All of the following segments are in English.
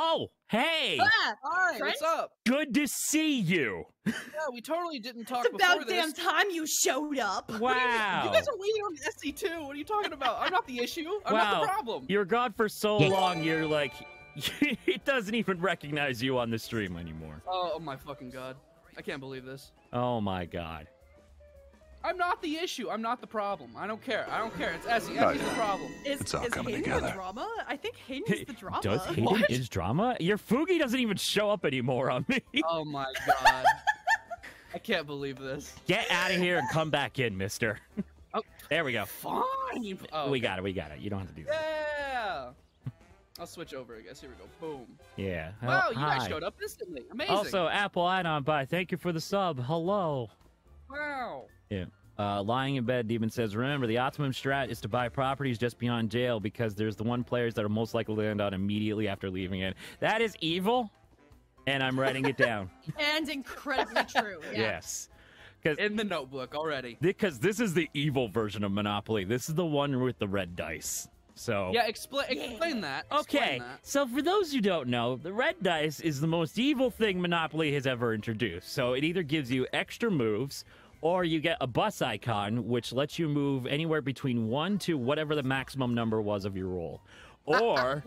Oh, hey. Ah, hi, what's up? Good to see you. Yeah, we totally didn't talk before this. It's about damn time you showed up. Wow. You guys are waiting on Essie too. What are you talking about? I'm not the issue. I'm not the problem. You were gone for so long, you're like, it doesn't even recognize you on the stream anymore. Oh, my fucking God. I can't believe this. Oh, my God. I'm not the issue. I'm not the problem. I don't care. I don't care. It's Essie. Essie's the problem. It's all coming together. The drama? I think Hayden's the drama. Does Hayden is drama? Your Fugi doesn't even show up anymore on me. Oh my God. I can't believe this. Get out of here and come back in, mister. Oh, there we go. Fine. Oh, okay. We got it. We got it. You don't have to do that. Yeah. I'll switch over, I guess. Here we go. Boom. Yeah. Wow, you guys showed up instantly. Amazing. Also, Apple Anon by. Thank you for the sub. Hello. Wow. Yeah. Lying in bed, Demon says, remember, the optimum strat is to buy properties just beyond jail because there's the one players that are most likely to land on immediately after leaving it. That is evil, and I'm writing it down. And incredibly true. Yeah. Yes. In the notebook already. Because this is the evil version of Monopoly. This is the one with the red dice. So yeah, explain that. Explain that. So for those who don't know, the red dice is the most evil thing Monopoly has ever introduced. So it either gives you extra moves, or you get a bus icon, which lets you move anywhere between 1 to whatever the maximum number was of your roll. Or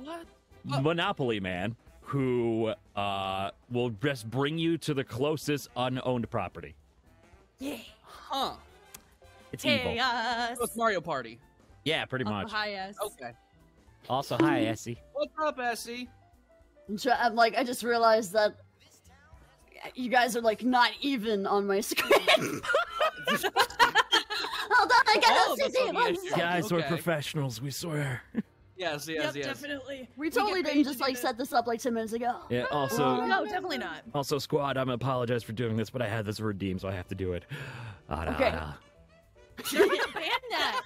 Monopoly Man, who will just bring you to the closest unowned property. Yeah. Huh. It's evil. So it's Mario Party. Yeah, pretty much. Hi, Essie. Okay. Also, hi, Essie. What's up, Essie? I'm like, I just realized that you guys are like not even on my screen. Hold on, guys, we're professionals, we swear. Yes, yes, yes. Definitely. We totally didn't just like set this up like 10 minutes ago. Yeah. Also, no, definitely not. Also, squad, I'm gonna apologize for doing this, but I had this redeemed, so I have to do it. Okay. You're gonna ban that.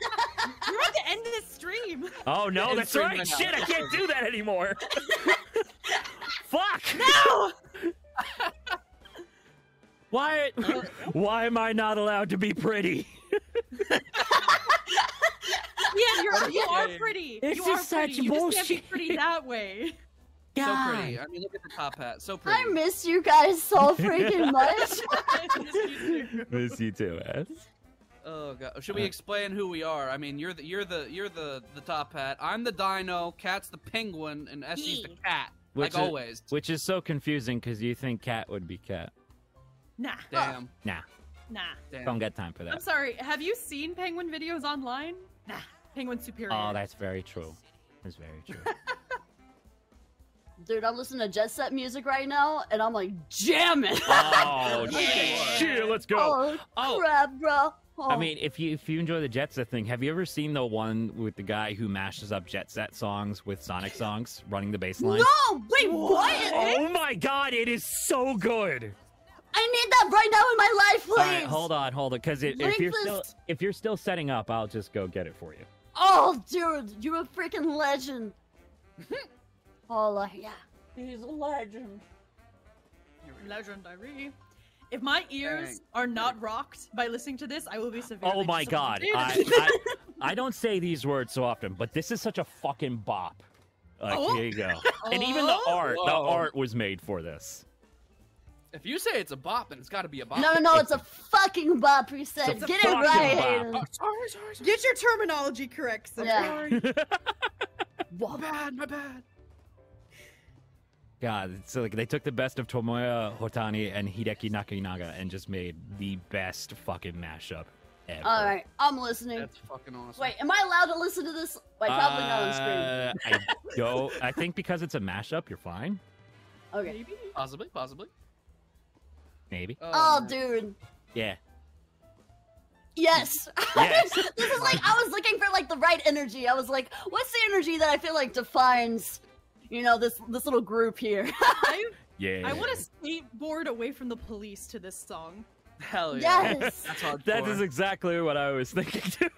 You're at the end of the stream. Oh no, that's right. Shit, I can't do that anymore. Fuck. No. Why am I not allowed to be pretty? Yeah, you are pretty. This is such bullshit. You just can't be pretty that way. God. So pretty. I mean, look at the top hat. So pretty. I miss you guys so freaking much. Miss you too, Ed. Oh God. Should we explain who we are? I mean, you're the top hat. I'm the dino. Cat's the penguin, and Essie's the cat. Like always. Which is so confusing because you think cat would be cat. Nah. Damn. Nah. Nah. Damn. Don't got time for that. I'm sorry. Have you seen penguin videos online? Nah. Penguin superior. Oh, that's very true. That's very true. Dude, I'm listening to Jet Set music right now, and I'm like, jamming. Oh, shit. Let's go. Oh, crap, bro. Oh. I mean, if you enjoy the Jet Set thing, have you ever seen the one with the guy who mashes up Jet Set songs with Sonic songs running the bass line? No! Wait, what? Oh my God, it is so good! I need that right now in my life, please! Alright, hold on, because if you're still setting up, I'll just go get it for you. Oh, dude, you're a freaking legend. Yeah. He's a legend. Legendary. If my ears are not rocked by listening to this, I will be severely disappointed. Oh my God. I don't say these words so often, but this is such a fucking bop. Like, here you go. And even the art, the art was made for this. If you say it's a bop, then it's got to be a bop. No, it's a fucking bop, you said. Get it right. Oh, sorry. Get your terminology correct, sir. Yeah. My bad. God, so like they took the best of Tomoya Hotani and Hideki Nakinaga and just made the best fucking mashup ever. All right, I'm listening. That's fucking awesome. Wait, am I allowed to listen to this? Wait, probably not on screen. I think because it's a mashup, you're fine. Okay. Maybe. Possibly. Maybe. Oh dude. Yeah. Yes. This is like, I was looking for like the right energy. I was like, what's the energy that I feel like defines, you know, this little group here. I want to skateboard away from the police to this song. Hell yeah. Yes. That's hardcore. That is exactly what I was thinking too.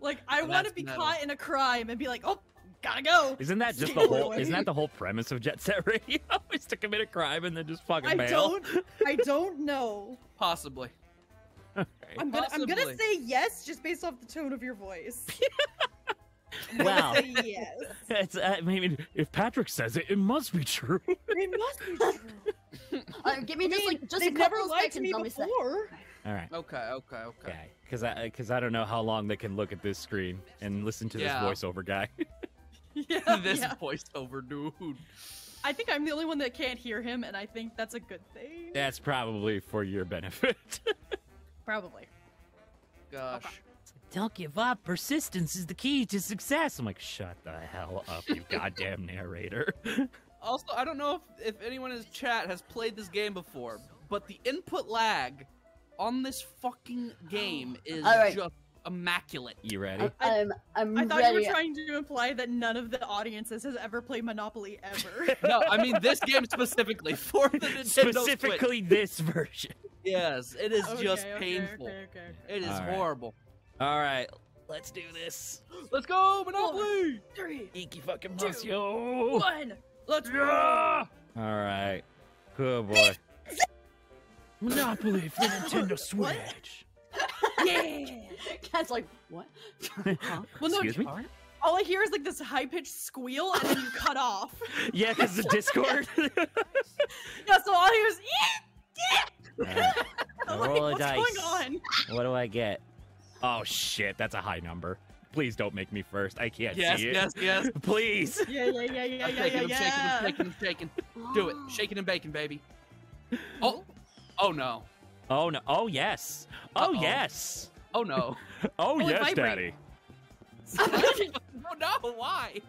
Like, I want to be caught in a crime and be like, oh, gotta go. Isn't that just the whole premise of Jet Set Radio? Is to commit a crime and then just fucking bail? I don't know. Possibly. Okay. I'm gonna say yes just based off the tone of your voice. Wow. Yes. It's, I mean, if Patrick says it, it must be true. It must be true. Give me I mean, just a couple of seconds. Me before. All right. Okay. Because I don't know how long they can look at this screen and listen to this voiceover guy. Voiceover dude. I think I'm the only one that can't hear him, and I think that's a good thing. That's probably for your benefit. Probably. Gosh. Okay. Don't give up. Persistence is the key to success. I'm like, shut the hell up, you goddamn narrator. Also, I don't know if anyone in chat has played this game before, but the input lag on this fucking game is just immaculate. You ready? I thought you were trying to imply that none of the audiences has ever played Monopoly ever. No, I mean this game specifically for the Nintendo Switch. Specifically this version. Yes, it is just painful. Okay. It is horrible. All right, let's do this. Let's go, Monopoly! 4, 3, Inky fucking boss, yo! 1, let's go! All right. Oh, boy. Monopoly for Nintendo Switch. Yeah! Cat's like, what? Huh? Well, no, excuse me? All I hear is like this high-pitched squeal, and then you cut off. Yeah, because the Discord. Yeah, so all I hear is, yeah! Like, roll a dice. What's going on? What do I get? Oh shit, that's a high number. Please don't make me first. I can't see it. Yes. Please. Yeah. Shaking. Do it. Shaking and baking, baby. Oh no. Oh no. Oh yes. Oh yes. Oh no. Oh yes, Daddy. Oh no, why?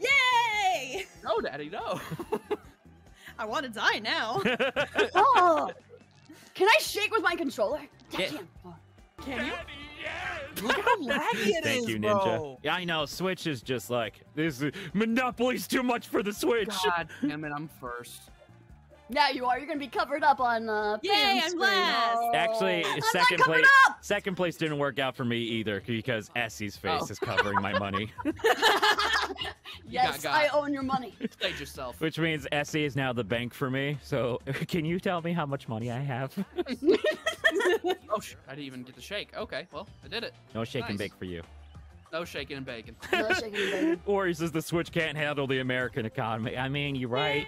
Yay! No, Daddy, no. I want to die now. Oh. Can I shake with my controller? Can you? Yes. Look how laggy it is, you, Ninja. Bro. Yeah, I know. Switch is just like this. Monopoly's too much for the Switch. God damn it, I'm first. Yeah, you are. You're gonna be covered up on. Yay, I'm last. Oh. Actually, second place didn't work out for me either because Essie's face is covering my money. Yes, I own your money. Played yourself. Which means Essie is now the bank for me. So, can you tell me how much money I have? Oh shit! I didn't even get the shake. Okay, well, I did it. No shake and bake for you. No shaking and baking. No shaking and baking. Or he says the Switch can't handle the American economy. I mean, you're right.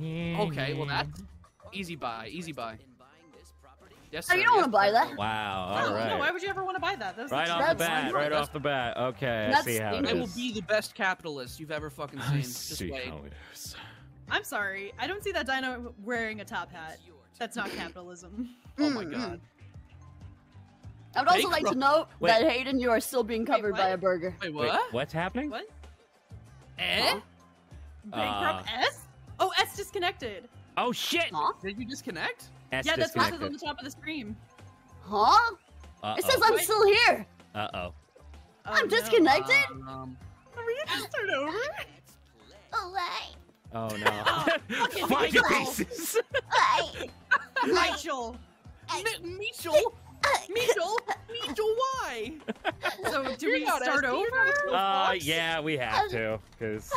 Okay, well that's easy buy. Yes, sir. You don't want to buy that. Wow. All right. No, why would you ever want to buy that? Right off the bat. Okay, I see how it is. It will be the best capitalist you've ever fucking seen. I see how it is. I'm sorry. I don't see that dino wearing a top hat. That's not capitalism. Oh my god. I would also like to note that, Hayden, you are still being covered by a burger. Wait, what? Wait, what's happening? What? Eh? Bankrupt S? Oh, S disconnected. Oh shit! Huh? Did you disconnect? S yeah, that's what it says on the top of the screen. Huh? Uh-oh. It says I'm still here. Uh-oh. I'm disconnected? Are we gonna start over? Oh, wait. Oh no! Oh, find your faces. Mitchell, why? So do we start over? Yeah, we have to, because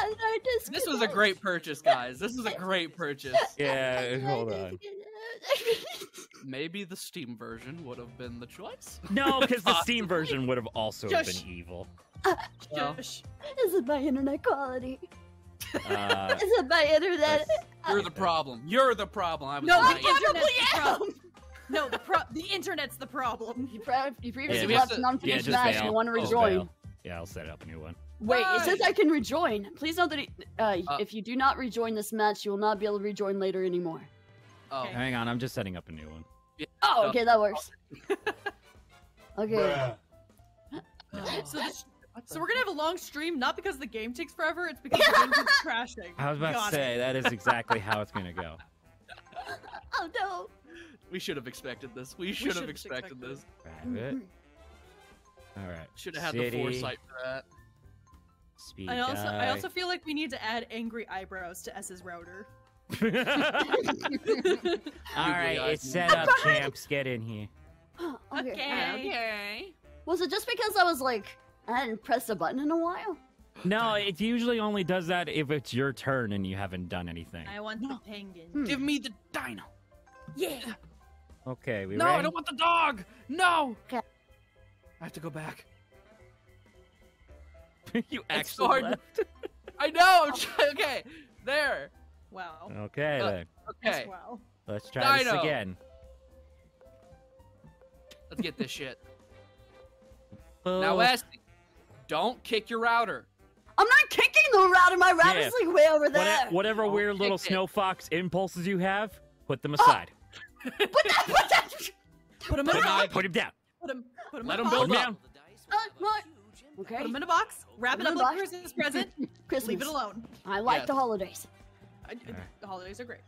this was a great purchase, guys. This is a great purchase. Yeah, hold on. Maybe the Steam version would have been the choice. No, because the Steam version would have also been evil. Josh, this is my internet quality. Is it my internet? You're the problem. You're the problem. No, the internet's the problem. You previously left an unfinished match and you want to rejoin. Yeah, I'll set up a new one. Wait, it says I can rejoin. Please note that if you do not rejoin this match, you will not be able to rejoin later anymore. Oh, okay. Hang on, I'm just setting up a new one. Yeah. Oh, okay, that works. Okay. So we're gonna have a long stream, not because the game takes forever, it's because the game keeps crashing. I was about to say, that is exactly how it's gonna go. Oh no! We should have expected this. We should have expected this. Private. Alright. Should have had the foresight for that. Speed I also feel like we need to add angry eyebrows to S's router. Alright, it's set up, champs. Get in here. Okay. Was it just because I was like... I hadn't pressed a button in a while. No, it usually only does that if it's your turn and you haven't done anything. I want the penguin. Give me the dino. Yeah. Okay, we ready? No, I don't want the dog. No. Okay. I have to go back. You actually left. I know. Okay. There. Wow. Okay, then. Okay. Wow. Let's try this again. Let's get this shit. Oh. Now, Wesley, don't kick your router. I'm not kicking the router. My router's like way over there. Whatever weird little snow fox impulses you have, put them aside. Put him down. Let him build up. Okay. Put him in a box. Wrap it up like Christmas present. Leave it alone. I like the holidays. The holidays are great.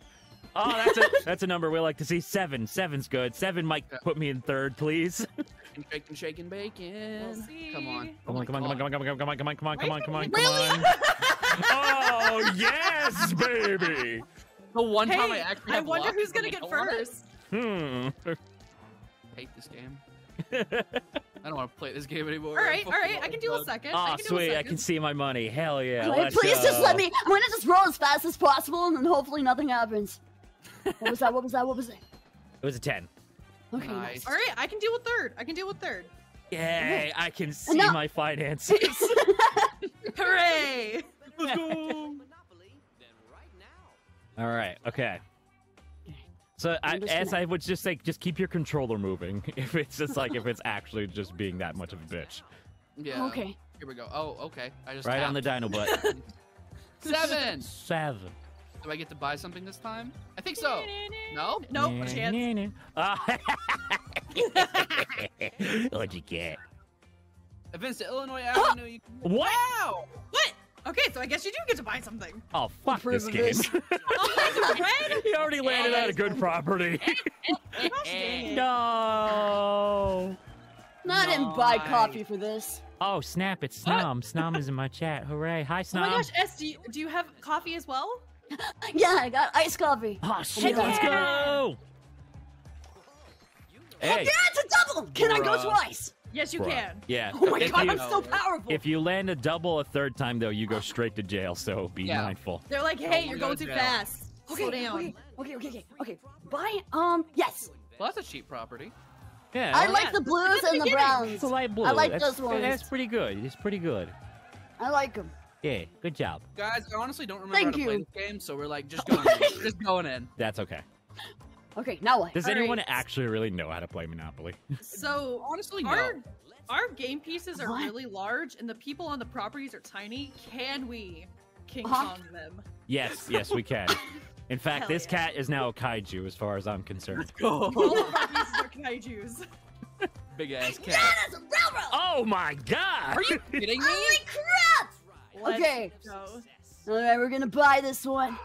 Oh, that's a number we like to see. 7. 7's good. 7 might put me in third, please. Shaking, shaking, bacon. We'll see. Come on. Come on. Really? Oh, yes, baby. The one time I actually had I wonder who's going to get first. I hate this game. I don't want to play this game anymore. All right. I can do a second. Oh, sweet. I can see my money. Hell yeah. Wait, please just let me. I'm going to just roll as fast as possible, and then hopefully nothing happens. What was that? What was that? What was it? It was a 10. Okay. Nice. All right. I can deal with third. Yay. I can see my finances. Hooray. Let's go. All right. Okay. So I would just say, just keep your controller moving. If it's just like, if it's actually just being that much of a bitch. Yeah. Okay. Here we go. Oh, okay. I just tapped on the dino button. 7. 7. Do I get to buy something this time? I think so. No? No. Nope. Chance. What'd you get? Events to Illinois Avenue. You can... Wow. What? Okay, so I guess you do get to buy something. Oh, fuck this game. He already landed on a good property. No. Not in buy coffee for this. Oh, snap, it's Snom. Snom is in my chat. Hooray. Hi, Snom. Oh my gosh, S, do you have coffee as well? Yeah, I got iced coffee. Oh, shit, let's go. Hey. Oh, yeah, it's a double. Can I go twice? Yes, you can. Yeah. Oh my god, I'm so powerful. If you land a double a third time, though, you go straight to jail, so be mindful. They're like, hey, you're going too fast. Okay, slow down. Okay. Buy, yes. Well, that's a cheap property. Yeah. I like the blues and the browns. It's a light blue. I like those ones. That's pretty good. It's pretty good. I like them. Yeah, good job. Guys, I honestly don't remember how to play this game, so we're like, just going in. That's okay. Okay, now what? Does anyone actually really know how to play Monopoly? So, honestly, our game pieces are really large, and the people on the properties are tiny. Can we King Kong them? Yes, yes, we can. In fact, this cat is now a kaiju, as far as I'm concerned. All of our pieces are kaijus. Big ass cat. Yeah, that's a railroad! Oh my god! Are you kidding me? Holy crap! Let's go. Alright, we're gonna buy this one.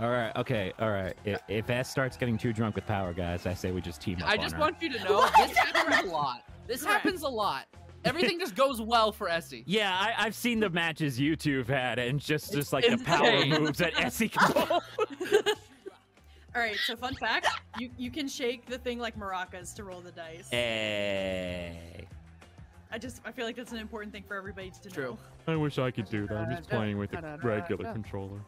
Alright, okay, alright. If S starts getting too drunk with power, guys, I say we just team up. I just want you to know, this happens a lot. This happens a lot. Everything just goes well for Essie. Yeah, I've seen the matches you two have had, and just like the power moves that Essie can pull. Alright, so fun fact, you can shake the thing like maracas to roll the dice. Hey. I feel like that's an important thing for everybody to know. True. I wish I could do that. I'm just playing with a regular controller.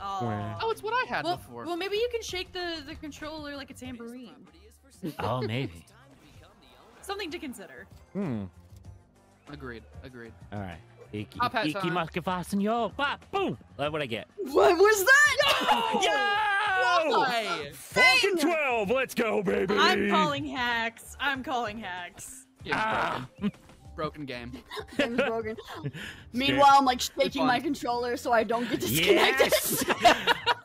Oh, it's what I had before. Well, maybe you can shake the controller like a tambourine. Oh, maybe. Something to consider. Hmm. Agreed. Agreed. All right. Boom. What'd I get? What was that? Yo! Why? Fucking 12. Let's go, baby. I'm calling hacks. Ah. Broken game. Game's broken. Meanwhile, I'm like shaking my controller so I don't get disconnected. Yes!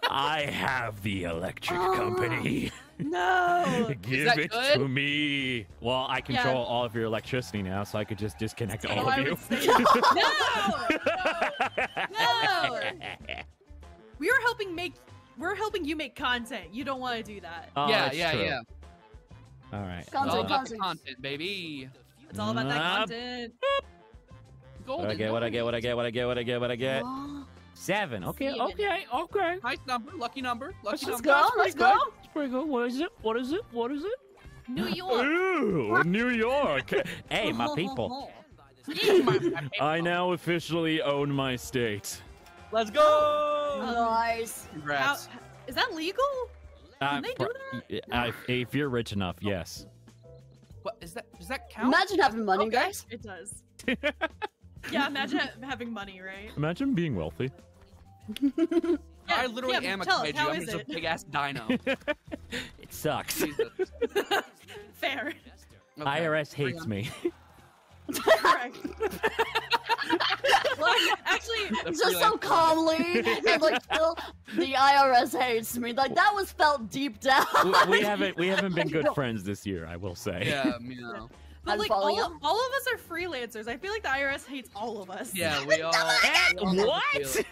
I have the electric company. No. Give it to me. Well, I control all of your electricity now, so I could just disconnect all of you. No. We're helping you make content. You don't want to do that. Oh, yeah. All right. Content, baby. It's all about that content. What I get? 7. Okay. Nice number. Lucky number. Let's go. It's pretty good. What is it? New York. Ooh, New York. Hey, my people. I now officially own my state. Let's go. Nice. Congrats. Is that legal? Can they do that? If you're rich enough, yes. What is that? Does that count? Imagine having money, guys. It does. Yeah, imagine having money, right? Imagine being wealthy. Yeah, I literally am a kaiju. I'm just a big ass dino. It sucks. Fair. Okay. IRS hates me. Correct. Like, actually, just so calmly, and like still, the IRS hates me. Like that was felt deep down. We haven't been good friends this year, I will say. Yeah, no. But like all of us are freelancers. I feel like the IRS hates all of us. Yeah, we all. What?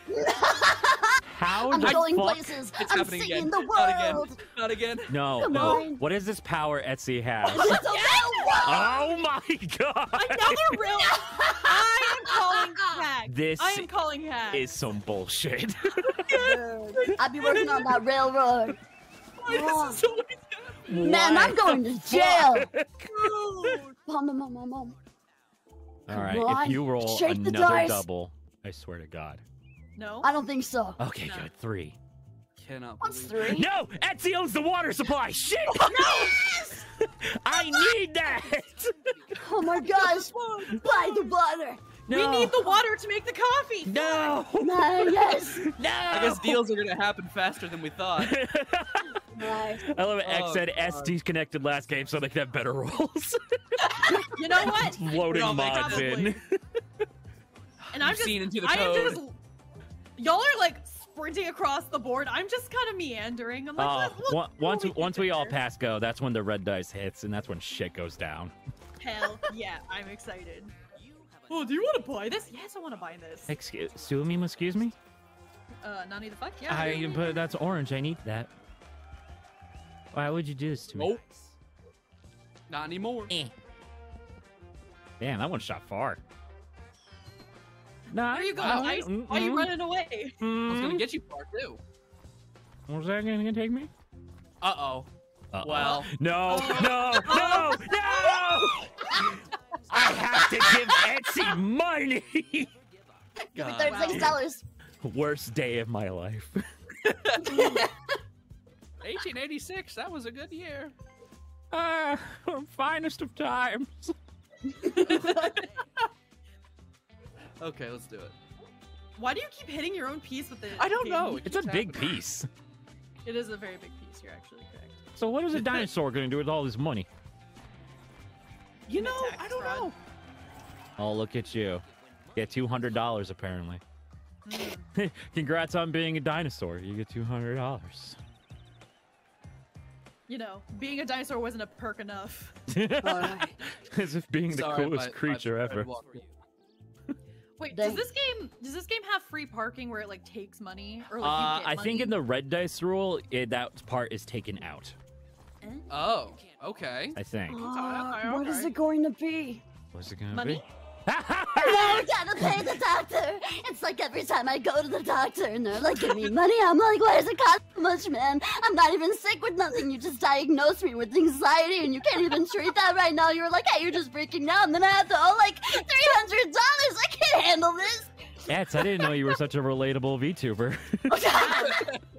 How I'm going places. It's I'm seeing again. The world. Not again. No. What is this power Etsy has? Oh my god! Another real. I am calling hack. This. I am calling hack. Is some bullshit. I'll be working on that railroad. Why is this always happening? Man, I'm going to jail. Mom. All right, if you roll another double, I swear to God. No, I don't think so. Okay, no. Good. 3. Cannot. What's 3? No, Etsy owns the water supply. Shit! No! I need that. Oh my gosh! Buy the water. No. We need the water to make the coffee. No. No. Yes. No. I guess deals are gonna happen faster than we thought. Nice. I love it. X said SD's connected last game, so they could have better rolls. You know what? Loading mods in. And I'm just into the code. Y'all are like sprinting across the board. I'm just kind of meandering. I'm like, once we all pass go, that's when the red dice hits, and that's when shit goes down. Hell yeah, I'm excited. Oh, do you want to buy this? Yes, I want to buy this. Excuse me? Nani the fuck? Yeah. But that's orange. I need that. Why would you do this to me? Nope. Not anymore. Damn, that one shot far. Nah, where are you going, Ice? Why are you running away? I was gonna get you far too. Was that gonna take me? Uh-oh. Well. No! I have to give Etsy money! God. $36. Worst day of my life. 1886, that was a good year. Finest of times. Okay, let's do it. Why do you keep hitting your own piece with it? I don't know. It's a big piece. It is a very big piece. You're actually correct. So what is a dinosaur going to do with all this money? You know, I don't know. Oh, look at you. Get $200 apparently. Mm. Congrats on being a dinosaur. You get $200. You know, being a dinosaur wasn't a perk enough. As if being the coolest creature ever. Wait, does this game have free parking where it like takes money or like you get money? I think in the red dice rule, that part is taken out. Oh, okay. I think. What is it going to be? What's it going to be? I gotta pay the doctor. It's like every time I go to the doctor and they're like, give me money. I'm like, why does it cost so much, man? I'm not even sick with nothing. You just diagnosed me with anxiety and you can't even treat that right now. You're like, hey, you're just freaking out. And then I have to owe like $300. I can't handle this. Ets, I didn't know you were such a relatable VTuber.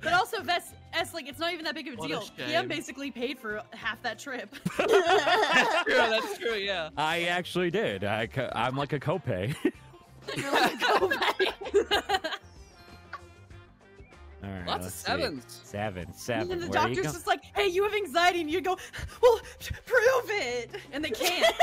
But also, Vess, like, it's not even that big of a deal. PM basically paid for half that trip. That's true, yeah. I actually did. I'm like a copay. You're like a copay. All right, lots of sevens. Seven. And then the doctor's just like, hey, you have anxiety. And you go, well, prove it. And they can't.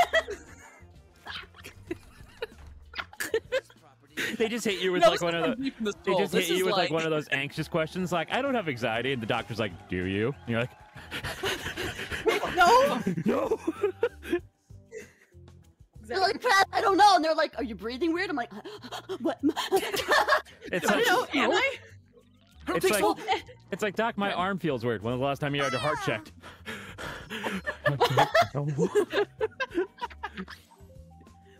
They just hit you with like one of the. They just hit you with like one of those anxious questions, like I don't have anxiety, and the doctor's like, "Do you?" And you're like, "No." They're like, "Crap, I don't know," and they're like, "Are you breathing weird?" I'm like, "What?" It's like, am I? It's like, Doc, my arm feels weird. When was the last time you had your heart checked?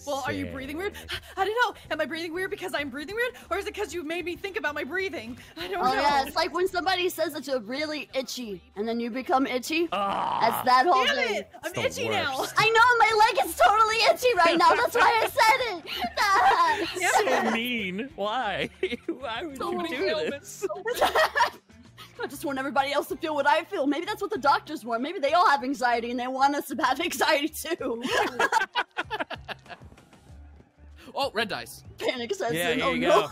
Well, are you breathing weird? I don't know. Am I breathing weird because I'm breathing weird? Or is it because you made me think about my breathing? I don't know. Oh, yeah. It's like when somebody says that you're really itchy, and then you become itchy. That's that whole thing. I'm itchy now. I know. My leg is totally itchy right now. That's why I said it. So mean. Why? Why would you do this? I just want everybody else to feel what I feel. Maybe that's what the doctors want. Maybe they all have anxiety and they want us to have anxiety too. Oh, red dice. Panic says, yeah, here you go.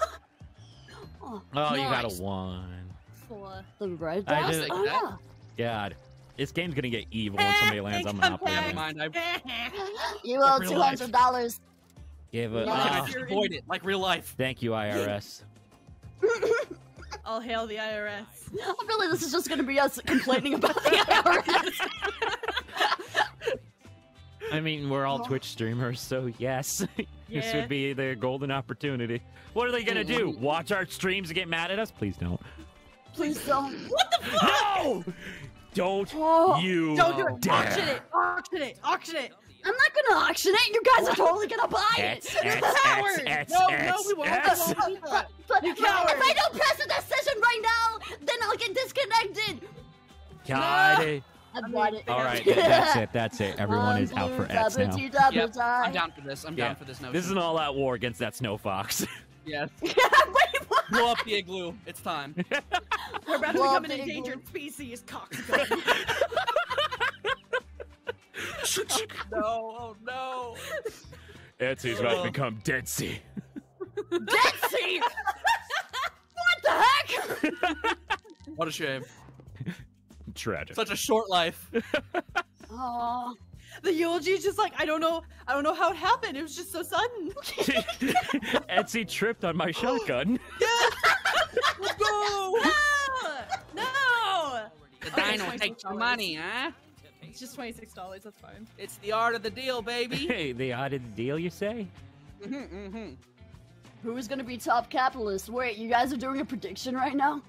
Oh, nice. You got a 1. For the red dice? Oh, yeah. God. This game's gonna get evil when somebody lands on Monopoly. Never mind. You owe like $200. Give it up. Avoid it, like real life. Thank you, IRS. I'll hail the IRS. Really, this is just gonna be us complaining about the IRS. I mean, we're all Twitch streamers, so yes. Yeah. This would be their golden opportunity. What are they gonna do? Watch our streams and get mad at us? Please don't. Please don't. What the fuck? No! Don't you don't do it. Dare. Auction it. Auction it. Auction it. I'm not gonna auction it. You guys are totally gonna buy it. Cowards. No, we won't. You cowards. If I don't press a decision right now, then I'll get disconnected. Got it. I bought it. All right, that's it. That's it. Everyone is out for X now. Yep. I'm down for this. I'm down for this. This is an all-out war against that snow fox. Yes. Blow up the igloo. It's time. We're about to become an endangered species, cocksucker. Oh no! Oh no! Etsy's about to become Dead Sea. Dead Sea! What the heck? What a shame. Tragic. Such a short life. Oh. The eulogy's just like, I don't know how it happened. It was just so sudden. Etsy tripped on my shotgun. Yes! Let's go! No! No! The dino takes your money, huh? It's just $26. That's fine. It's the art of the deal, baby. Hey, the art of the deal, you say? Who is gonna be top capitalist? Wait, you guys are doing a prediction right now?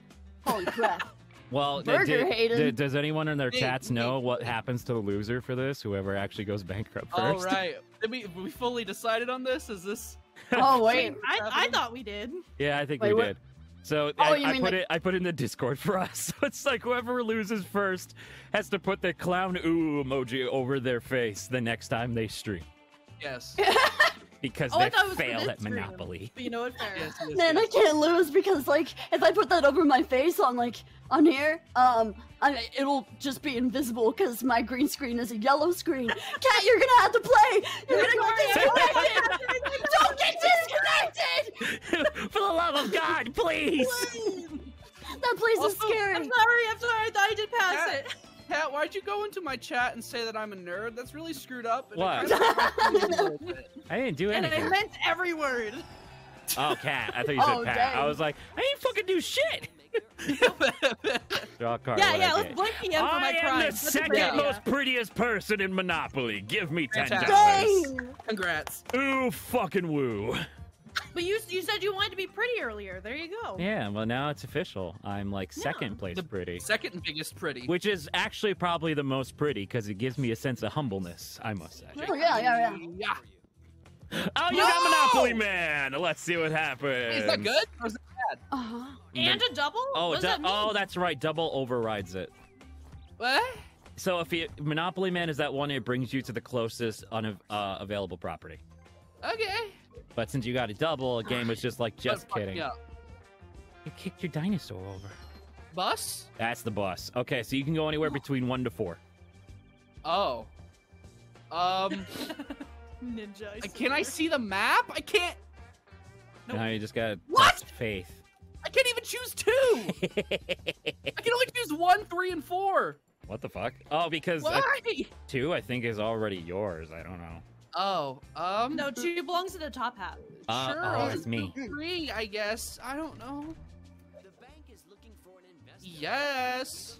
Holy crap! Well, does anyone in their chats know what happens to the loser for this? Whoever actually goes bankrupt first. All right. Did we fully decided on this? Is this? Oh wait, I thought we did. Yeah, I think we did. So I put it in the Discord for us. So it's like whoever loses first has to put the clown ooh emoji over their face the next time they stream. Yes. Because they failed at Monopoly. But you know what? Man, I can't lose because like if I put that over my face on like on here, it'll just be invisible because my green screen is a yellow screen. Cat, you're gonna have to play. You're gonna get disconnected. Don't get disconnected. For the love of God, please. Please. That place is scary. I'm sorry. I thought I did pass it. Pat, why'd you go into my chat and say that I'm a nerd? That's really screwed up. And what? I didn't do anything. And I meant every word. Oh, Cat. I thought you said Pat. Dang. I was like, I didn't fucking do shit. yeah, let's blame PM for my crime. I am the second most prettiest person in Monopoly. Give me $10. Congrats. Ooh, fucking woo. But you said you wanted to be pretty earlier. There you go. Yeah, well, now it's official. I'm like second place pretty. Second biggest pretty. Which is actually probably the most pretty because it gives me a sense of humbleness, I must say. Oh, yeah. Oh, you got Monopoly Man. Let's see what happens. Is that good or is that bad? And a double? Oh, that's right. Double overrides it. What? So if you, Monopoly Man is that one, it brings you to the closest available property. Okay. But since you got a double, a game was just like, just kidding. You kicked your dinosaur over. Bus? That's the bus. Okay, so you can go anywhere between 1 to 4. Oh. Ninja. Can I see the map? I can't. No, you just gotta test faith. I can't even choose 2. I can only choose 1, 3, and 4. What the fuck? Oh, because 2 I think is already yours. I don't know. Oh, no, 2 belongs to the top half. Sure, it's me. 3, I guess. I don't know. The bank is looking for an investor. Yes.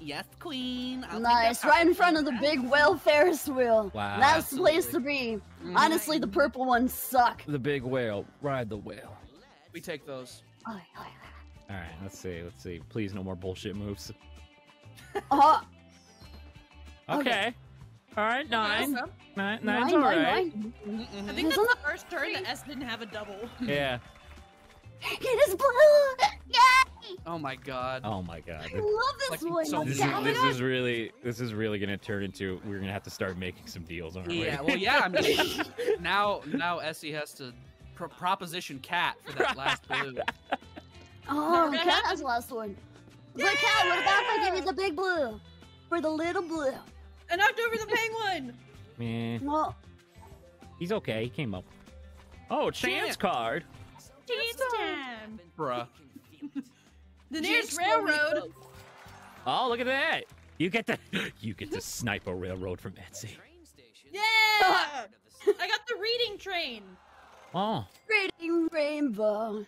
Yes, queen. Nice, right in front of the big whale Ferris wheel. Wow. That's the place to be. Honestly, the purple ones suck. The big whale. Ride the whale. We take those. All right, let's see. Let's see. Please, no more bullshit moves. Okay. All right, 9. Awesome. 9's all right. I think that's the first turn that S didn't have a double. Yeah. It is blue! Yay! Oh my god. Oh my god. I love this one. So this is really gonna turn into we're gonna have to start making some deals, aren't we? Yeah. Well, yeah. I mean, now Essie has to proposition Cat for that last blue. Oh, Cat has the last one. Yay! But Cat, what about if I give you the big blue? For the little blue. I knocked over the penguin! Man. Well, he's okay, he came up. Oh, chance card! Chance time! Bruh. The nearest railroad! Oh, look at that! You get to snipe a railroad from Etsy. Yeah! I got the reading train! Oh. Reading rainbow.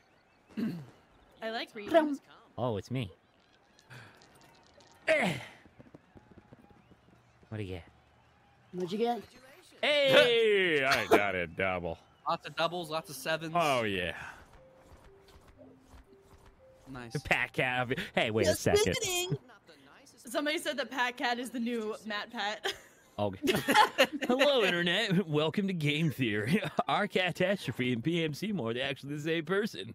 I like reading. Oh, it's me. What do you get? What'd you get? Hey! I got a double. Lots of doubles, lots of sevens. Oh, yeah. Nice. The Pat Cat. Hey, wait a second. Somebody said that Pat Cat is the new Matt Pat. Oh. Hello, Internet. Welcome to Game Theory. Our Catastrophe and PMC More, they're actually the same person.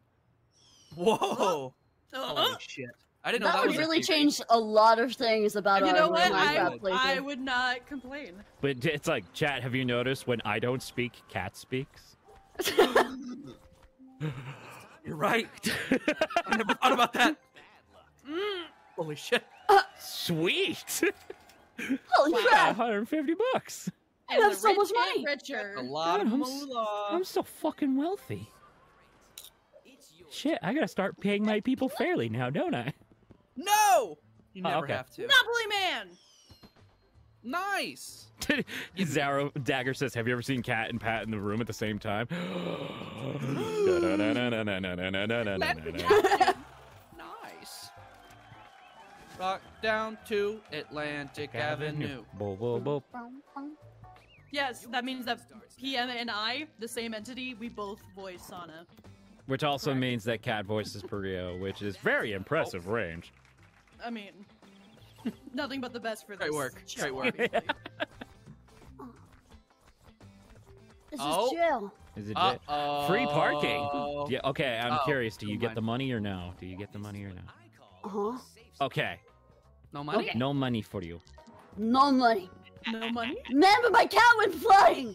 Whoa. Holy shit. I didn't know that would really change a lot of things about our Minecraft playthrough. I would not complain. But it's like, chat, have you noticed when I don't speak, Cat speaks? You're right. I never thought about that. Holy shit. Sweet. Holy crap! 150 bucks. I have so much money. A lot of I'm so fucking wealthy. Shit, I gotta start paying my people fairly now, don't I? No! You never have to. Monopoly Man! Nice! Zaro Dagger says, have you ever seen Cat and Pat in the room at the same time? Nice. Rock down to Atlantic Avenue. Yes, that means that PM and I, the same entity, we both voice Sana. Which also means that Cat voices Perio, which is very impressive range. I mean, nothing but the best for this. Great work. Great work. This is chill. Is it free parking? Yeah. Okay, I'm curious. Do you get the money or no? Do you get the money or no? Okay. No money. Okay. No money for you. No money. No money. Remember, my cat went flying.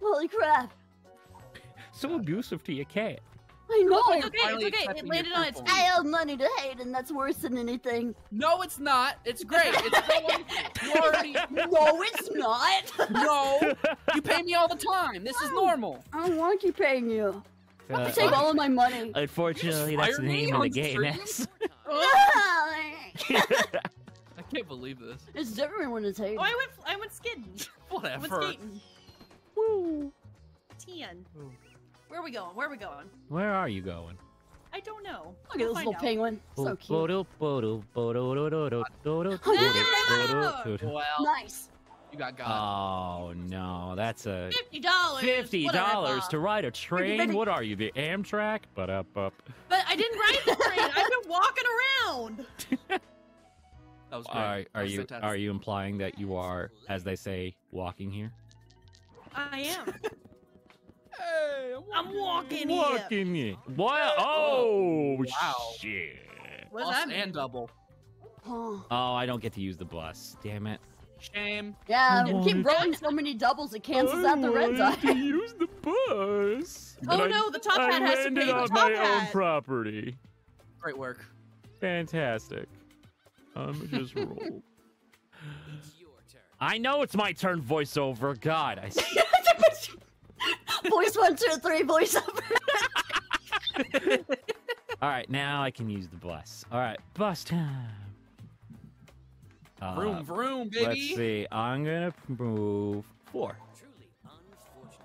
Holy crap. So abusive to your cat. I know. It's okay. It's okay. It landed on its. I have money to hate, and that's worse than anything. No, it's not. It's great. It's normal. No, it's not. No, you pay me all the time. This is normal. I don't want you paying you. I'm gonna take all of my money. Unfortunately, that's the name of the game. I can't believe this. It's different when it's hate. Oh, I went skidding. Whatever. I went skating. Woo. Tien. Ooh. Where are we going? Where are we going? Where are you going? I don't know. Look at this little penguin. So cute. Nice. You got God. Oh, no. That's a... $50. $50 to ride a train? What are you, the Amtrak? But I didn't ride the train. I've been walking around. That was great. Are you implying that you are, as they say, walking here? I am. Hey, I'm walking here. What? Oh, wow. Shit. Bus and double. Oh, I don't get to use the bus. Damn it. Shame. Yeah, we keep rolling so many doubles, it cancels out the red dot. I use the bus. Oh, no, the top hat has to pay the top hat. I landed on my own property. Great work. Fantastic. I'm just roll. It's your turn. I know it's my turn, voiceover. God, I see. Voice 1, 2, 3, voice over. Alright, now I can use the bus. Alright, bus time. Vroom, vroom, baby. Let's see. I'm going to move 4.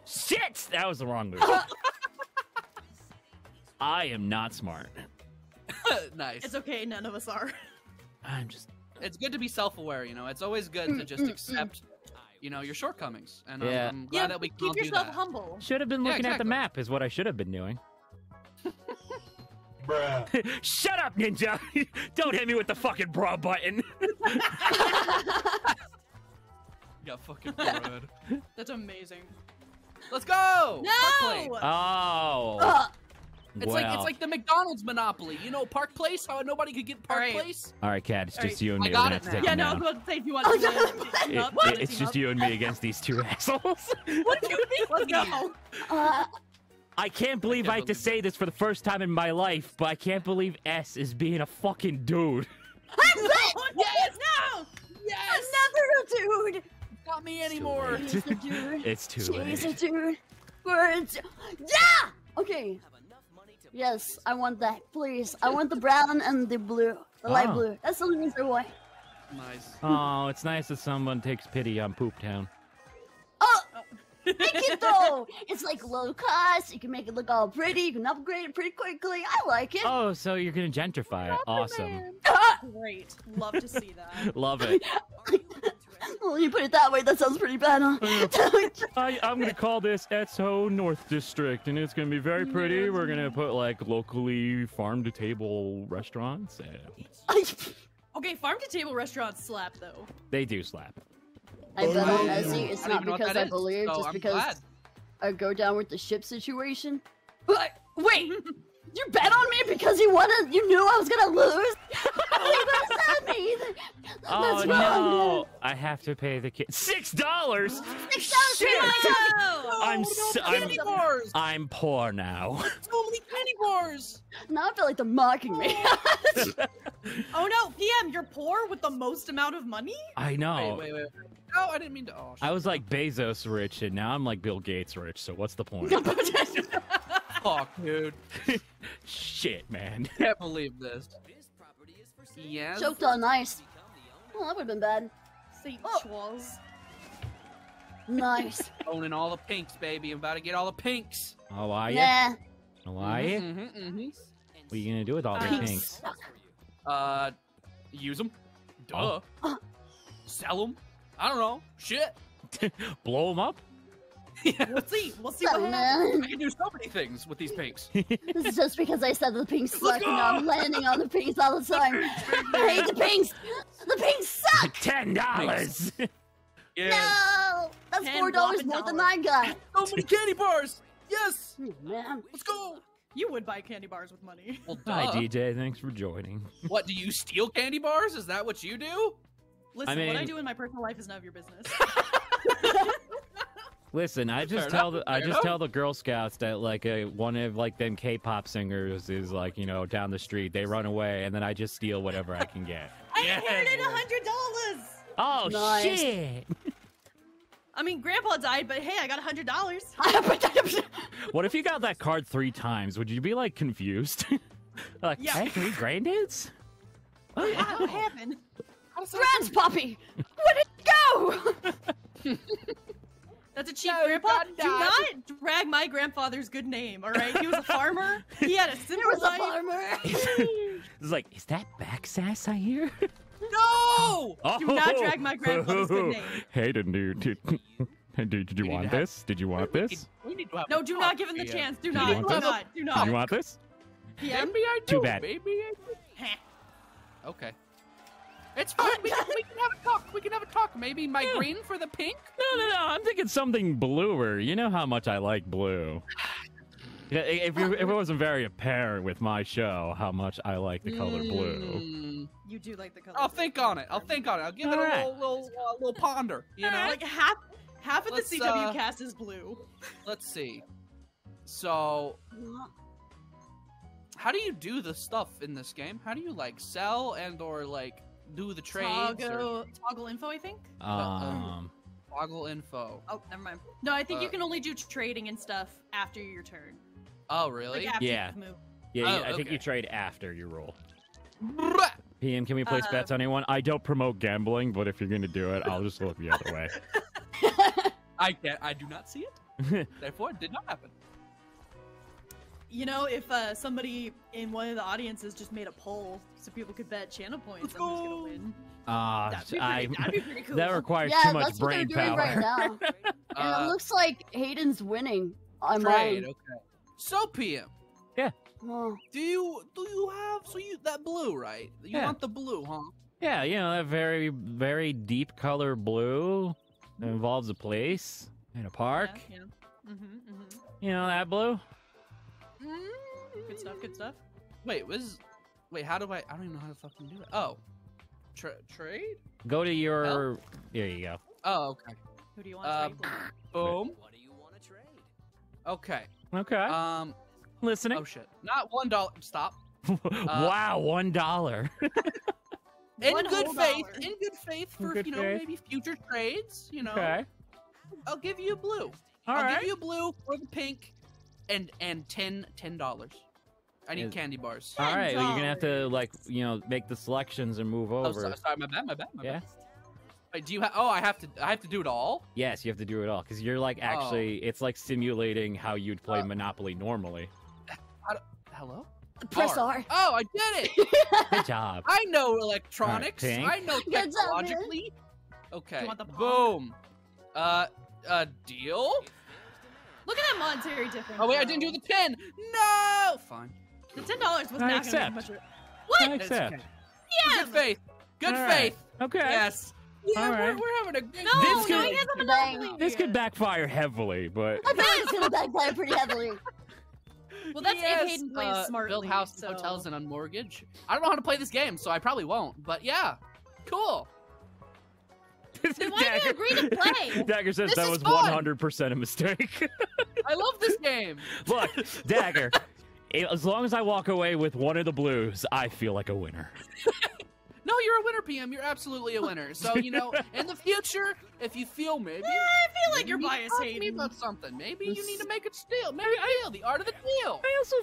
Shit! That was the wrong move. I am not smart. Nice. It's okay. None of us are. I'm just... It's good to be self-aware, you know. It's always good to just accept... You know, your shortcomings, and I'm glad that we can keep yourself humble. Should have been looking at the map is what I should have been doing. Bruh. Shut up, Ninja! Don't hit me with the fucking bra button. You got fucking rude. That's amazing. Let's go! No! Oh. It's like the McDonald's Monopoly. You know, Park Place? How nobody could get Park Place? All right, Cat, it's just you and me. I got it. Yeah, no, I was about to say, if you want to it's just you and me against these two assholes. What do you think? Let's go. I can't believe I have to say this for the first time in my life, but I can't believe S is being a fucking dude. No! Yes! Another dude! Not me anymore. He's a dude. It's too late. He's a dude. Words. Yeah! Okay. Yes, I want that, please. I want the brown and the blue. The light blue. That's the only reason why. Nice. Oh, it's nice that someone takes pity on Poop Town. Oh! Thank you, though! It's like low cost, you can make it look all pretty, you can upgrade it pretty quickly, I like it! Oh, so you're gonna gentrify it, awesome. Great, love to see that. Love it. Well, you put it that way, that sounds pretty bad, huh? I'm gonna call this Etso North District, and it's gonna be very pretty. We're gonna put, like, locally farm-to-table restaurants, and... Okay, farm-to-table restaurants slap, though. They do slap. I bet on Messi, it's not because I believe, just because I go down with the ship situation. But wait, you bet on me because you wanted, you knew I was gonna lose. I believe me. That's wrong. No! I have to pay the kid $6. $6. I'm poor now. So many candy bars. Now I feel like they're mocking me. Oh no, PM, you're poor with the most amount of money. I know. Wait. No, I didn't mean to. Oh, I was like Bezos rich, and now I'm like Bill Gates rich. So what's the point? Fuck, dude. Shit, man. Can't believe this. Yeah. Choked on ice. Oh, that would've been bad. St. Charles. Nice. Owning all the pinks, baby. I'm about to get all the pinks. How are you? Yeah. How are you? What are you gonna do with all the pinks? Use them. Duh. Sell them. I don't know. Shit. Blow them up? Yeah, we'll see what happens. I can do so many things with these pinks. This is just because I said the pinks suck and I'm landing on the pinks all the time. I hate the pinks! The pinks suck! $10! Yeah. No! That's $4 more than I got! So many candy bars! Yes! Man. Let's go! You would buy candy bars with money. Well, hi, DJ. Thanks for joining. What, do you steal candy bars? Is that what you do? Listen, what I do in my personal life is none of your business. Listen, I just tell the Girl Scouts that like one of like them K-pop singers is like, you know, down the street. They run away, and then I just steal whatever I can get. I inherited $100. Oh nice. Shit! I mean, Grandpa died, but hey, I got $100. What if you got that card 3 times? Would you be like confused? Like, yeah. Hey, 3 granddads? What happened? Grand's puppy! Where'd it go? That's a cheap grandpa. Do not drag my grandfather's good name, all right? He was a farmer. He had a simple life. It's like, is that back sass I hear? No! Oh! Do not drag my grandfather's good name. Hey, did you want this? Did you want this? No, do not give him the chance. Do not. Do not. Do you want this? Yeah. Maybe I do. Too bad. Maybe I do. Okay. It's fine. We can have a talk. We can have a talk. Maybe green for the pink? No. I'm thinking something bluer. You know how much I like blue. If it wasn't very apparent with my show how much I like the color blue. You do like the color blue. Think on it. I'll think on it. I'll give it a little ponder. You know? Like half of the CW cast is blue. Let's see. So... How do you do the stuff in this game? How do you, like, sell and or, like... Do the trades. Toggle info, I think. Toggle info. Oh, never mind. No, I think you can only do trading and stuff after your turn. Oh, really? Like after you move. Yeah, I think you trade after you roll. PM, can we place bets on anyone? I don't promote gambling, but if you're going to do it, I'll just look the other way. I can't. I do not see it. Therefore, it did not happen. You know, if somebody in one of the audiences just made a poll so people could bet channel points, I'm just gonna win. That'd be pretty cool. That requires too much brain power. That's what they're doing right now. And it looks like Hayden's winning. I'm right. Okay. So PM. Yeah. Do you have that blue, right? You want the blue, huh? Yeah. You know that very very deep color blue that involves a place and a park. Yeah. You know that blue. Good stuff, good stuff. Wait, how do I don't even know how to fucking do it. Oh. Trade? Go to your there you go. Oh, okay. Who do you want to trade? Boom. What do you want to trade? Okay. Okay. Listening. Oh shit! Not $1. Stop. Wow, $1. In good faith, for maybe future trades. You know. Okay. I'll give you a blue. I'll give you a blue or the pink, and $10. I need candy bars. All right, well, you're gonna have to make the selections and move over. Oh, sorry, my bad. Wait, do you have? Oh, I have to do it all. Yes, you have to do it all because you're like actually, it's like simulating how you'd play Monopoly normally. Hello. Press R. Oh, I did it. Good job. I know electronics. Right, I know technologically. Okay. Boom. Deal. Look at that monetary difference. Oh wait, I didn't do the 10. No. Fine. The $10 was not gonna be much. What? Accept. Okay. Yeah. Good faith. Good faith. Right. Okay. Yes. Yeah, we're having a good this could backfire heavily, but I bet it's gonna backfire pretty heavily. Well, that's if Hayden plays smartly. Build houses, hotels, and unmortgage. I don't know how to play this game, so I probably won't. But yeah, cool. Then why do you agree to play? Dagger says that was 100% a mistake. I love this game. Look, Dagger. As long as I walk away with one of the blues, I feel like a winner. No, you're a winner, PM. You're absolutely a winner. So, you know, in the future, if you feel maybe... Yeah, I feel like you're biased, Hayden. Maybe you about something. Maybe you need to make it steal. Maybe deal. The art of the deal. I also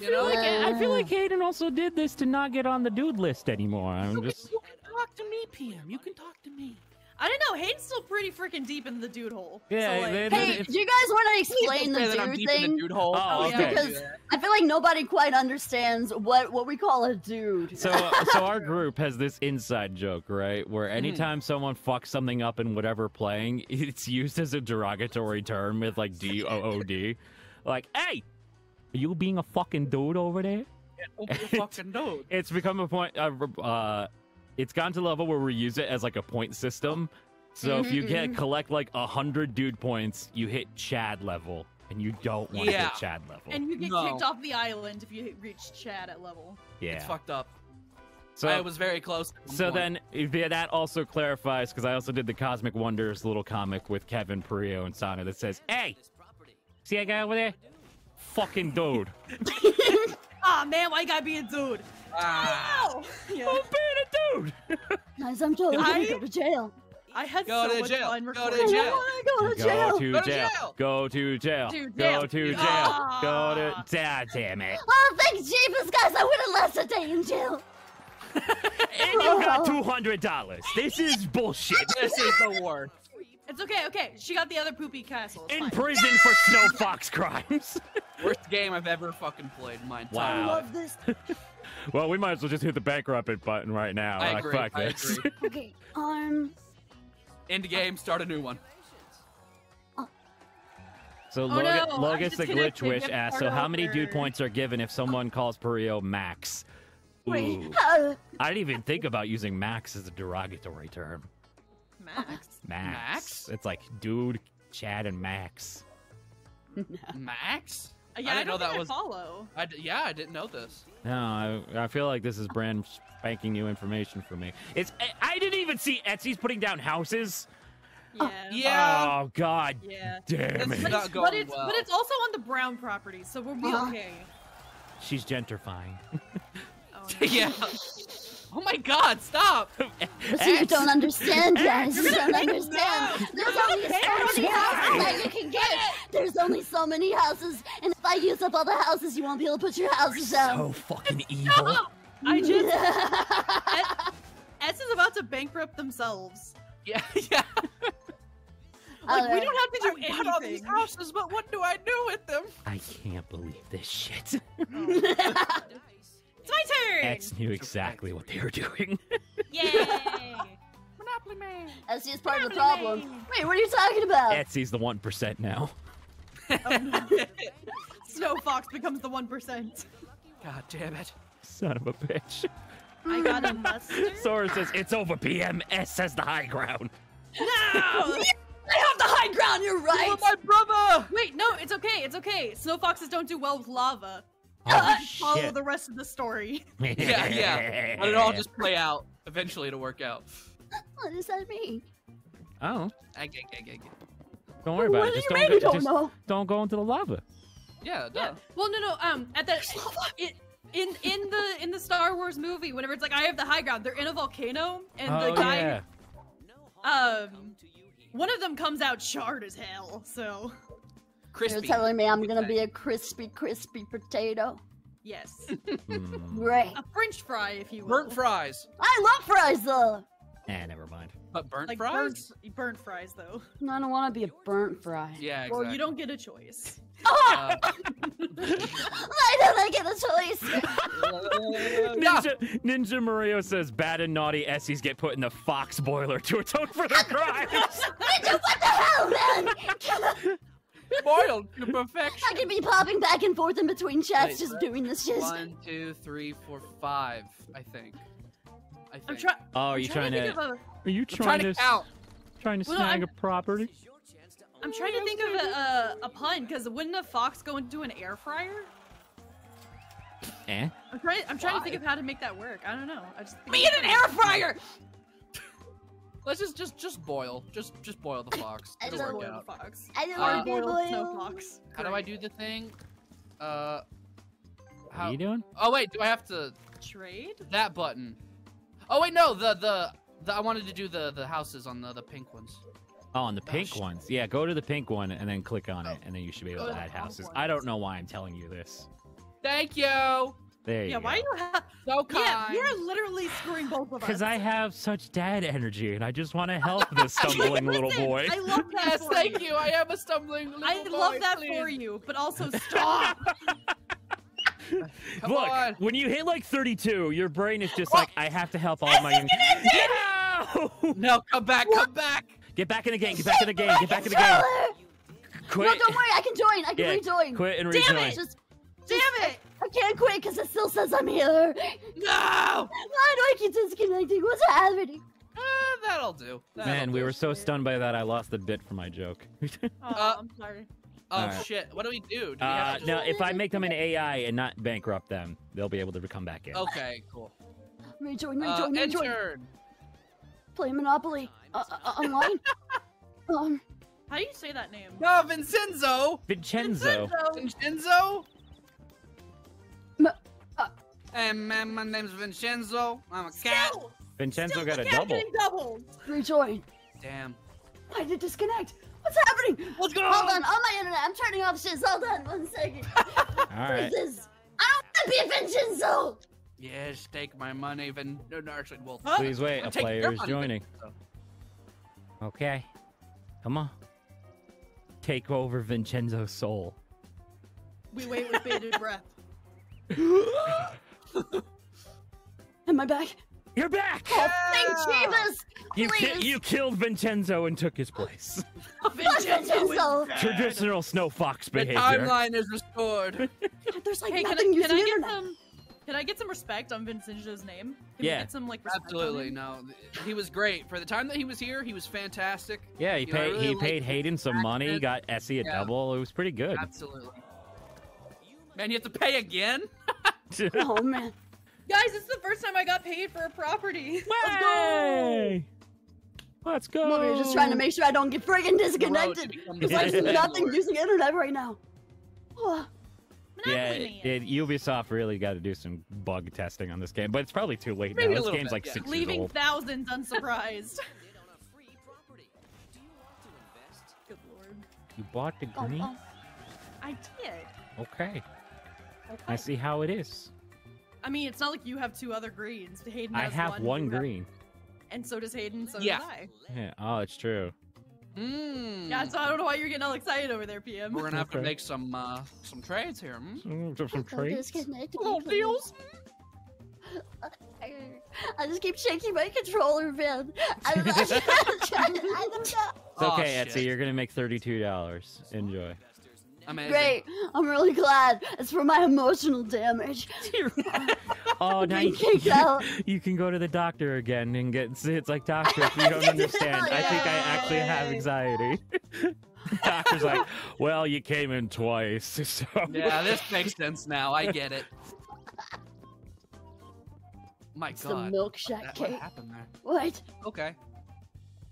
feel like Hayden also did this to not get on the dude list anymore. You can talk to me, PM. You can talk to me. I don't know. Hayden's still pretty freaking deep in the dude hole. Yeah. So, like, hey, do you guys want to explain the dude thing? Oh, okay. Because I feel like nobody quite understands what we call a dude. So, so our group has this inside joke, right? Where anytime someone fucks something up in whatever playing, it's used as a derogatory term with like D-O-O-D. Like, hey, are you being a fucking dude over there? Yeah, fucking dude. It's become a point. It's gone to a level where we use it as like a point system. So if you collect like 100 dude points, you hit Chad level, and you don't want to hit Chad level. And you get kicked off the island if you reach Chad at level. Yeah, it's fucked up. So I was very close. So then that also clarifies because I also did the Cosmic Wonders little comic with Kevin Perillo and Sana that says, "Hey, see that guy over there? Fucking dude." Aw, oh, man, why you gotta be a dude? Wow. Yeah. I'm being a dude. Guys, I'm totally gonna go to jail. I had so much fun recording. Go to jail. Go to jail. Go to jail. Go to jail. Go to jail. Go to jail. Damn it. Oh, thanks, Jeepers, guys. I would have lost a day in jail. And you got $200. This is bullshit. This is the worst. It's okay, okay. She got the other poopy castle. In prison for snow fox crimes. Worst game I've ever fucking played in my entire life. I love this. Well, we might as well just hit the bankrupt button right now. I agree. Fuck this. Okay, end the game, start a new one. So Logus the Glitch Wish asks, so how many dude points are given if someone calls Perillo Max? Wait, I didn't even think about using Max as a derogatory term. Max. Max. It's like dude, Chad, and Max. Max? Yeah, I don't know that was. Follow. Yeah, I didn't know this. No, I feel like this is brand spanking new information for me. It's I didn't even see Etsy's putting down houses. Yeah. Yeah. Oh God. Yeah. Damn it. But it's also on the Brown property, so we'll be okay. She's gentrifying. Oh, no. Yeah. Oh my God! Stop! So you don't understand, guys. You don't understand. There's only so many houses that you can get. There's only so many houses, and if I use up all the houses, you won't be able to put your houses down. So fucking evil! No! I just S is about to bankrupt themselves. Yeah, yeah. Like we don't have to do anything. All these houses, but what do I do with them? I can't believe this shit. It's my turn! X knew exactly what they were doing. Yay! Monopoly Man! Etsy's is part of the problem. Wait, what are you talking about? Etsy's the 1% now. Oh, no. Snow Fox becomes the 1%. God damn it. Son of a bitch. I got a mustard. Sora says, it's over, PM. S says the high ground. No! I have the high ground, you're right! You're my brother! Wait, no, it's okay, it's okay. Snow Foxes don't do well with lava. Follow the rest of the story. Yeah, yeah. Let it all just play out. Eventually it'll work out. What does that mean? Oh. I get. Don't worry about it. Just don't go into the lava. Yeah, duh. Yeah. Well, no. At that in the Star Wars movie, whenever it's like I have the high ground, they're in a volcano, and the guy, one of them comes out charred as hell. So. Crispy. You're telling me I'm gonna be a crispy potato? Yes. Great. A French fry, if you will. Burnt fries. I love fries though. Eh, never mind. But burnt like fries? Burnt fries, though. No, I don't want to be a burnt fry. Yeah, exactly. Well, you don't get a choice. Why don't I get a choice? Ninja Mario says bad and naughty Essies get put in the fox boiler to atone for their crimes. Ninja, what the hell, man? Boiled to perfection. I could be popping back and forth in between chats just doing this shit. 1, 2, 3, 4, 5, I think. I'm trying. Oh, are you trying to snag a property? I'm trying to think of a pun, because wouldn't a fox go into an air fryer? Eh? I'm trying to think of how to make that work. I don't know. I just think in an air fryer. Let's just boil. Just boil the fox. It'll work out. I don't want to boil snow fox. How do I do the thing? How are you doing? Oh wait, do I have to trade that button? Oh wait, no, the I wanted to do the houses on the pink ones. Oh, on the pink ones. Yeah, go to the pink one and then click on it, and then you should be able to add houses. I don't know why I'm telling you this. Thank you. There you go. Yeah, why you have so kind? Yeah, you're literally screwing both of us. Because I have such dad energy, and I just want to help this stumbling little boy. I love that. Yes, thank you. I am a stumbling little boy. I love that for you, but also stop. Look, when you hit like 32, your brain is just like, I have to help all my young. No! No, come back, come back! Get back in the game, get back in the game, get back in the game. Quit. No, don't worry, I can join, I can rejoin. Quit and rejoin. Damn it! Damn it! I can't quit because it still says I'm here. No! Why do I keep disconnecting? What's happening? That'll do. Man, we were so stunned by that, I lost the bit for my joke. I'm sorry. Oh shit! What do we do? Do we have to if I make them an AI and not bankrupt them, they'll be able to come back in. Okay, cool. Rejoin. Play Monopoly online. How do you say that name? No, Vincenzo. Hey man, my name's Vincenzo. I'm a cat. Vincenzo got a double. Rejoin. Damn. Why did it disconnect? What's happening? What's going on? Hold on, my internet. I'm turning off shit. Hold on, 1 second. Alright. I don't want to be a Vincenzo! Yes, take my money, no, actually, well... Huh? Please wait, a player is joining. Okay. Come on. Take over Vincenzo's soul. We wait with bated breath. Am I back? You're back! Yeah. Oh, thank Jesus! You killed Vincenzo and took his place. Vincenzo! Traditional snow fox behavior. The timeline is restored. There's like nothing you see in that. Can I get some respect on Vincenzo's name? Can we get some, like, absolutely, no. He was great. For the time that he was here, he was fantastic. Yeah, he paid Hayden some money, got Essie a double. It was pretty good. Absolutely. Man, you have to pay again? Oh, man. Guys, this is the first time I got paid for a property. Let's go! Let's go! Well, we're just trying to make sure I don't get friggin' disconnected. Because there's nothing using internet right now. Yeah, Ubisoft really got to do some bug testing on this game, but it's probably too late now. This game's like 6 years old. Leaving thousands unsurprised. Good lord. You bought the green? Oh. I did. Okay. I see how it is. I mean, it's not like you have two other greens. Hayden has one green. And so does Hayden, so does I. Yeah. Oh, it's true. Mm. Yeah, so I don't know why you're getting all excited over there, PM. We're gonna have to make some trades here. Some trades? Little deals? I just keep shaking my controller, man. I don't know. It's okay, Etsy. You're gonna make $32. Enjoy. Amazing. Great. I'm really glad. It's for my emotional damage. Oh, now you can go to the doctor again and get... It's like, doctor, if you don't understand, I think I actually have anxiety. The doctor's like, well, you came in twice, so... Yeah, this makes sense now. I get it. My God. The milkshake cake. What happened there? What? Okay.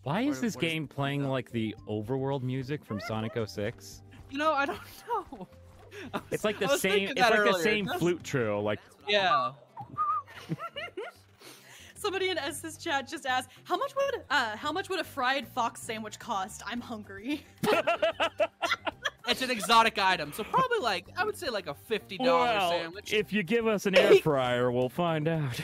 Why is this game playing, like, the overworld music from Sonic 06? You know, I don't know. It's like the same. It's like the same flute trill. Like yeah. Somebody in S's chat just asked, how much would a fried fox sandwich cost? I'm hungry. It's an exotic item, so probably like I would say like a $50 sandwich. If you give us an air fryer, we'll find out.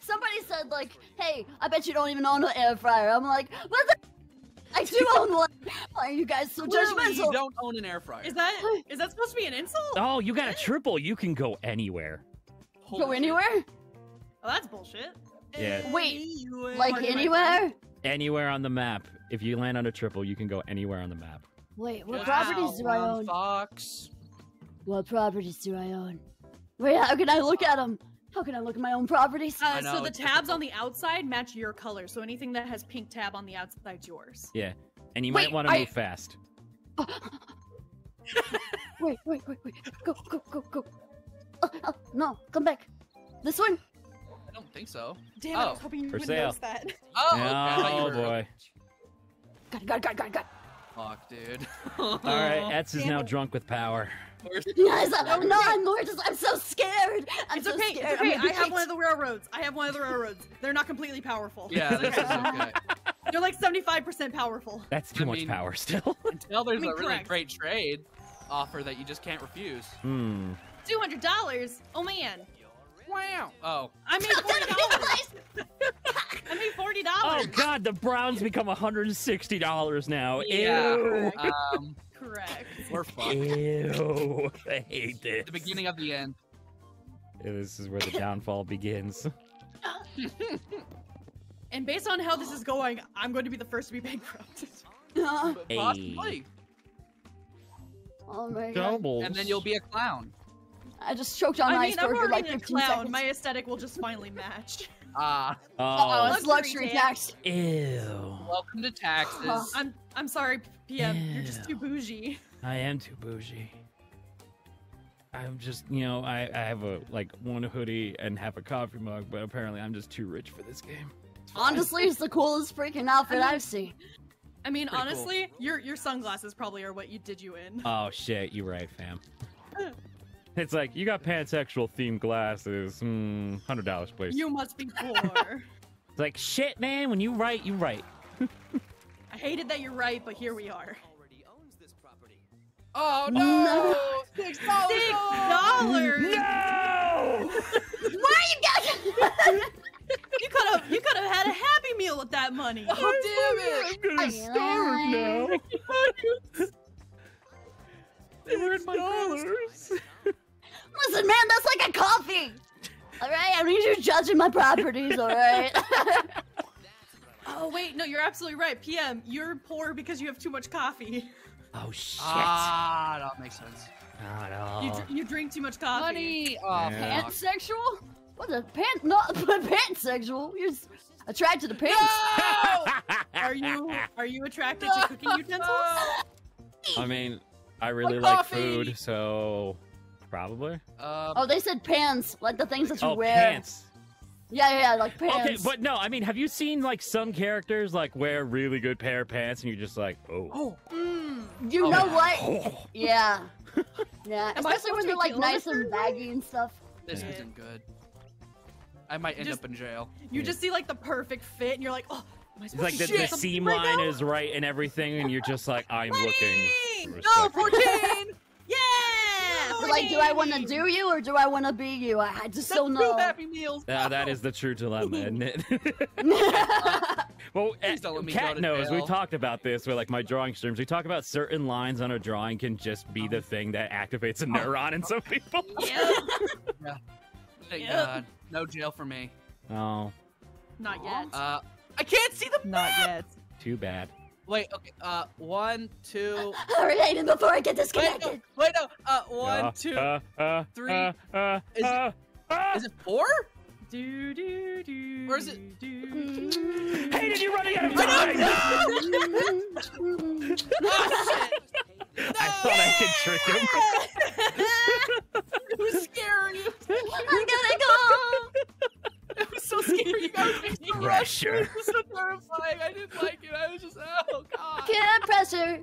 Somebody said like, "Hey, I bet you don't even own an air fryer." I'm like, "What the? I do own one." Why are you guys so judgmental? You don't own an air fryer. Is that supposed to be an insult? Oh, you got a triple. You can go anywhere. Go anywhere? Oh, that's bullshit. Yeah. Wait, like anywhere? Anywhere on the map. If you land on a triple, you can go anywhere on the map. Wait, what properties do I own? Fox. What properties do I own? Wait, how can I look at them? How can I look at my own properties? So the tabs on the outside match your color, so anything that has pink tab on the outside's yours. Yeah, and you might want to move fast. Wait. Go. Oh, no, come back. This one? I don't think so. Damn it, I was hoping you wouldn't notice that. Oh, okay. Oh boy. Got it. Fuck, dude. Alright, Etz is now drunk with power. No, I'm so scared. I'm so scared. It's okay. I have one of the railroads. They're not completely powerful. Yeah, this is okay. They're like 75% powerful. That's too much power still. Until there's a really great trade offer that you just can't refuse. Hmm. $200? Oh man. Wow. Oh. I made $40. I made $40. Oh god, the Browns become $160 now. Yeah. Ew. Correct. We're fucked. Ew. I hate this. The beginning of the end. This is where the downfall begins. And based on how this is going, I'm going to be the first to be bankrupted. Possibly. Oh my god. And then you'll be a clown. I just choked on iceberg for like 15 seconds. I mean, I'm already a clown. My aesthetic will just finally match. Oh, it's luxury tax. Ew. Welcome to taxes. I'm sorry, PM. Ew. You're just too bougie. I am too bougie. I'm just, you know, I have one hoodie and have a coffee mug, but apparently I'm just too rich for this game. Honestly, it's the coolest freaking outfit I've seen. I mean, honestly, cool. your sunglasses probably are what did you in. Oh shit, you're right, fam. It's like, you got pansexual themed glasses, $100 please. You must be poor. It's like, shit man, when you write, you write. I hated that you're right, but here we are. Oh no! $6! No! Why are you guys? You could have had a Happy Meal with that money. Oh damn it! I'm gonna starve now. They were $6. Listen, man, that's like a coffee. All right, I need you judging my properties. All right. Oh wait, no, you're absolutely right, PM. You're poor because you have too much coffee. Oh shit. Ah, that makes sense. Not at all. You drink too much coffee. Money. Oh, yeah. Pansexual? What's a pant? No, pansexual. You're attracted to pants. No! Are you attracted to cooking utensils? I mean, I really like food, so. Probably. Oh, they said pants, like the things that you wear. Pants. Yeah, like pants. Okay, but no, I mean, have you seen like some characters like wear really good pair of pants, and you're just like, you know what? Oh. Yeah, yeah. Especially when they're like nice and baggy and stuff. This isn't good. I might end up in jail. You just see like the perfect fit, and you're like, oh. It's like the seam line is right and everything, and you're just like, I'm looking. No, 14. Yeah. So, like, do I want to do you or do I want to be you? I just don't know. Two Happy Meals. No, that is the true dilemma, isn't it? Well, Kat knows. We talked about this with like my drawing streams. We talk about certain lines on a drawing can just be the thing that activates a neuron in some people. Yeah. Thank God. No jail for me. Oh. Not yet. I can't see the map. Not yet. Too bad. Wait, okay, 1, 2... Hurry, Aiden, before I get disconnected! Wait, no, 1, 2, 3... Is it 4? Or is it... Aiden, you're running out of time! No! Oh, shit! No! I thought I could trick him. It was scary! I gotta go! It was so scary. Pressure. It was so terrifying. I didn't like it. I was just, oh god. Get pressure.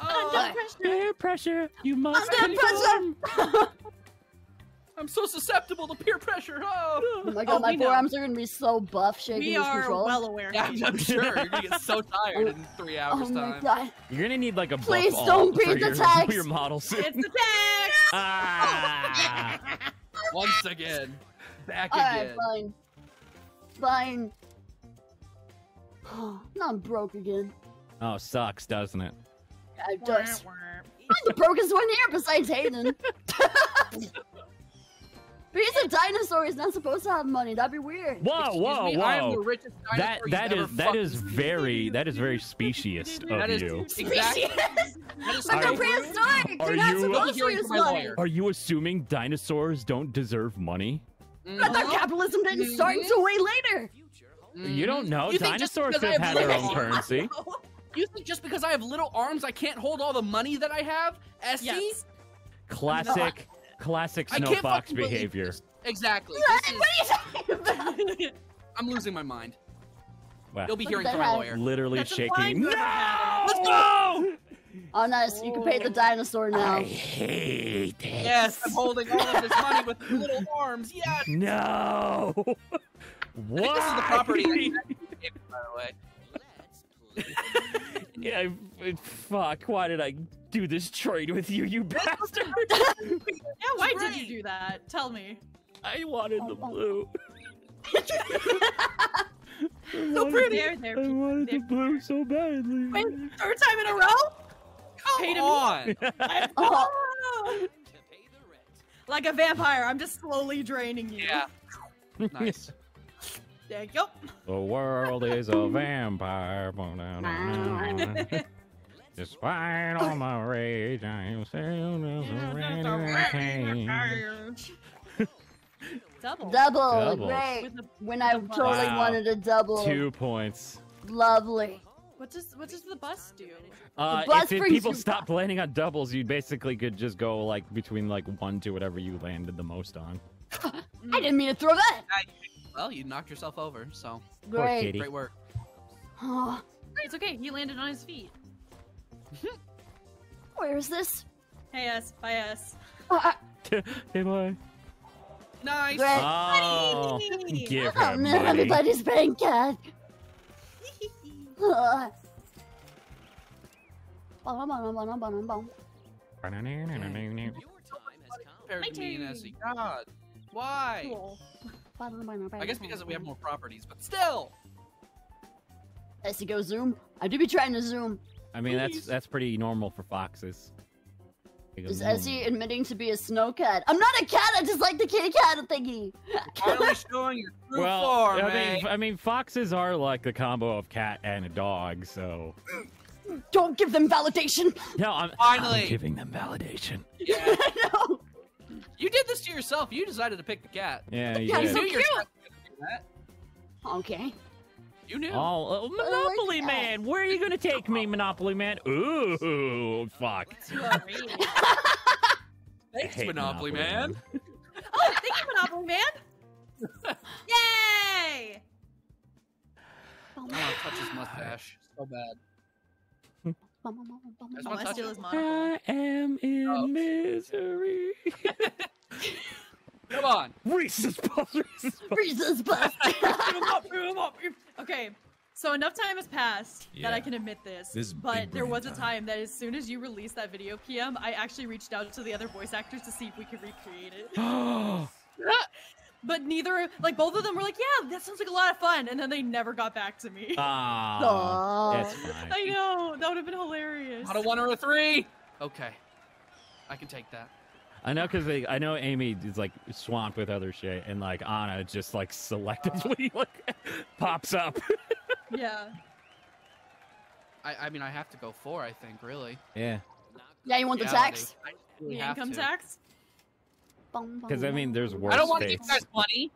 Under pressure. You must conform. I'm so susceptible to peer pressure. Oh my god, my forearms are gonna be so buff, shaking his control. We are well aware. Yeah, I'm sure. You're gonna get so tired in 3 hours time. Oh my god. You're gonna need like a buff. Please don't beat the tax. Your model suit. It's the tax. Ah. Once again. Back again. Alright, fine. Fine. Now I'm broke again. Oh, sucks, doesn't it? Yeah, it does. I'm the brokest one here besides Hayden. Because a dinosaur is not supposed to have money. That'd be weird. Whoa, Excuse me, whoa, whoa! I am the richest dinosaur that is very specious of you. Specious? But they're prehistoric. They're not supposed to use money. Are you assuming dinosaurs don't deserve money? Mm-hmm. But their capitalism didn't start until way later. Mm-hmm. You don't know. Dinosaurs could have had their own currency. You think just because I have little arms, I can't hold all the money that I have? Yes. Classic. Classic Snowfox behavior. Exactly. What are you talking about? I'm losing my mind. Wow. You'll be hearing from my lawyer. Literally shaking. No! Let's go! Oh, nice. You can pay the dinosaur now. I hate it. Yes, I'm holding all of this money with little arms. Yes. No. What? This is the property I gave you, by the way. Yeah, fuck, why did I do this trade with you, you bastard? Yeah, why did you do that? Tell me. I wanted the blue. So pretty. I wanted the blue so badly. Wait, third time in a row? Come on. Oh. Like a vampire, I'm just slowly draining you. Yeah. Nice. There you go. The world is a vampire. Despite all my rage, I am still just a Double. Great. When I totally wanted a double. 2 points. Lovely. What does the bus do? If people stopped landing on doubles, you basically could just go like between like 1 to whatever you landed the most on. I didn't mean to throw that. Well, you knocked yourself over, so great work. It's okay. He landed on his feet. Where is this? Hey, us. Bye, us. Hey, boy. Nice. Oh, give her money. Everybody's paying cash. God, why? Cool. I guess because we have more properties, but still. As you go zoom, I do be trying to zoom. I mean, that's pretty normal for foxes. Is Ezzy admitting to be a snow cat? I'm not a cat. I just like the kitty cat thingy. Finally showing your true form, man. I mean, foxes are like the combo of cat and a dog, so. Don't give them validation. No, I'm giving them validation. Yeah. No. You did this to yourself. You decided to pick the cat. Yeah, you did. So cute. Okay. You knew. Oh, Monopoly Man, where are you gonna take me, Monopoly Man? Ooh, fuck. Thanks, Monopoly Man. Oh, thank you, Monopoly Man. Yay! I want to touch his mustache so bad. I am in misery. Come on. Reese's Puffs. Give him up. Okay, so enough time has passed that I can admit this but there was a time that as soon as you released that video, PM, I actually reached out to the other voice actors to see if we could recreate it. But neither, like both of them were like, yeah, that sounds like a lot of fun. And then they never got back to me. That's fine. I know, that would have been hilarious. Out of 1 or a 3. Okay, I can take that. I know because I know Amy is like swamped with other shit. And like Anna just like selectively like pops up. Yeah. I mean, I have to go 4, I think, really. Yeah. Yeah, you want the tax? Really the income tax? Because I mean, there's worse. I don't want to give you guys money.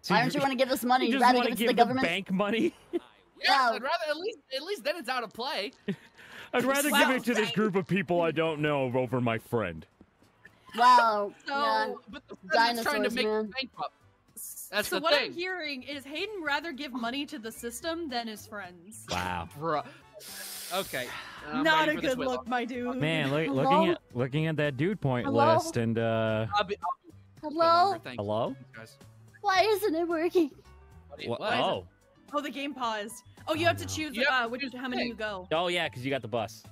So why don't you want to give us money? You'd rather give it to the government? Bank money. Yeah, I'd rather at least then it's out of play. I'd rather give it to this group of people I don't know over my friend. Wow. So, yeah. But the friend is trying to make the bankrupt. That's so the thing. So what I'm hearing is Hayden rather give money to the system than his friends. Wow. Bruh. Okay. Not a good look, my dude. Man, looking at that dude point list and Hello? Why isn't it working? Oh. Oh, the game paused. Oh, you have to choose how many you go. Oh, yeah, because you got the bus.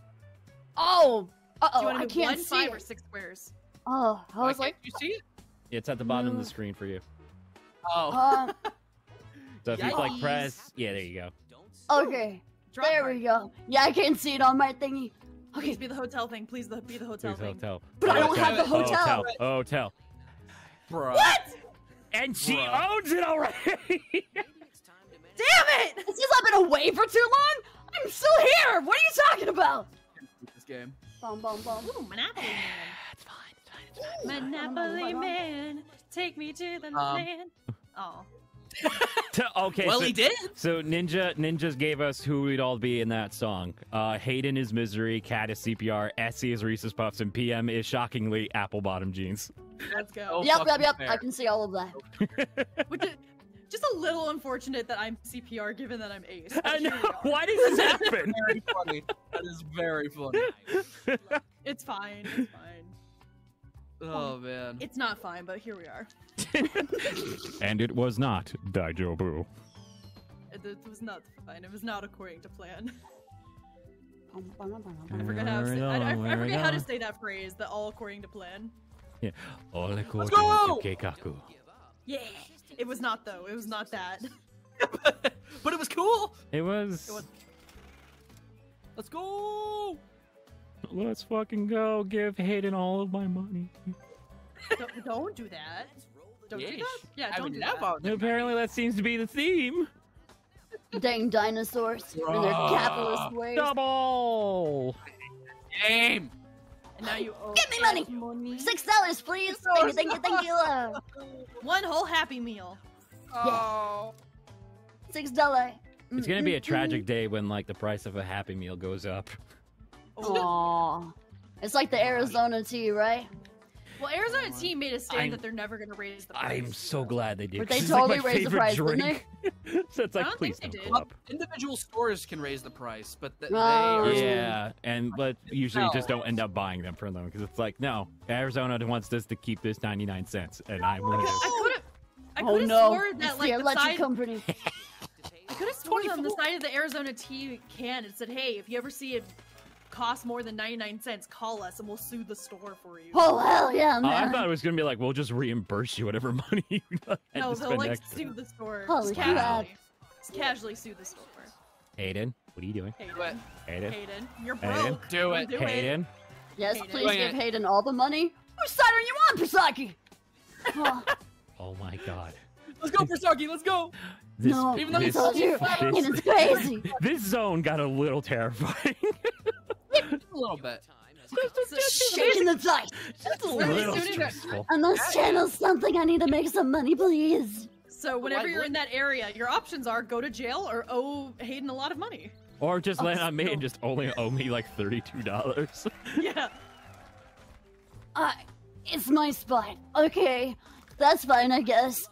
Oh! Uh-oh, do you want to do 1, 5, or 6 squares? Oh, I was like... You see it? Yeah, it's at the bottom of the screen for you. Oh. So if you like press... Yeah, there you go. Okay. There we go. Yeah, I can see it on my thingy. Okay, please be the hotel thing. Please be the hotel thing. Hotel. But I don't have the hotel. Hotel. Bruh. What? And she owns it already! Damn it! It's just I've been away for too long? I'm still here! What are you talking about? This game. Boom, boom, boom. Ooh, Monopoly Man. It's fine, it's fine, it's fine. Ooh, Monopoly Man, take me to the land. Oh. Okay, well, so, he did. So Ninjas gave us who we'd all be in that song. Hayden is Misery, Cat is CPR, Essie is Reese's Puffs, and PM is shockingly Apple Bottom Jeans. Let's go. Yep, yep, yep. Fair. I can see all of that. Which is just a little unfortunate that I'm CPR given that I'm Ace. I know. Why does this happen? Very funny. That is very funny. It's fine. It's fine. Oh, man. It's not fine, but here we are. And it was not Daijobu. It was not fine. It was not according to plan. I forget how to say that phrase, the all according to plan. Yeah. All according to Keikaku. Yeah. It was not, though. It was not that. But it was cool. It was... Let's go! Let's fucking go. Give Hayden all of my money. Don't do that. Don't do that. Yeah, don't do that. Apparently that seems to be the theme. Dang dinosaurs in their capitalist ways. Double! Game! And now you owe... Give me money! $6, please! Thank you, thank you, thank you! One whole Happy Meal. Oh. Yeah. $6. It's gonna be a tragic day when, like, the price of a Happy Meal goes up. Aww. It's like the Arizona Tea, right? Well, Arizona Tea made a statement that they're never going to raise the price. I'm so glad they did. But they totally raised the price, didn't they? So it's like, please don't go up. Individual stores can raise the price, but they are... Yeah, but usually you just don't end up buying them from them, because it's like, no, Arizona wants us to keep this 99 cents, and I'm going to... I could have sworn that, like, the side... company. I could have sworn on the side of the Arizona Tea can, it said, hey, if you ever see it... cost more than 99 cents, call us and we'll sue the store for you. Oh, hell yeah, man. I thought it was gonna be like, we'll just reimburse you whatever money you had. No, they'll like sue the store. Holy crap. Just casually sue the store. Hayden, what are you doing? Hayden. Hayden. Hayden. You're broke. Hayden. Do it. Hayden. Yes, Hayden. Please give Hayden all the money. Which side are you on, Pisaki? Oh my god. Let's go, Pisaki, let's go! This, no, even though I told you, Hayden's crazy. This zone got a little terrifying. A little bit. Shaking the dice. It's a little stressful. Unless channel's something, I need to make some money, please. So whenever you're in that area, your options are go to jail or owe Hayden a lot of money. Or just land on me and just only owe me like $32. Yeah. It's my spot. Okay, that's fine, I guess.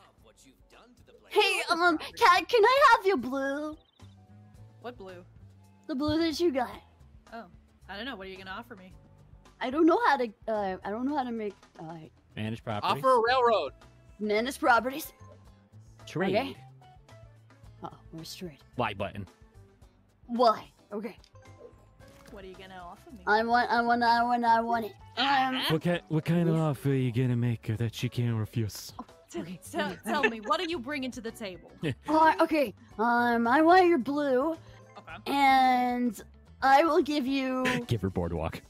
Hey, Cat, can I have your blue? What blue? The blue that you got. Oh. I don't know. What are you gonna offer me? I don't know how to. I don't know how to make. Manage properties. Offer a railroad. Manage properties. Trade. Okay. Uh oh, where's trade? Y button. Why? Okay. What are you gonna offer me? I want it. What kind of offer are you gonna make that you can't refuse? Oh, tell me. What are you bringing to the table? Okay. I want your blue. Okay. And. I will give you... Give her Boardwalk.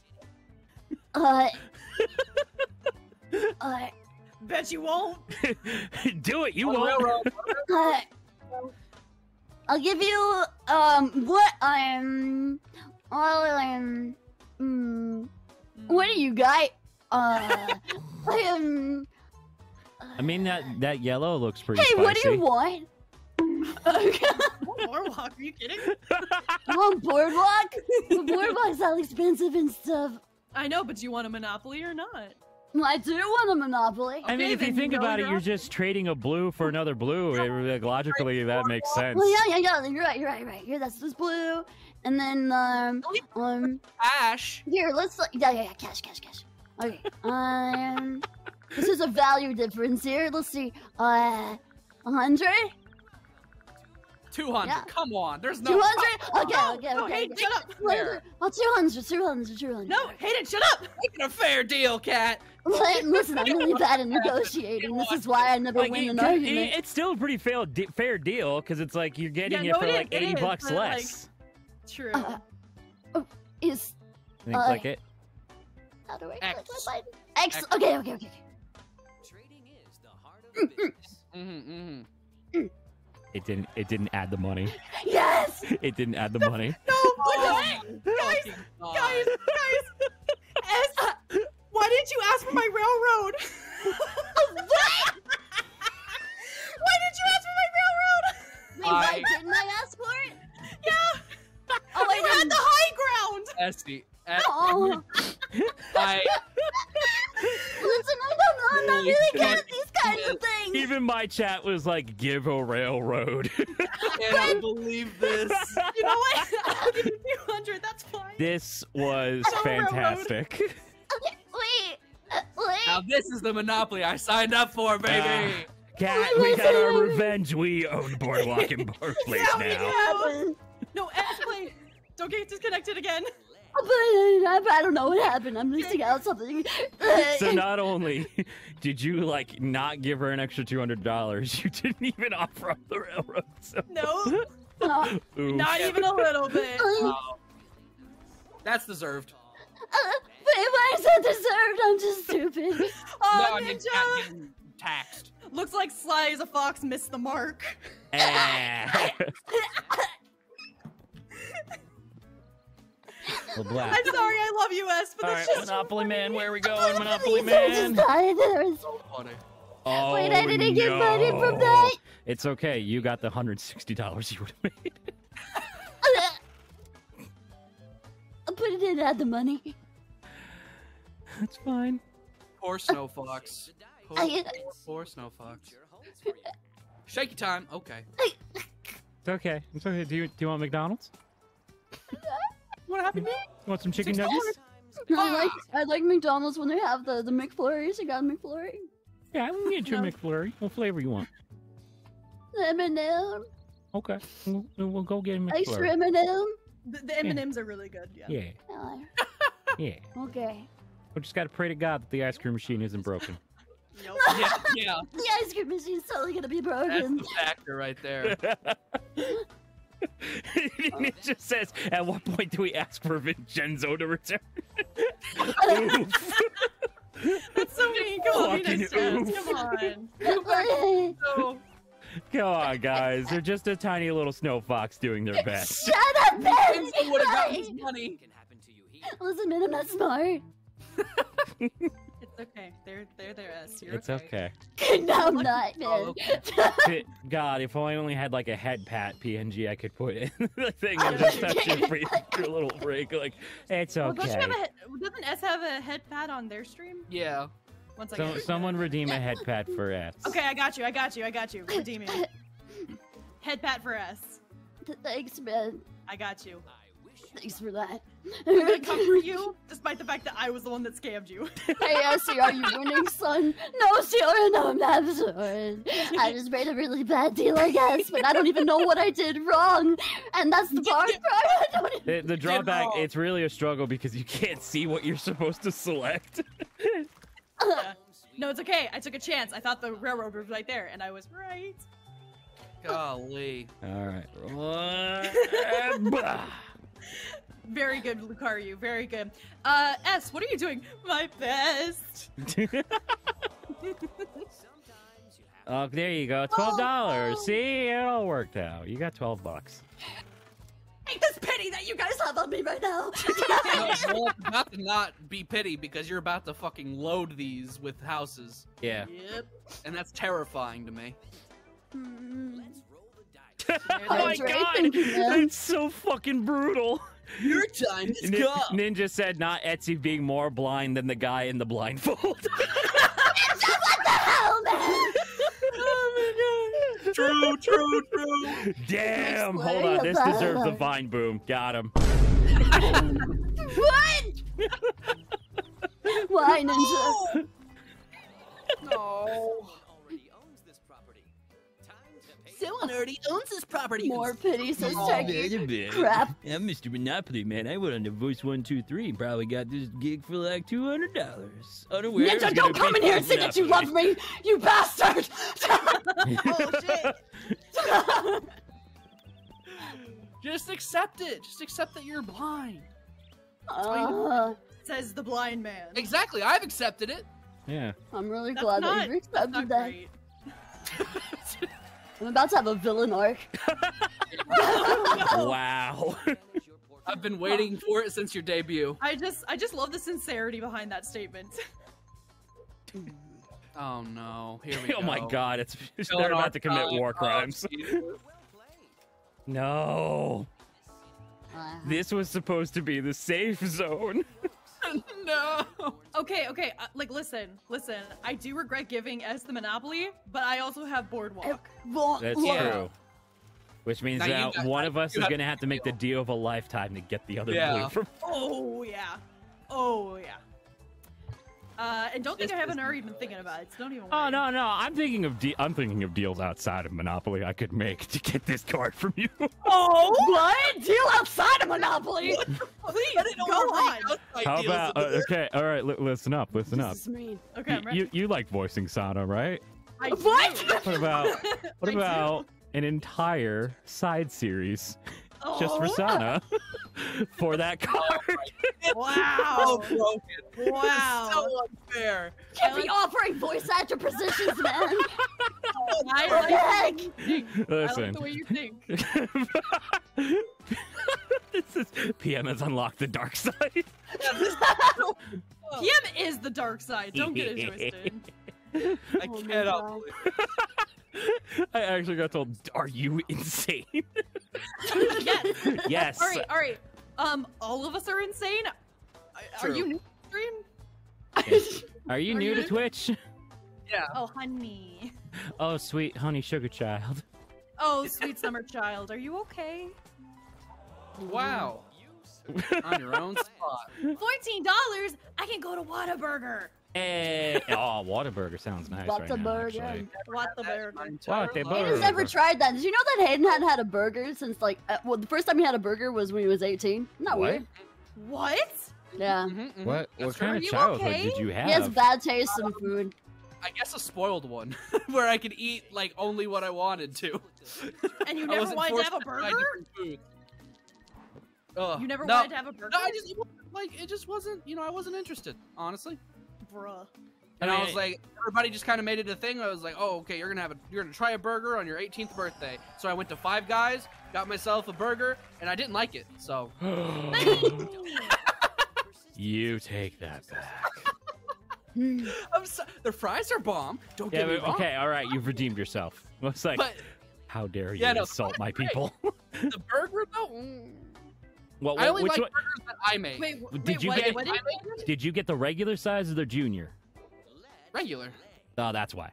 Bet you won't. Do it, you won't. I'll give you, what do you got? I mean, that yellow looks pretty spicy. Hey, what do you want? Boardwalk? Are you kidding? You want Boardwalk? Boardwalk's all expensive and stuff. I know, but do you want a Monopoly or not? Well, I do want a Monopoly. Okay, I mean, if you think about it, you're just trading a blue for another blue. It, logically, that makes sense. Well, yeah, you're right. Here, that's this blue, and then cash. Here, let's yeah, cash. Okay, this is a value difference here. Let's see, 100. 200. Yeah. Come on, there's no. 200. Okay. Hayden, shut up. Later. Oh, 200. No, Hayden, shut up. Making a fair deal, Cat. Listen, I'm really bad at negotiating. This is why I never win an argument. It's still a pretty fair deal because it's like you're getting it for like $80 less. Like, true. Is. Can you click it? How do I click that button? X. Okay. Trading is the heart of business. It didn't add the money. Yes! It didn't add the money. No! Guys! Why didn't you ask for my railroad? What? Why didn't you ask for my railroad? Wait, didn't I ask for it? Yeah! Oh, you had the high ground! Esty. Oh. Listen, I'm not really good at these kinds of things. Even my chat was like, give a railroad. Can't believe this. You know what? I'll give you 200, that's fine. This was fantastic. Okay, wait. Now this is the Monopoly I signed up for, baby. Cat, we got our revenge. We own Boardwalk and Bar Place now. No, actually, don't get disconnected again. I don't know what happened. I'm missing out something. So not only did you like not give her an extra $200, you didn't even offer up the railroad. So. No, not even a little bit. That's deserved. Wait, why is that deserved? I'm just stupid. Oh, no, Ninja. Taxed. Looks like Sly as a fox missed the mark. Black. I'm sorry, I love US, but that's just Monopoly Man. Where are we going, Monopoly Man? Oh, wait, I didn't get money from that. It's okay. You got the $160 you would have made. But it didn't add the money. That's fine. Poor Snow Fox. Poor Snow Fox. Shaky time. Okay. It's okay. It's okay. Do you want McDonald's? What happened to me? Want some chicken nuggets? No, I like McDonald's when they have the McFlurries. I got a McFlurry. Yeah, I'm gonna get you a McFlurry. What flavor you want? M&M. Okay, we'll go get a McFlurry. Extra M&M. The M&Ms are really good. Yeah. Yeah. Okay. We just gotta pray to God that the ice cream machine isn't broken. Nope. Yeah. The ice cream machine is totally gonna be broken. That's the factor right there. It just says, at what point do we ask for Vincenzo to return? Oof. That's so many incompetence. Come on. Come on, guys. They're just a tiny little snow fox doing their best. Shut up, Ben! Vincenzo would've gotten his money. Listen, man, I'm not smart. It's okay. They're their ass. It's okay. No, I'm not, man. God, if I only had like a head pat PNG I could put in the thing and just touch it for your little break. Like, it's okay. Well, doesn't S have a head pat on their stream? Yeah. One second. Someone redeem a head pat for S. Okay, I got you. Redeeming. Head pat for S. Thanks, man. I got you. Thanks for that. I'm gonna come for you, despite the fact that I was the one that scammed you. Hey, Essie, are you winning, son? No, Sierra, no, I'm not sure. I just made a really bad deal, I guess, but I don't even know what I did wrong. And that's the part. The drawback, it's really a struggle because you can't see what you're supposed to select. No, it's okay. I took a chance. I thought the railroad was right there, and I was right. Golly. All right. Very good, Lucario. Very good. S, what are you doing? My best. Oh, there you go. $12. Oh. See, it all worked out. You got $12. Ain't this pity that you guys have on me right now? Well, it's about to not be pity because you're about to fucking load these with houses. Yeah. Yep. And that's terrifying to me. Let's roll the dice. Oh my god! That's so fucking brutal. Your time is come. Ninja said, not Etsy being more blind than the guy in the blindfold. Ninja, what the hell, man? Oh my god. True, true, true. Damn, hold on. This deserves a vine boom. Got him. What? Why, Ninja? No. Someone already owns this property. More pity, so techie. Crap. I'm Mr. Monopoly, man. I went on to voice 123 and probably got this gig for like $200. Unaware. Ninja, don't come in here and say that you love me, you bastard! Oh shit! Just accept it. Just accept that you're blind. Says the blind man. Exactly. I've accepted it. Yeah. I'm really glad that you've accepted that. I'm about to have a villain arc. Wow. I've been waiting for it since your debut. I just love the sincerity behind that statement. Oh no. Here we go. Oh my god, it's they're about to commit war crimes. No. This was supposed to be the safe zone. No. Okay, okay. Like, listen. I do regret giving S the Monopoly, but I also have Boardwalk. That's true. Which means now that one of us is going to have to make the deal of a lifetime to get the other blue from. Oh, yeah. Oh, yeah. And don't think I haven't already been thinking about it. So don't even worry. Oh, no, no. I'm thinking of deals outside of Monopoly I could make to get this card from you. Oh, what? Deal outside of Monopoly? Please, go on. How about, okay, all right, listen up. This is mean. Okay, I'm ready. You like voicing Sana, right? I do. What about an entire side series? Just for Sana, for that card. Wow! So broken. Wow! So unfair. You can't be offering voice actor positions, man. Listen. I like the way you think. This is PM has unlocked the dark side. PM is the dark side. Don't get it twisted. I cannot believe it. I actually got told, "Are you insane?" Yes. Yes. All right. All right. All of us are insane. True. Are you new to stream? Are you new to Twitch? Yeah. Oh, honey. Oh, sweet honey sugar child. Oh, sweet summer child. Are you okay? Wow. On your own spot. $14. I can go to Whataburger. Hey. Oh, Whataburger sounds nice right now. Whataburger. Hayden's never tried that. Did you know that Hayden hadn't had a burger since like, well, the first time he had a burger was when he was 18. Isn't that weird? What? Yeah. Mm-hmm, mm-hmm. What kind of childhood did you have? He has bad taste in food. I guess a spoiled one, where I could eat like only what I wanted to. And you never wanted to have a burger? You never wanted to have a burger? No, I just like it. Just wasn't. You know, I wasn't interested, honestly. Bruh. And I was like, everybody just kind of made it a thing. I was like, oh, okay, you're gonna try a burger on your 18th birthday. So I went to Five Guys, got myself a burger, and I didn't like it. So you take that back. I'm so, the fries are bomb. Don't get me wrong. Okay, all right, you've redeemed yourself. Looks like, but, how dare you insult my people? The burger though. Well, I only like burgers that I made. Did you get the regular size or the junior? Regular. Oh, that's why.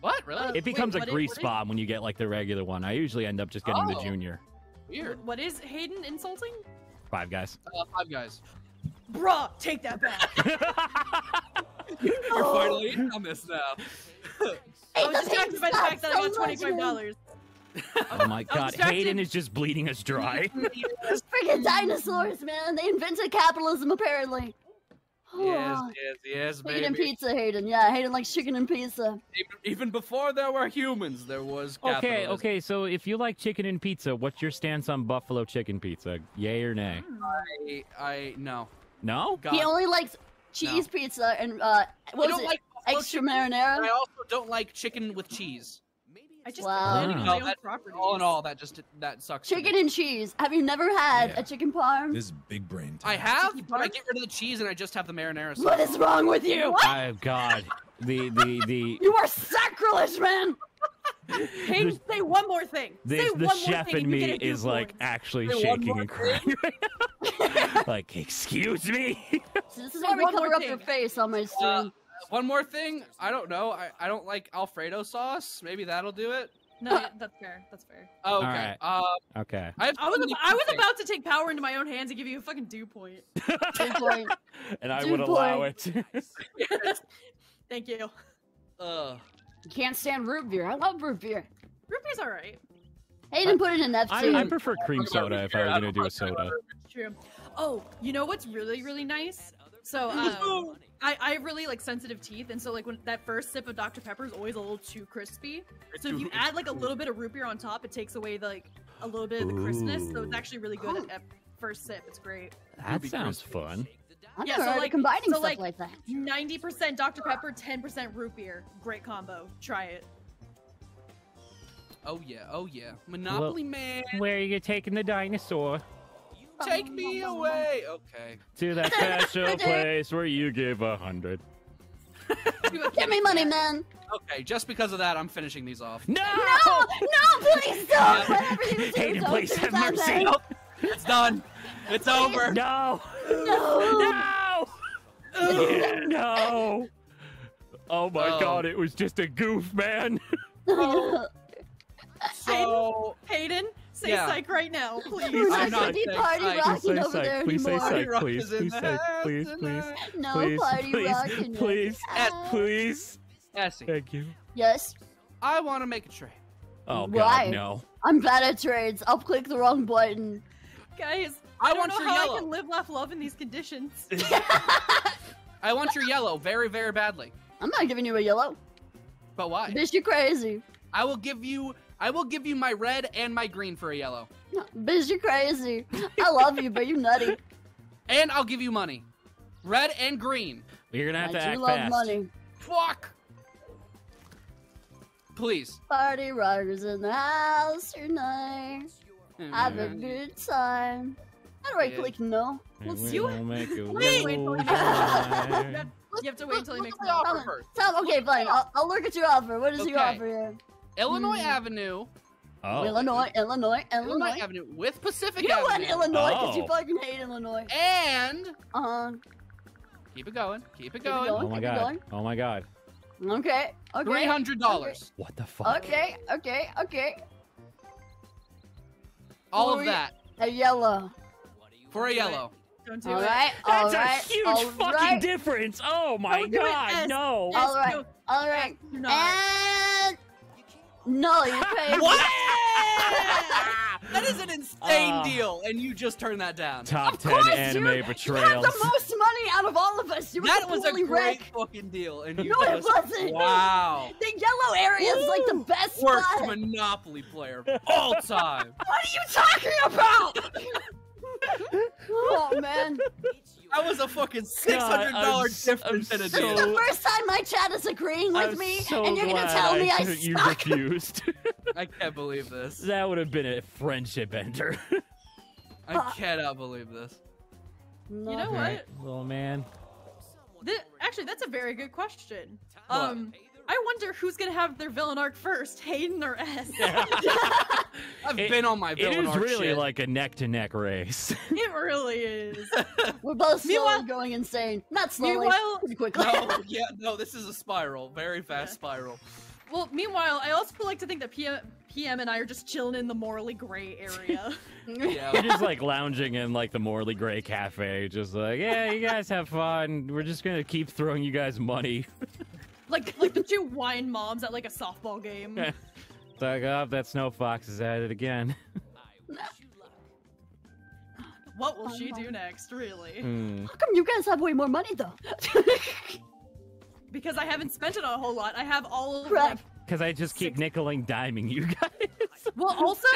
What? Really? It becomes a grease bomb when you get like the regular one. I usually end up just getting the junior. Weird. What is Hayden insulting? Five Guys. Five Guys. Bruh, take that back. You're finally on this now. I was distracted by the fact that I got $25. Oh my god, Hayden is just bleeding us dry. Those freaking dinosaurs, man. They invented capitalism, apparently. Oh, yes, yes, yes, chicken baby. Chicken and pizza, Hayden. Yeah, Hayden likes chicken and pizza. Even before there were humans, there was capitalism. Okay, okay, so if you like chicken and pizza, what's your stance on buffalo chicken pizza? Yay or nay? No. No? God. He only likes cheese pizza and, extra marinara? I also don't like chicken with cheese. I just all in all, that sucks. Chicken and cheese. Have you never had a chicken parm? This is big brain time. I have, but I get rid of the cheese and I just have the marinara sauce. What is wrong with you? What? Oh god, the you are sacrilege, man. Paige, say one more thing. The chef in me is like actually shaking and crying right now. Like, excuse me? So this is why we cover up your face on my stream. One more thing. I don't know. I don't like Alfredo sauce. Maybe that'll do it. No, that's fair. That's fair. Oh, okay. Right. Okay. I was about to take power into my own hands and give you a fucking dew point. And I would allow it. Thank you. You can't stand root beer. I love root beer. Root beer's alright. Hayden put it in that food. I prefer cream soda if I was gonna do a soda. True. Oh, you know what's really, really nice? So, I have really, like, sensitive teeth, and so, like, when that first sip of Dr. Pepper is always a little too crispy. So if you add, like, a little bit of root beer on top, it takes away, like, a little bit of the crispness. So it's actually really good at first sip. It's great. That sounds fun. Yeah, so, like, combining stuff like that. 90% Dr. Pepper, 10% root beer. Great combo. Try it. Oh, yeah. Oh, yeah. Monopoly Man. Where are you taking the dinosaur? Take me away, okay. To that special place where you give 100. Give me money, man. Okay, just because of that, I'm finishing these off. No, no, no, please don't. Whatever you do, Hayden, please have mercy. Nope. It's done. It's over. No. No. No. No. Oh my God! It was just a goof, man. So Hayden. Say psych right now, please. We're not going to be party rocking over there anymore. Please say psych, please. Please say please, please. No party rocking. Please, please. Essie. Thank you. Yes? I want to make a trade. Oh, God, no. I'm bad at trades. I'll click the wrong button. Guys, I don't know how I can live, laugh, love in these conditions. I want your yellow very, very badly. I'm not giving you a yellow. But why? Bitch, you're crazy. I will give you my red and my green for a yellow. No, bitch, you're crazy. I love you, but you're nutty. And I'll give you money. Red and green. You're gonna have to act fast. Money. Fuck! Please. Party rockers in the house tonight. Have a good time. How do I click no? Let's do it. You have to wait until he makes the offer first. Okay, fine. I'll look at your offer. What is your offer here? Illinois Avenue. Oh. Illinois Avenue with Pacific Avenue. You know what, Illinois, because you fucking hate Illinois. And... keep it going. Keep it going. Oh, my God. Oh, my God. Okay. Okay. $300. Okay. What the fuck? Okay. Okay. Okay. All of that. A yellow. For a yellow. Don't do it. All right. That's a huge fucking difference. Oh, my God. No. All right. All right. And... No, you're crazy. What? That is an insane deal, and you just turned that down. Top 10 anime betrayals. You had the most money out of all of us. That was a great fucking deal, and you just... No, it wasn't. Wow. The yellow area is like the best worst spot. Worst Monopoly player of all time. What are you talking about? Oh, man. That was a fucking $600 difference in a deal. This is the first time my chat is agreeing with me, and you're gonna tell me I suck. You refused. I can't believe this. That would have been a friendship ender. I cannot believe this. You know what, little man? Actually, that's a very good question. I wonder who's gonna have their villain arc first, Hayden or S. Yeah. I've been on my villain arc. It is really like a neck-to-neck race. It really is. We're both slowly going insane. Not slowly. Meanwhile, quickly. No, yeah, no, this is a spiral, very fast spiral. Well, meanwhile, I also like to think that PM and I are just chilling in the morally gray area. Yeah, we're just like lounging in like the morally gray cafe, just like, yeah, you guys have fun. We're just gonna keep throwing you guys money. Like the two wine moms at like a softball game. Yeah. Dug up, that snow fox is at it again. What will she do next, really? How come you guys have way more money though? Because I haven't spent it on a whole lot. I have all of like. Because I just keep nickel and diming you guys. Well, also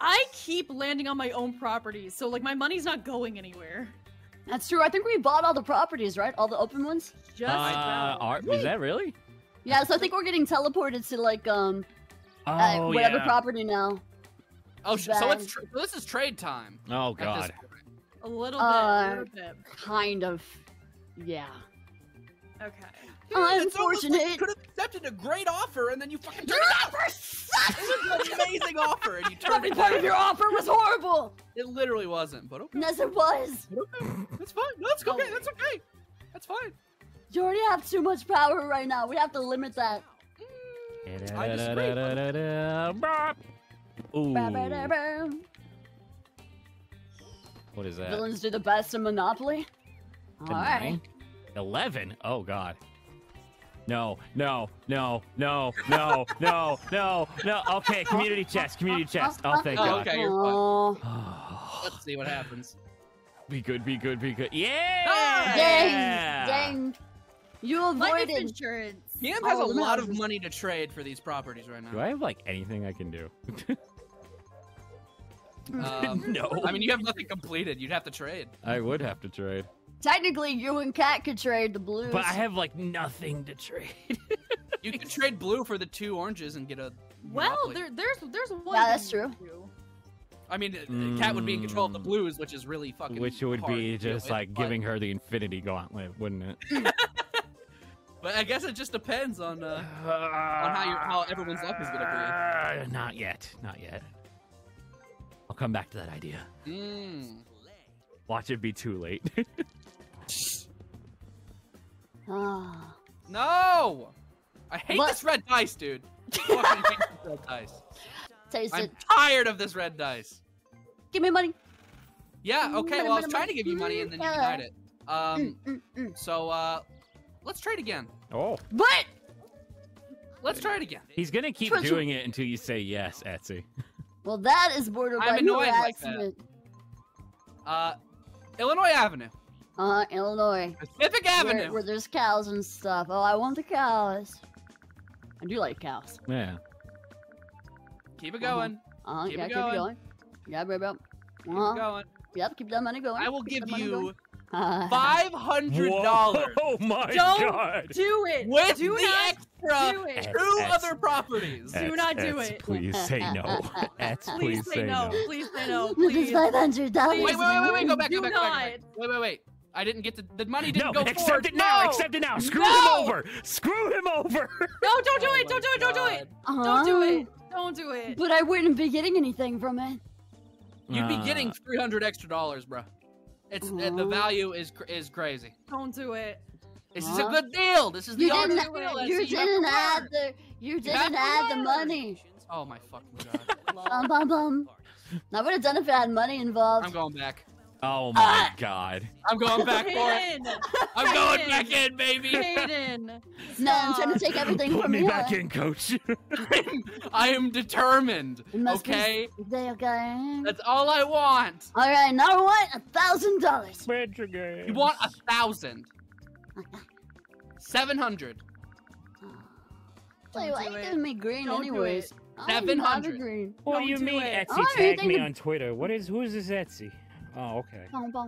I keep landing on my own properties, so like my money's not going anywhere. That's true. I think we bought all the properties, right? All the open ones? Just is that really? Yeah, so I think we're getting teleported to, like, whatever property now. Oh, so it's this is trade time. Oh, God. A little bit. Kind of. Yeah. Okay. Unfortunate. Like you could have accepted a great offer and then you fucking turned it down. Your offer sucks! It was an amazing offer and you turned it down. Every part of your offer was horrible! It literally wasn't, but okay. Yes, it was. Okay. That's fine. No, that's okay. That's okay. That's fine. You already have too much power right now. We have to limit that. I disagree. What is that? Villains do the best in Monopoly? Alright. 11? Oh, God. No, no, no, no, no, no, no, no. Okay, community chest, community chest. Oh, thank God. Okay, you're fine. Let's see what happens. Be good, be good, be good. Yeah! Oh, dang! Dang! You avoided life insurance. Gam has a lot of money to trade for these properties right now. Do I have, like, anything I can do? No. I mean, you have nothing completed. You'd have to trade. I would have to trade. Technically, you and Kat could trade the blues. But I have, like, nothing to trade. You could trade blue for the 2 oranges and get a... Well, there's one. Yeah, that's true. I mean, Kat would be in control of the blues, which is really fucking hard, giving her the infinity gauntlet, wouldn't it? But I guess it just depends on how everyone's luck is gonna be. Not yet, not yet. I'll come back to that idea. Watch it be too late. No! I hate this red dice, dude. I fucking hate this red dice. I'm tired of this red dice. Give me money. Yeah, okay, well, I was trying to give you money and then you denied it. So, let's try it again. Oh. What? Let's try it again. He's gonna keep doing it until you say yes, Etsy. Well, that is borderline. I'm annoyed like that. Illinois Avenue. Illinois. Pacific Avenue. Where there's cows and stuff. Oh, I want the cows. I do like cows. Yeah. Keep it going. Keep it going. Yeah, bro. Keep it going. Yep, keep that money going. I will give you $500. Oh my God. Don't do it. With do the not extra do it. Two other properties. Do not do it. Please say no. Please say no. Please say no. Please. $500. Wait. Go back. Wait. I didn't get the money. Didn't go forward. Accept it now. Accept it now. Screw him over. Screw him over. No, don't do it. Don't do it. Don't do it. Don't do it. Don't do it. But I wouldn't be getting anything from it. You'd be getting $300 extra, bro. It's the value is crazy. Don't do it. This is a good deal. This is the only deal. You didn't add the money. Oh my fucking God. I would have done it if I had money involved. I'm going back. Oh my God. I'm going back for it. I'm going back in, baby. Hayden. No, I'm trying to take everything from you. Put me back in, coach. I am determined. Okay? Okay. That's all I want. All right, now I want $1,000. You want 1,000. 700. Wait, why are you giving me green anyways? 700. What do you mean Etsy tagged me on Twitter? Who is this Etsy? Oh, okay. I'll go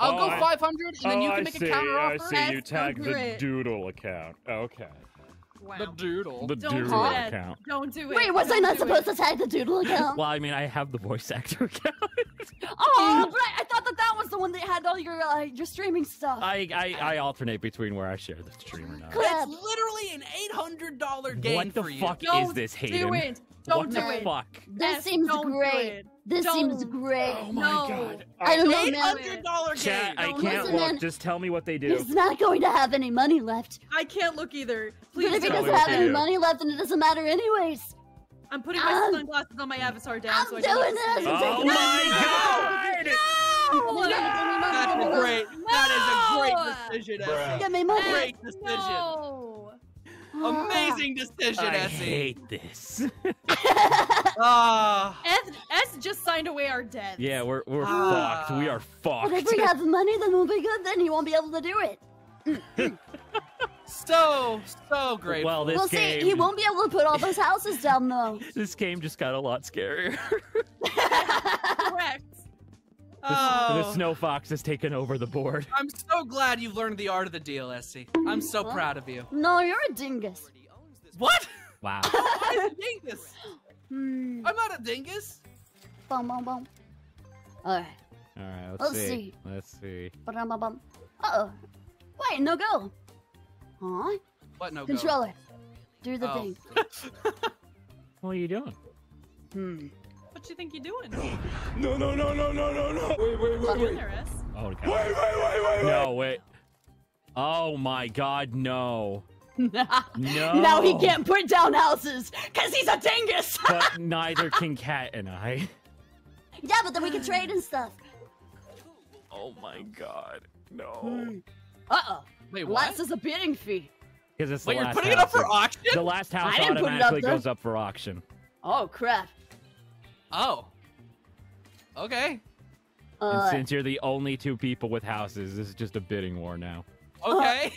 500, and then you can make a counteroffer. I see. You tag the doodle account. Okay. Wow. The doodle. The doodle account. Don't do it. Wait, was I not supposed to tag the doodle account? Well, I mean, I have the voice actor account. Oh, but I thought that was the one that had all your streaming stuff. I alternate between where I share the stream or not. That's literally an $800 game. What the fuck is this, Hayden? Do it. Don't do it. What the fuck? This seems great. This seems great. Oh my God. I don't know, man. $800 game. I can't look. Just tell me what they do. He's not going to have any money left. I can't look either. Please. But if he doesn't have any money left, then it doesn't matter anyways. I'm putting my sunglasses on my avatar down so I can. I'm doing this. Oh my God. No. That's great. That is a great decision, Essie. Get me money. Great decision. Amazing decision, Essie. I hate this. S just signed away our debts. Yeah, we're fucked. We are fucked. But if we have the money, then we'll be good. Then he won't be able to do it. So great. Well, this game... see, he won't be able to put all those houses down, though. This game just got a lot scarier. Correct. The snow fox has taken over the board. I'm so glad you've learned the art of the deal, Essie. I'm so proud of you. No, you're a dingus. What? Wow. I'm a dingus. I'm not a dingus. All right. All right. Let's see. Let's see. Uh oh. Wait, no go. Huh? What no controller. Go? Controller. Do the thing. What are you doing? Hmm. What you think you're doing? No, no, no, no, no, no, no. Wait, wait, wait, wait. Oh, God. Wait. No, wait. Oh, my God, no. No. Now he can't put down houses because he's a dingus. But neither can Kat and I. Yeah, but then we can trade and stuff. Oh, my God. No. Uh-oh. Wait, what? Last is a bidding fee. Because it's the wait, last you're putting house it up for auction? The last house automatically goes up for auction. Oh, crap. Oh. Okay. And since you're the only two people with houses, this is just a bidding war now. Okay.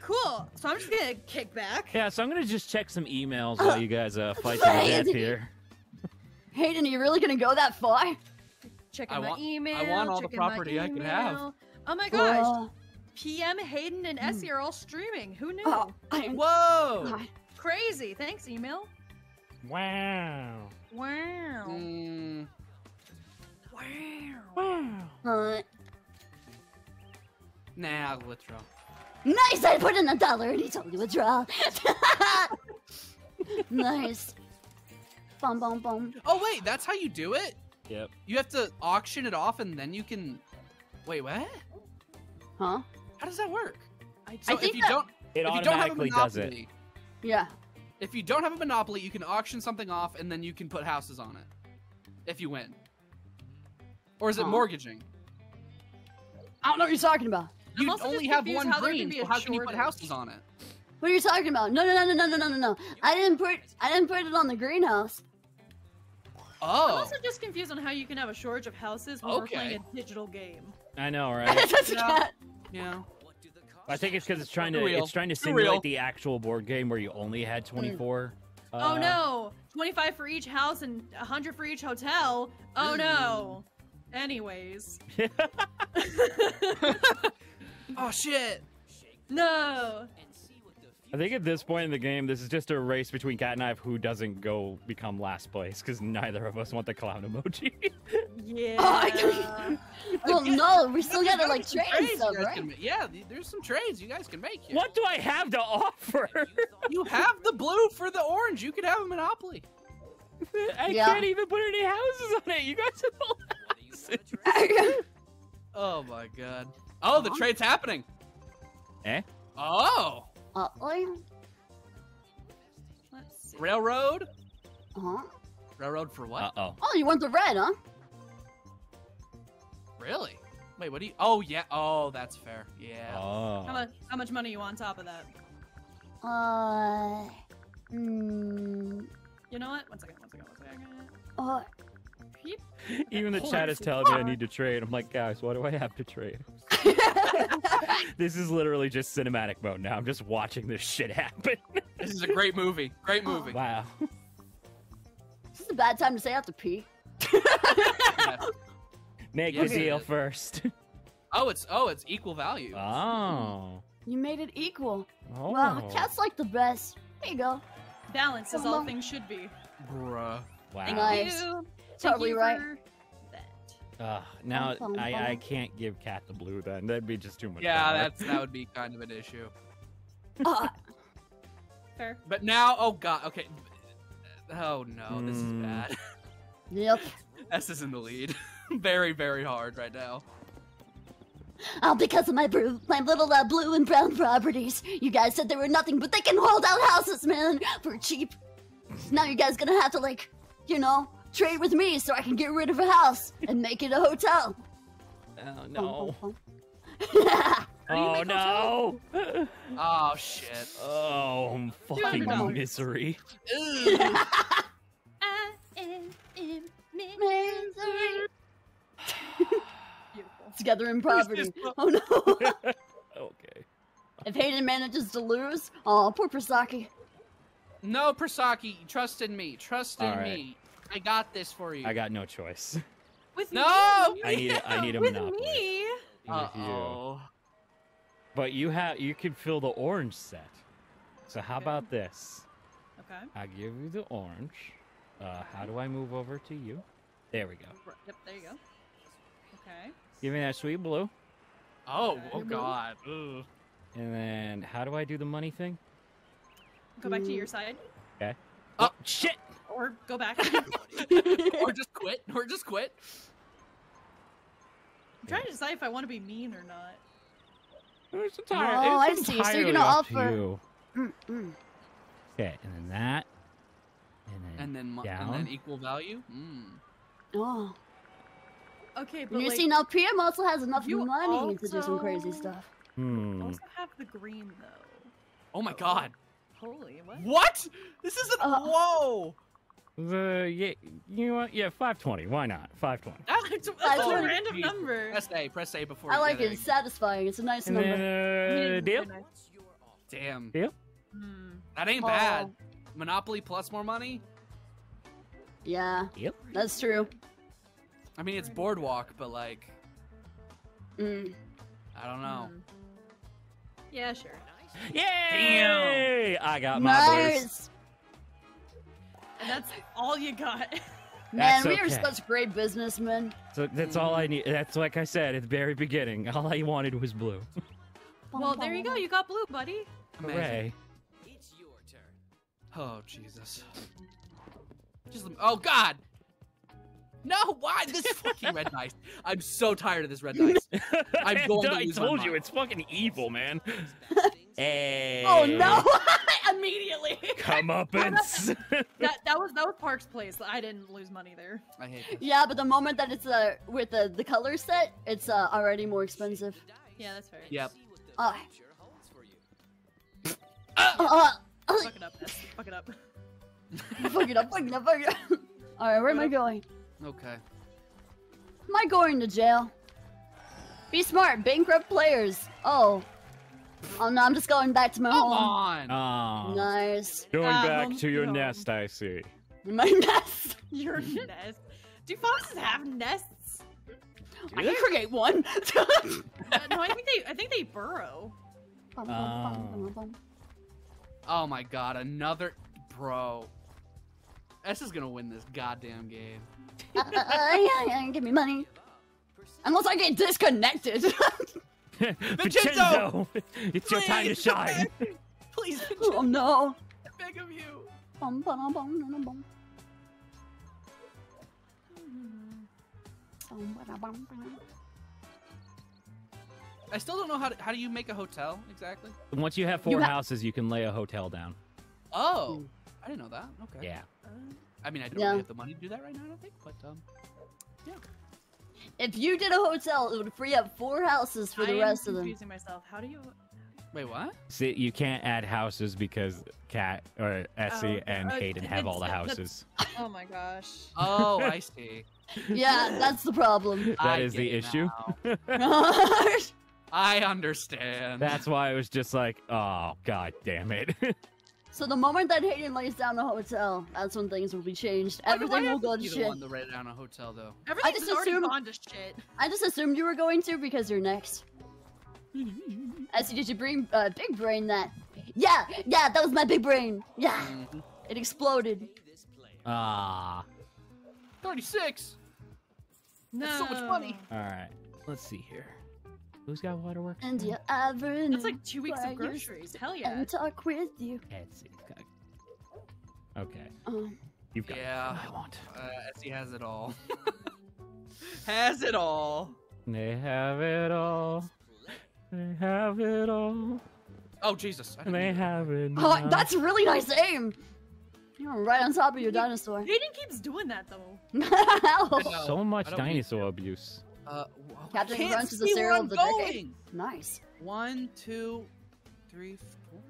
Cool. So I'm just gonna kick back. Yeah. So I'm gonna just check some emails while you guys fight to the death here. Hayden, are you really gonna go that far? Checking my email. I want all the property I can have. Oh my gosh. PM Hayden and Essie are all streaming. Who knew? Whoa. God. Crazy. Thanks, email. Wow. Wow. Mm. Wow. Wow. Nah, I'll withdraw. Nice! I put in $1 and he told me to withdraw. Nice. Bum, bum, bum. Oh, wait, that's how you do it? Yep. You have to auction it off and then you can... Wait, what? Huh? How does that work? So I think if you don't... It automatically does it. Yeah. If you don't have a monopoly, you can auction something off and then you can put houses on it. If you win. Or is it mortgaging? I don't know what you're talking about. You only have one green, so how can you put houses on it? What are you talking about? No, no, no, no, no, no, no, no. I didn't put it on the greenhouse. Oh. I'm also just confused on how you can have a shortage of houses when we're playing a digital game. I know, right? Yeah. I think it's because it's trying to simulate the actual board game where you only had 24. Oh no, 25 for each house and 100 for each hotel. Oh no. Anyways. Oh shit! No. I think at this point in the game, this is just a race between Cat and I of who doesn't go become last place because neither of us want the clown emoji. Yeah. Well, no, we still gotta like trade stuff, right? Yeah, there's some trades you guys can make here. What do I have to offer? You have the blue for the orange. You could have a monopoly. I can't even put any houses on it. You guys have all houses. Oh my god. Oh, the trade's happening. Eh? Oh. Let's see. Railroad? Huh? Railroad for what? Uh-oh. Oh, you want the red, huh? Really? Wait, what do you... Oh, yeah. Oh, that's fair. Yeah. Oh. How much money you want on top of that? You know what? One second. Even the chat is telling me I need to trade. I'm like, guys, what do I have to trade? This is literally just cinematic mode now. I'm just watching this shit happen. This is a great movie. Great movie. Wow. This is a bad time to say I have to pee. Make the deal first. Oh, it's equal value. Oh. You made it equal. Oh. Wow, Cat's like the best. There you go. Balance is all things should be. Bruh. Wow. Nice. Totally right. Now I can't give Cat the blue then. That'd be just too much. Yeah, that would be kind of an issue. Fair. But now, oh god, okay. Oh no, this is bad. Yep. S is in the lead, very, very hard right now. All because of my little blue and brown properties. You guys said they were nothing, but they can hold out houses, man, for cheap. Now you guys gonna have to like, you know. Trade with me so I can get rid of a house and make it a hotel. Oh no. Oh no. Oh shit. Oh fucking misery. I am in misery. Beautiful. Together in poverty. Oh no. Okay. If Hayden manages to lose, oh poor Prasaki. No, Prasaki, trust in me. Trust in me. I got this for you. I got no choice. With me? I need a monopoly. With me? Uh-oh. But you can fill the orange set. So how about this? Okay. I give you the orange. How do I move over to you? There we go. Yep, there you go. Okay. Give me that sweet blue. Oh, oh God. Ugh. And then how do I do the money thing? Go back to your side. Okay. Oh, shit! Or go back. Or just quit. Or just quit. I'm trying to decide if I want to be mean or not. Oh, I see. So you're going to offer. Okay, and then that. And then down. And then equal value? Mm. Oh. Okay, but you've seen up here also has enough money to do some crazy stuff. Hmm. Also have the green, though. Oh my God. Holy, what? What? This isn't, whoa! Yeah, you know what? Yeah, 520. Why not? 520. That's a random number. Press A before. I like it. It's satisfying. It's a nice number. Deal? Damn. Deal? Mm. That ain't bad. Monopoly plus more money? Yeah. Yep. That's true. I mean, it's Boardwalk, but like... Mm. I don't know. Yeah, sure. Yay! Damn. I got my boost. And that's all you got. Man, we are such great businessmen. So that's all I need. That's like I said at the very beginning. All I wanted was blue. Well, there you go. You got blue, buddy. Amazing. Hooray. It's your turn. Oh, Jesus. Just oh, God. No, why this fucking red dice? I'm so tired of this red dice. I'm going to lose my mind. I told you, it's fucking evil, man. Hey. Oh no! Immediately. Come up and. that was Park's place. I didn't lose money there. I hate this. Yeah, but the moment that it's with the color set, it's already more expensive. Yeah, that's fair. Yep. Fuck it up, Ness. Fuck it up. Fuck it up. Fuck it up. Fuck it up. All right, where am I going? Okay. Am I going to jail? Be smart, bankrupt players. Oh. Oh no, I'm just going back to my home. Come on. Oh. Nice. Going back to your nest, I see. My nest? Your nest? Do foxes have nests? I can create one. No, I think they burrow. Oh my God, another bro. S is gonna win this goddamn game. Yeah, give me money. Unless I get disconnected. Vincenzo! It's your time to shine. Please, Vincenzo. Oh no. I beg of you. I still don't know how do you make a hotel exactly? Once you have four houses, you can lay a hotel down. Oh, I didn't know that. Okay. Yeah. I mean, I don't really have the money to do that right now, I don't think, but yeah. If you did a hotel, it would free up four houses for the rest of them. I'm confusing myself. How do you... Wait, what? See, you can't add houses because Kat, or Essie, and Hayden have all the houses. Oh my gosh. Oh, I see. Yeah, that's the problem. That is the issue. I understand. That's why I was just like, oh, God damn it. So the moment that Hayden lays down a hotel, that's when things will be changed. Everything will go to shit. You don't want to lay down a hotel, though. Everything's already gone to shit. I just assumed you were going to because you're next. Essie, did you bring big brain that? Yeah, yeah, that was my big brain. Yeah, it exploded. Ah, 36. No, that's so much money. All right, let's see here. Who's got waterworks? And your oven. That's like 2 weeks of groceries. Hell yeah. And talk with you. Essie, okay. You've got what I want. Essie has it all. Has it all. They have it all. They have it all. Oh Jesus! They have it. Oh, that's really nice aim. You're right on top of your dinosaur. Hayden keeps doing that though. So much dinosaur abuse. Captain Crunch is the cereal of the decade. Nice. 1, 2, 3, 4.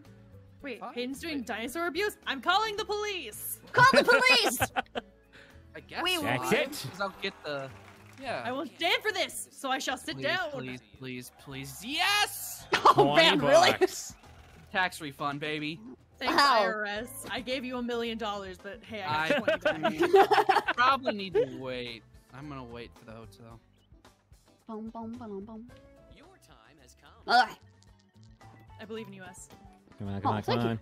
Wait, Hayden's doing dinosaur abuse? I'm calling the police! Call the police! I guess. That's it. I'll get the... Yeah. I will stand for this, so I shall sit down. Please, please, please. Yes! Oh man, really? Tax refund, baby. Thanks, IRS. I gave you $1 million, but hey, I got 20 probably need to wait. I'm gonna wait for the hotel. Boom, boom, boom, boom. Your time has come. All right. I believe in us. Come on, come on, come on.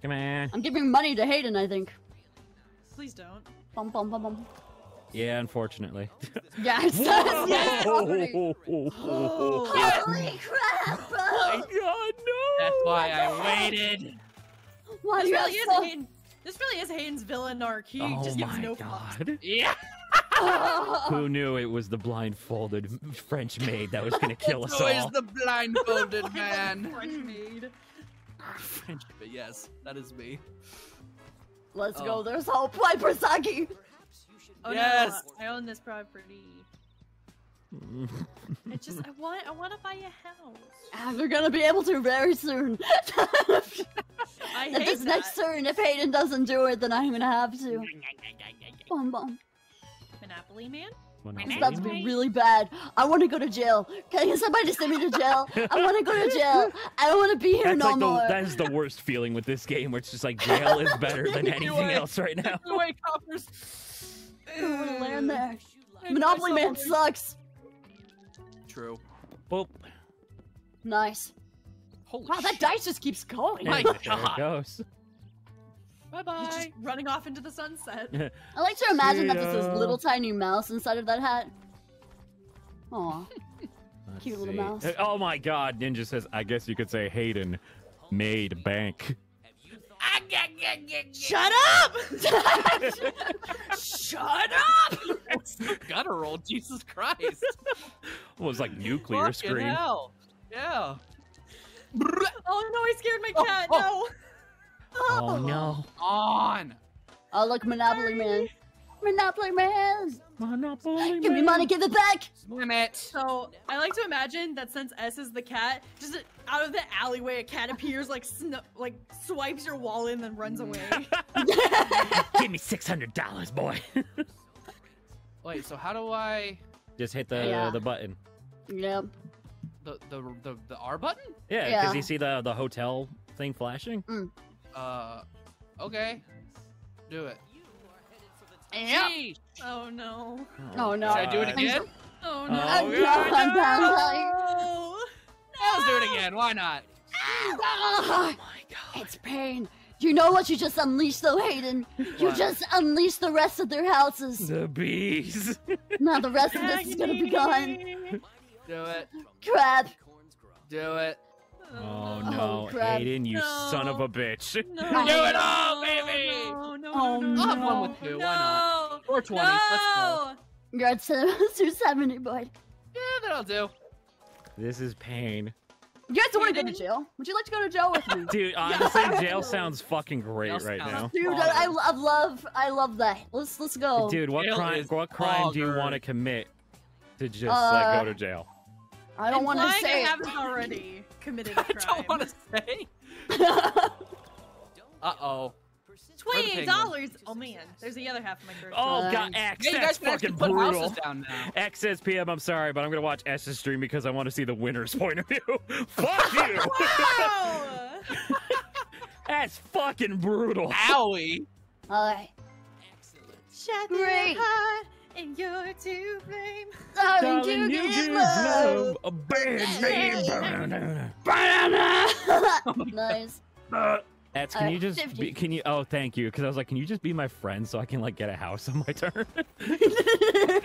Come on. I'm giving money to Hayden, I think. Please don't. Bum, bum, bum, bum. Yeah, unfortunately. Yes. Yes. Holy crap! Oh my god, no! That's why I waited. Why this really is Hayden's villain arc. He just gives no fucks. Oh my god! Yeah. Who knew it was the blindfolded French maid that was gonna kill us all? Who is the blindfolded man? French maid. French, but yes, that is me. Let's go. There's a whole Piper Saki. Oh, yes, no, I own this property. I want to buy a house. And we're gonna be able to very soon. I hate this next turn, if Hayden doesn't do it, then I'm gonna have to. Bum bum. Monopoly man. It's about to be really bad. I want to go to jail. Can somebody send me to jail? I want to go to jail. I don't want to be here no more. That is the worst feeling with this game, where it's just like jail is better than anything else right now. Away, coppers. We're land there. Monopoly man sucks. True. Boop. Nice. Holy shit. That dice just keeps going. My God. There it goes. Bye-bye. Just running off into the sunset. I like to imagine that there's this little tiny mouse inside of that hat. Aw. Cute little mouse. Oh my god, Ninja says, I guess you could say Hayden made bank. Shut up! Shut up! That's so guttural, Jesus Christ. It was like nuclear scream. Hell. Yeah. Oh no, I scared my cat, no! Oh no! On! Oh look, Monopoly man! Monopoly man! Monopoly man! Give me money, give it back! Swim it! So I like to imagine that since S is the cat, just out of the alleyway, a cat appears, like swipes your wallet and then runs away. Give me $600, boy! Wait, so how do I? Just hit the button. Yep. The R button? Yeah, because you see the hotel thing flashing. Mm. Okay. Do it. Yep. Oh no. Oh no. Should I do it again? Oh no. Let's do it again. Why not? Oh my god. It's pain. You know what you just unleashed though, Hayden? You just unleashed the rest of their houses. The bees. Now the rest of this is gonna be gone. Do it. Crap. Do it. Oh no, Hayden, you son of a bitch. No, do it all, baby! No, no, no, no, I'll have one with two, why not? Or 20, let's go. You're at 270, boy. Yeah, that'll do. This is pain. You guys don't want to go to jail? Would you like to go to jail with me? Dude, honestly, jail sounds fucking great right now. Dude, I love that. Let's go. Dude, what crime do you want to commit to just go to jail? I don't want to say. I haven't already committed a crime. I don't want to say. Uh-oh. $28. Oh man, there's the other half of my first. Oh god, X. Yeah, that's fucking brutal. Down now. X says, "PM, I'm sorry, but I'm gonna watch X's stream because I want to see the winner's point of view." Fuck you. Wow. That's fucking brutal. Owie. All right. Excellent. Shut the heart. And you're to blame. Darling, you give love a bad name. Nice. Eds, can you just be, can you? Oh, thank you. Because I was like, can you just be my friend so I can like get a house on my turn,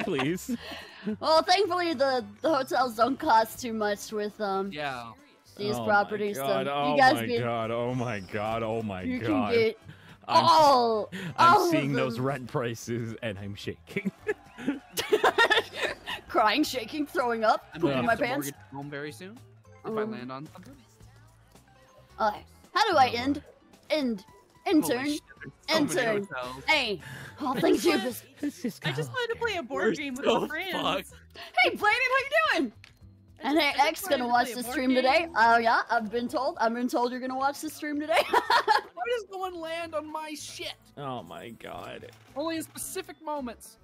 please? Well, thankfully the hotels don't cost too much with these properties. Oh my god! I'm seeing those rent prices and I'm shaking. Crying, shaking, throwing up, pooping my pants. I'm gonna have to mortgage home very soon if I land on something. How do I end? Intern. Hey, all things you I just wanted to play a board game with my friends. Hey, Blaine, how you doing? And hey, X gonna watch the stream today. Oh yeah, I've been told you're gonna watch the stream today. Why does no one land on my shit? Oh my god. Only in specific moments.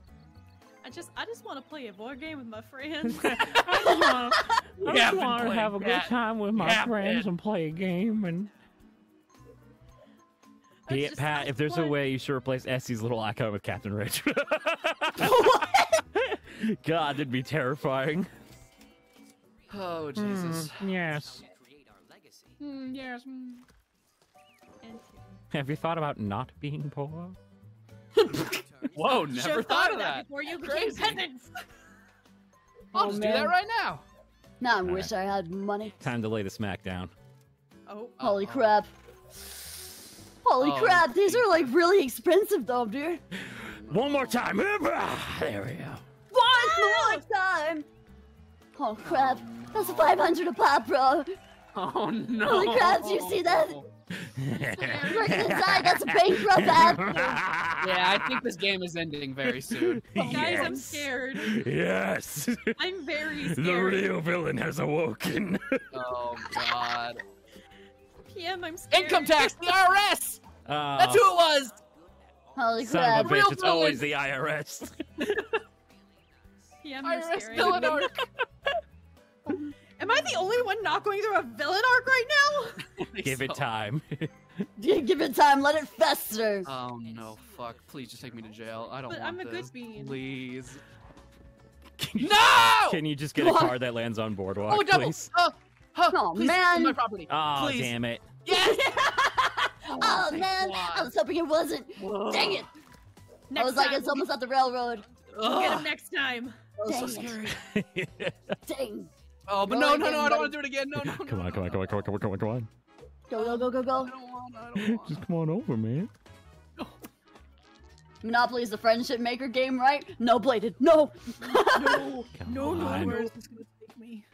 I just want to play a board game with my friends. I just want to have a good time with my friends and play a game and. Yeah, Pat, if there's a way you should replace Essie's little icon with Captain Rich. What? God, that'd be terrifying. Oh Jesus! Yes. Yes. Have you thought about not being poor? Whoa, never thought of that. Before you became peasants. I'll just do that right now. Nah, I wish I had money. Time to lay the smack down. Oh, holy crap. Holy crap, these are like really expensive though, dude. One more time. There we go. One more time. Oh crap, that's $500 a pop, bro. Oh no. Holy crap, do you see that? Look inside, that's a bankrupt app. Yeah, I think this game is ending very soon. Guys, yes. I'm scared. Yes. I'm very scared. The real villain has awoken. Oh god. PM, I'm scared. Income tax, the IRS! That's who it was! Holy crap. Son of a bitch, it's always the IRS. PM, I'm IRS scared. Villain arc. Am I the only one not going through a villain arc right now? Give it time. Give it time, let it fester. Oh no, fuck. Please just take me to jail. I don't want I'm a this. Good bean. Please. No! Can you just get a car that lands on Boardwalk, please? Huh, oh man! My property. Oh please. Damn it! Yes! Oh man! God. I was hoping it wasn't. Whoa. Dang it! Next I was like, it's almost at the railroad. We'll get him next time. Dang it! Dang. Oh, but no! I don't want to do it again. No! Come on! Go! I don't want. Just come on over, man. Monopoly is the friendship maker game, right? No, bladed. No. No! Where is this gonna take me?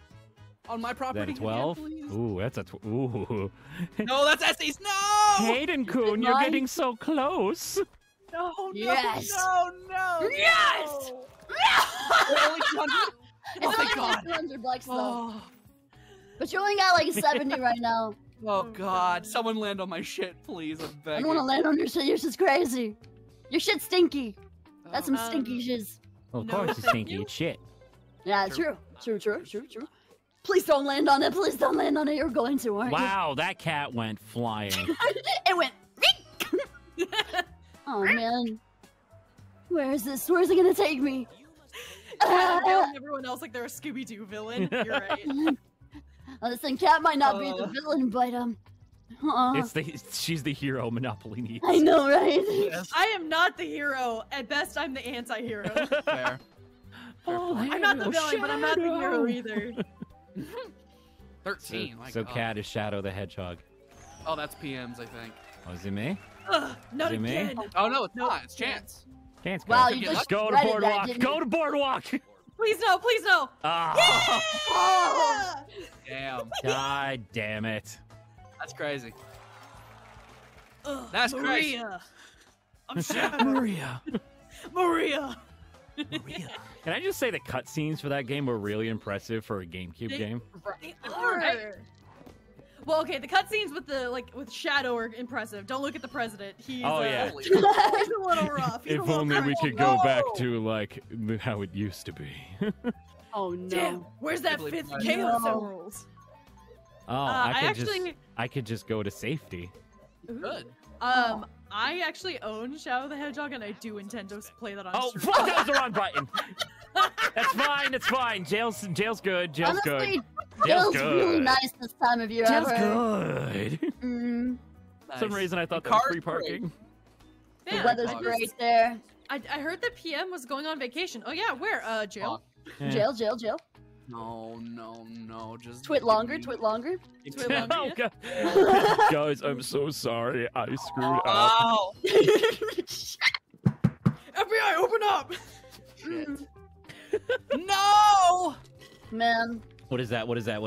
On my property, 12. Ooh, that's a ooh. No, that's Essie's. No, Hayden Kuhn, you're getting so close. No, yes. No. Yes. Oh my god. 200 bucks though. Oh. But you only got like 70 right now. Oh god, someone land on my shit, please. I don't want to land on your shit. Your shit's crazy. Your shit's stinky. That's some stinky shiz. Well, of course, it's stinky. It's shit. Yeah, true. Please don't land on it. Please don't land on it. You're going to, aren't you? Wow, that cat went flying. It went. Oh, man. Where is this? Where is it going to take me? Cat and everyone else like they're a Scooby-Doo villain. You're right. Listen, Cat might not be the villain, but she's the hero Monopoly needs. I know, right? Yes. I am not the hero. At best, I'm the anti-hero. Fair. Oh, I'm not the villain, but I'm not the hero either. 13. So Cat is Shadow the Hedgehog. Oh, that's PM's, I think. Oh, is it me? Not again. Oh no, it's not. It's Chance. Chance. Wow, you just go to Boardwalk. Go to Boardwalk. Please no. Please no. Yeah! Oh. Damn. God damn it. That's crazy. That's crazy. Maria. I'm Shadow. Maria. Can I just say the cutscenes for that game were really impressive for a GameCube game? They are. Well, okay, the cutscenes with the with Shadow are impressive. Don't look at the president. He's he's a little rough. He's if only we could go back to like how it used to be. Oh no! Damn, where's that fifth Chaos Emeralds? Oh, I could just go to safety. Good. I actually own Shadow the Hedgehog, and I do intend to play that on stream. Oh, that was the wrong button! That's fine, it's fine. Jail's good, jail's good. Jail's really nice this time of year. Jail's good. For some reason, I thought that was free parking. Yeah. The weather's great there. I heard that PM was going on vacation. Oh yeah, where? Jail? Yeah. Jail. No, just twit longer. Oh, God. Guys, I'm so sorry. I screwed up. FBI, open up! Shit. No! Man. What is that? Oh. That's right,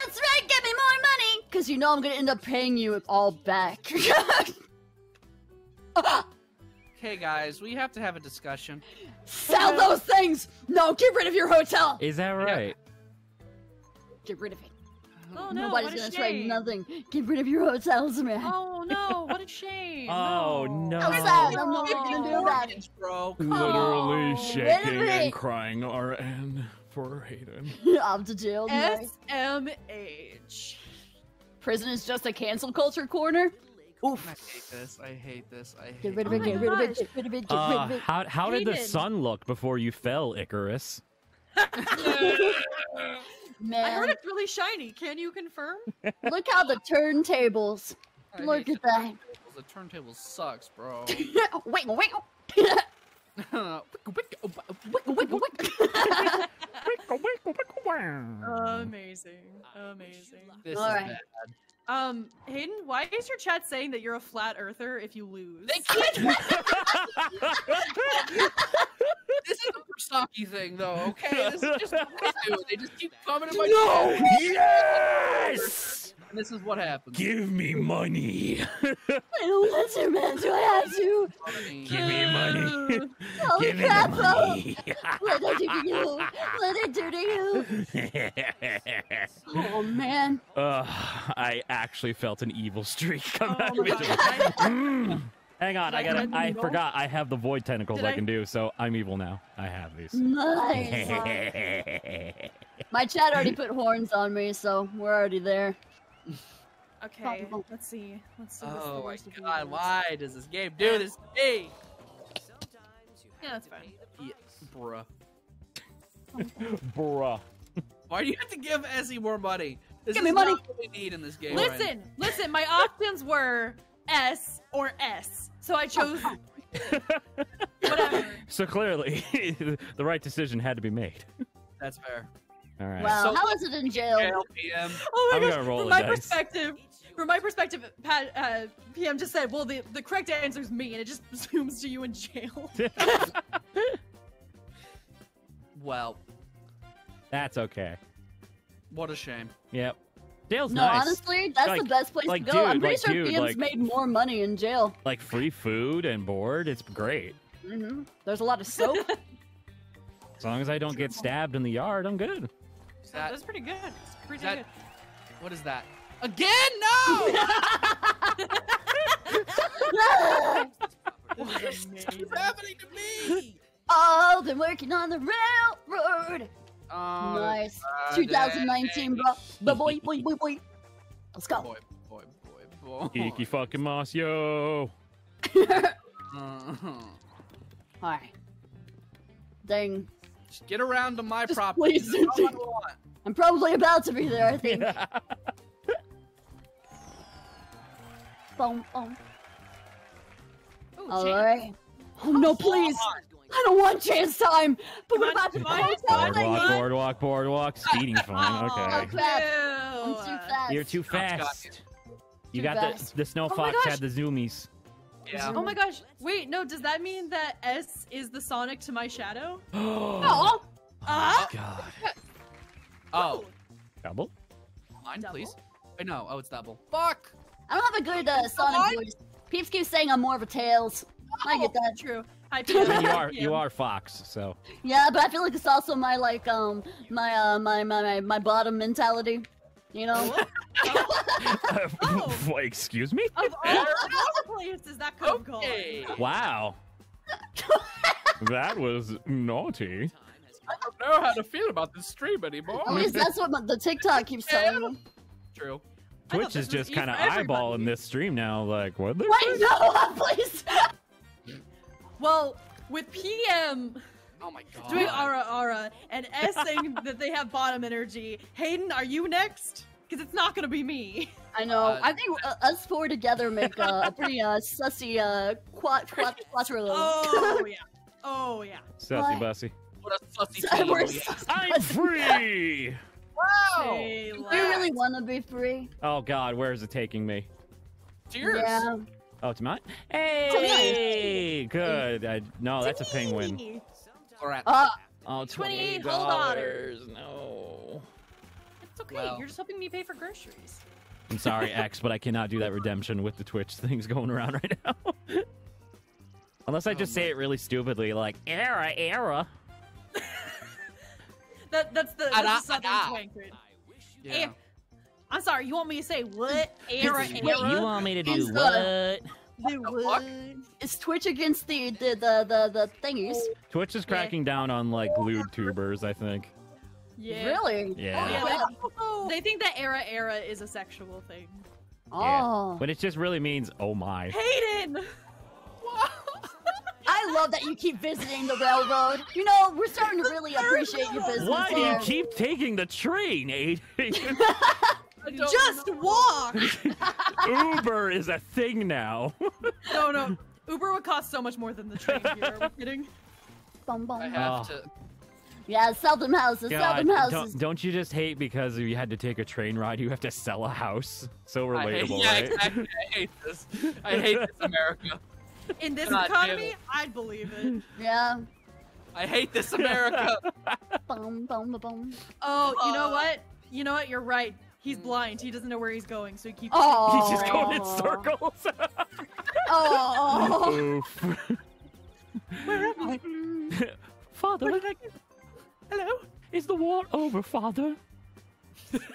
get me more money! Because you know I'm going to end up paying you it all back. Okay, guys, we have to have a discussion. Sell those things! No, get rid of your hotel! Is that right? Get rid of it. Oh, no, nobody's gonna trade nothing. Get rid of your hotels, man. Oh, no, what a shame. Oh, no. I'm sad. I'm not gonna do that. Literally shaking and crying RN for Hayden. Off to jail. SMH. Prison is just a cancel culture corner? Oof. I hate this. Get rid of it. How did the sun look before you fell, Icarus? Man. I heard it's really shiny. Can you confirm? Look how the turntables. Look at that. the turntable sucks, bro. Wiggle, wiggle. Amazing, amazing. This all is right. Bad. Hayden, why is your chat saying that you're a flat earther if you lose? They can't. This is a Verstocki thing, though. Okay, this is just what they do. They just keep coming in my chat. No! Yes! And this is what happens. Give me money. I don't want to, man. Do I have to? Give me money. Holy give crap, me money. What did I do to you? What did I do to you? Oh, man. I actually felt an evil streak come out of me. Hang on, I forgot I have the void tentacles I can do, so I'm evil now. I have these. Nice. My chat already put horns on me, so we're already there. Okay, let's see. Let's see. Oh my god, why does this game do this to me? Yeah, that's fine. Yeah, bruh. Bruh. Why do you have to give Ezzy more money? This give me money! This is what we need in this game. Listen, right? Listen, my options were S or S, so I chose whatever. So clearly, the right decision had to be made. That's fair. All right. Wow, so, how is it in jail? Oh my gosh, from my perspective, Pat, PM just said, well, the correct answer is me, and it just zooms to you in jail. Well. That's okay. What a shame. Yep. Jail's nice. No, honestly, that's the best place to go. I'm pretty sure PM's made more money in jail. Like free food and board, it's great. Mm-hmm. There's a lot of soap. As long as I don't get stabbed in the yard, I'm good. That's pretty good. It's pretty good. What is that? Again? No! What is happening to me? All been working on the railroad. Oh, nice. 2019, bro. The boy. Let's go. Boy. Geeky fucking moss, yo. Alright. Dang. Just get around to my property. I'm probably about to be there, I think. Boom, boom. Alright. Oh, no, please. I don't want chance time. But what about the boardwalk, speeding fine. Okay. Oh, crap. I'm too fast. You're too fast. You got the Snow Fox had the zoomies. Yeah. Oh my gosh. Wait, no, does that mean that S is the Sonic to my shadow? Oh. Oh my god. Oh. Double? Mine, please. Wait, no. Oh, it's double. Fuck. I don't have a good Sonic voice. Peeps keep saying I'm more of a Tails. Oh, I get that. True. I mean, you are Fox, so. Yeah, but I feel like it's also my my bottom mentality, you know. Excuse me. Of all places that could go. Okay. Wow. That was naughty. I don't know how to feel about this stream anymore. At least that's what the TikTok keeps telling me. True. Twitch is just kind of eyeballing this stream now, like what? Wait, no, please. Well, with PM doing aura and S saying that they have bottom energy, Hayden, are you next? Because it's not going to be me. I know. I think us four together make a pretty sussy quadrilla. Oh, yeah. Oh, yeah. Sussy bussy. What a sussy team. I'm free! Wow! Do you really want to be free? Oh, God. Where is it taking me? Cheers. Yeah. Oh, it's mine? Hey! Good. No, that's a penguin. Oh, $28. $28. No. It's okay. Well, you're just helping me pay for groceries. I'm sorry, X, but I cannot do that redemption with the Twitch things going around right now. Unless I just say it really stupidly, like, era. That's the Southern twang. Yeah. I'm sorry, you want me to say what? Era. You want me to do what? It's Twitch against the thingies. Twitch is cracking down on like lewd tubers, I think. Yeah. Really? Yeah. They think that era is a sexual thing. Oh. Yeah. But it just really means oh my. Hayden! I love that you keep visiting the railroad. You know, we're starting to really appreciate your business. Why do you keep taking the train, Aiden? Just walk! Uber Uber is a thing now. No, Uber would cost so much more than the train here. Are we kidding? I have to. Yeah, sell them houses, God, sell them houses. Don't you just hate because you had to take a train ride, you have to sell a house? So relatable, right? Yeah, exactly. I hate this. I hate this America. In this economy, I'd believe it. Yeah. I hate this America. Oh, you know what? You know what? You're right. He's blind. He doesn't know where he's going, so he keeps. Oh. He's just going in circles. Oh. Where am I? Father. Where did I get? Hello? Is the war over, Father? That's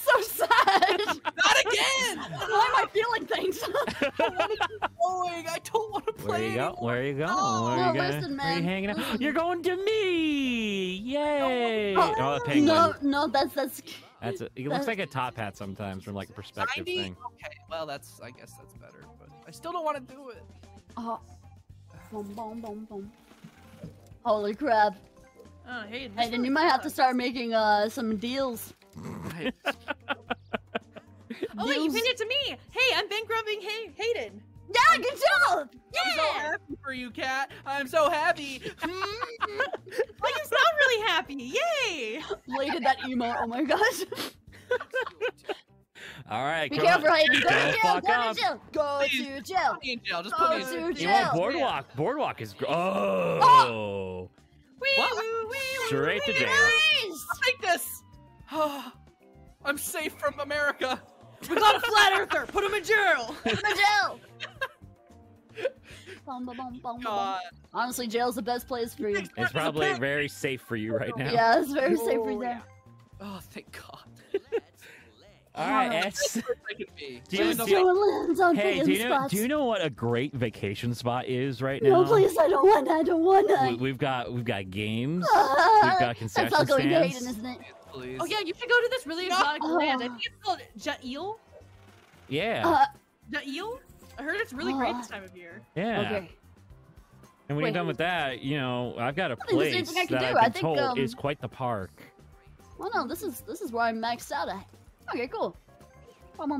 so sad! Not again! Why am I feeling things? I don't want to keep going. I don't want to play anymore. Where are you going? Oh, listen, man. Where are you hanging out? You're going to me! Yay! Oh, a penguin. No, that's it looks like a top hat sometimes from like a perspective thing. Okay, well, that's, I guess that's better, but I still don't want to do it. Oh. Boom, boom, boom, boom. Holy crap. Oh, hey, then you might have to start making some deals. Right. Oh, wait, you pinned it to me! Hey, I'm bankrupting Hayden! Yeah, good job! Yeah! I'm so happy for you, Kat! I'm so happy! Like, you sound really happy! Yay! Lated that emo, oh my gosh. Alright, come on. Go to jail! Just put me in jail! You want Boardwalk? Yeah. Boardwalk is... Oh! Straight to jail. I'll take this! I'm safe from America! We got a flat earther! Put him in jail! Put him in jail! God. Honestly, jail's the best place for you. It's probably very safe for you right now. Yeah, it's very safe for you now. Oh, thank God. Alright, S. Do you know what a great vacation spot is right now? No, please, I don't want that. I don't want that. We've got games. We've got concession stands. That's all going to Hayden, isn't it? Please. Oh yeah, you should go to this really exotic land. I think it's called Ja'il. Yeah. Ja'il? I heard it's really great this time of year. Yeah. Okay. And when you're done with that, you know, I've got a place that I've been told is quite the park. Well, no, this is where I'm maxed out at. Okay, cool. Cool. My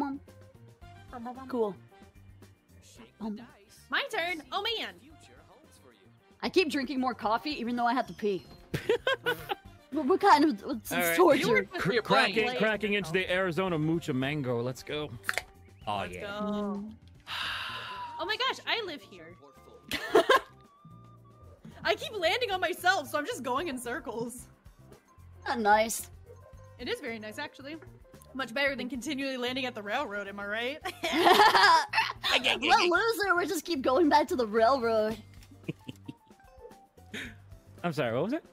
turn. Oh man. I keep drinking more coffee, even though I have to pee. What kind of torture? Right. Cracking into the Arizona Mucha Mango. Let's go. Oh, Let's go. Oh my gosh, I live here. I keep landing on myself, so I'm just going in circles. Not nice. It is very nice, actually. Much better than continually landing at the railroad, am I right? Well, loser, we just keep going back to the railroad. I'm sorry, what was it?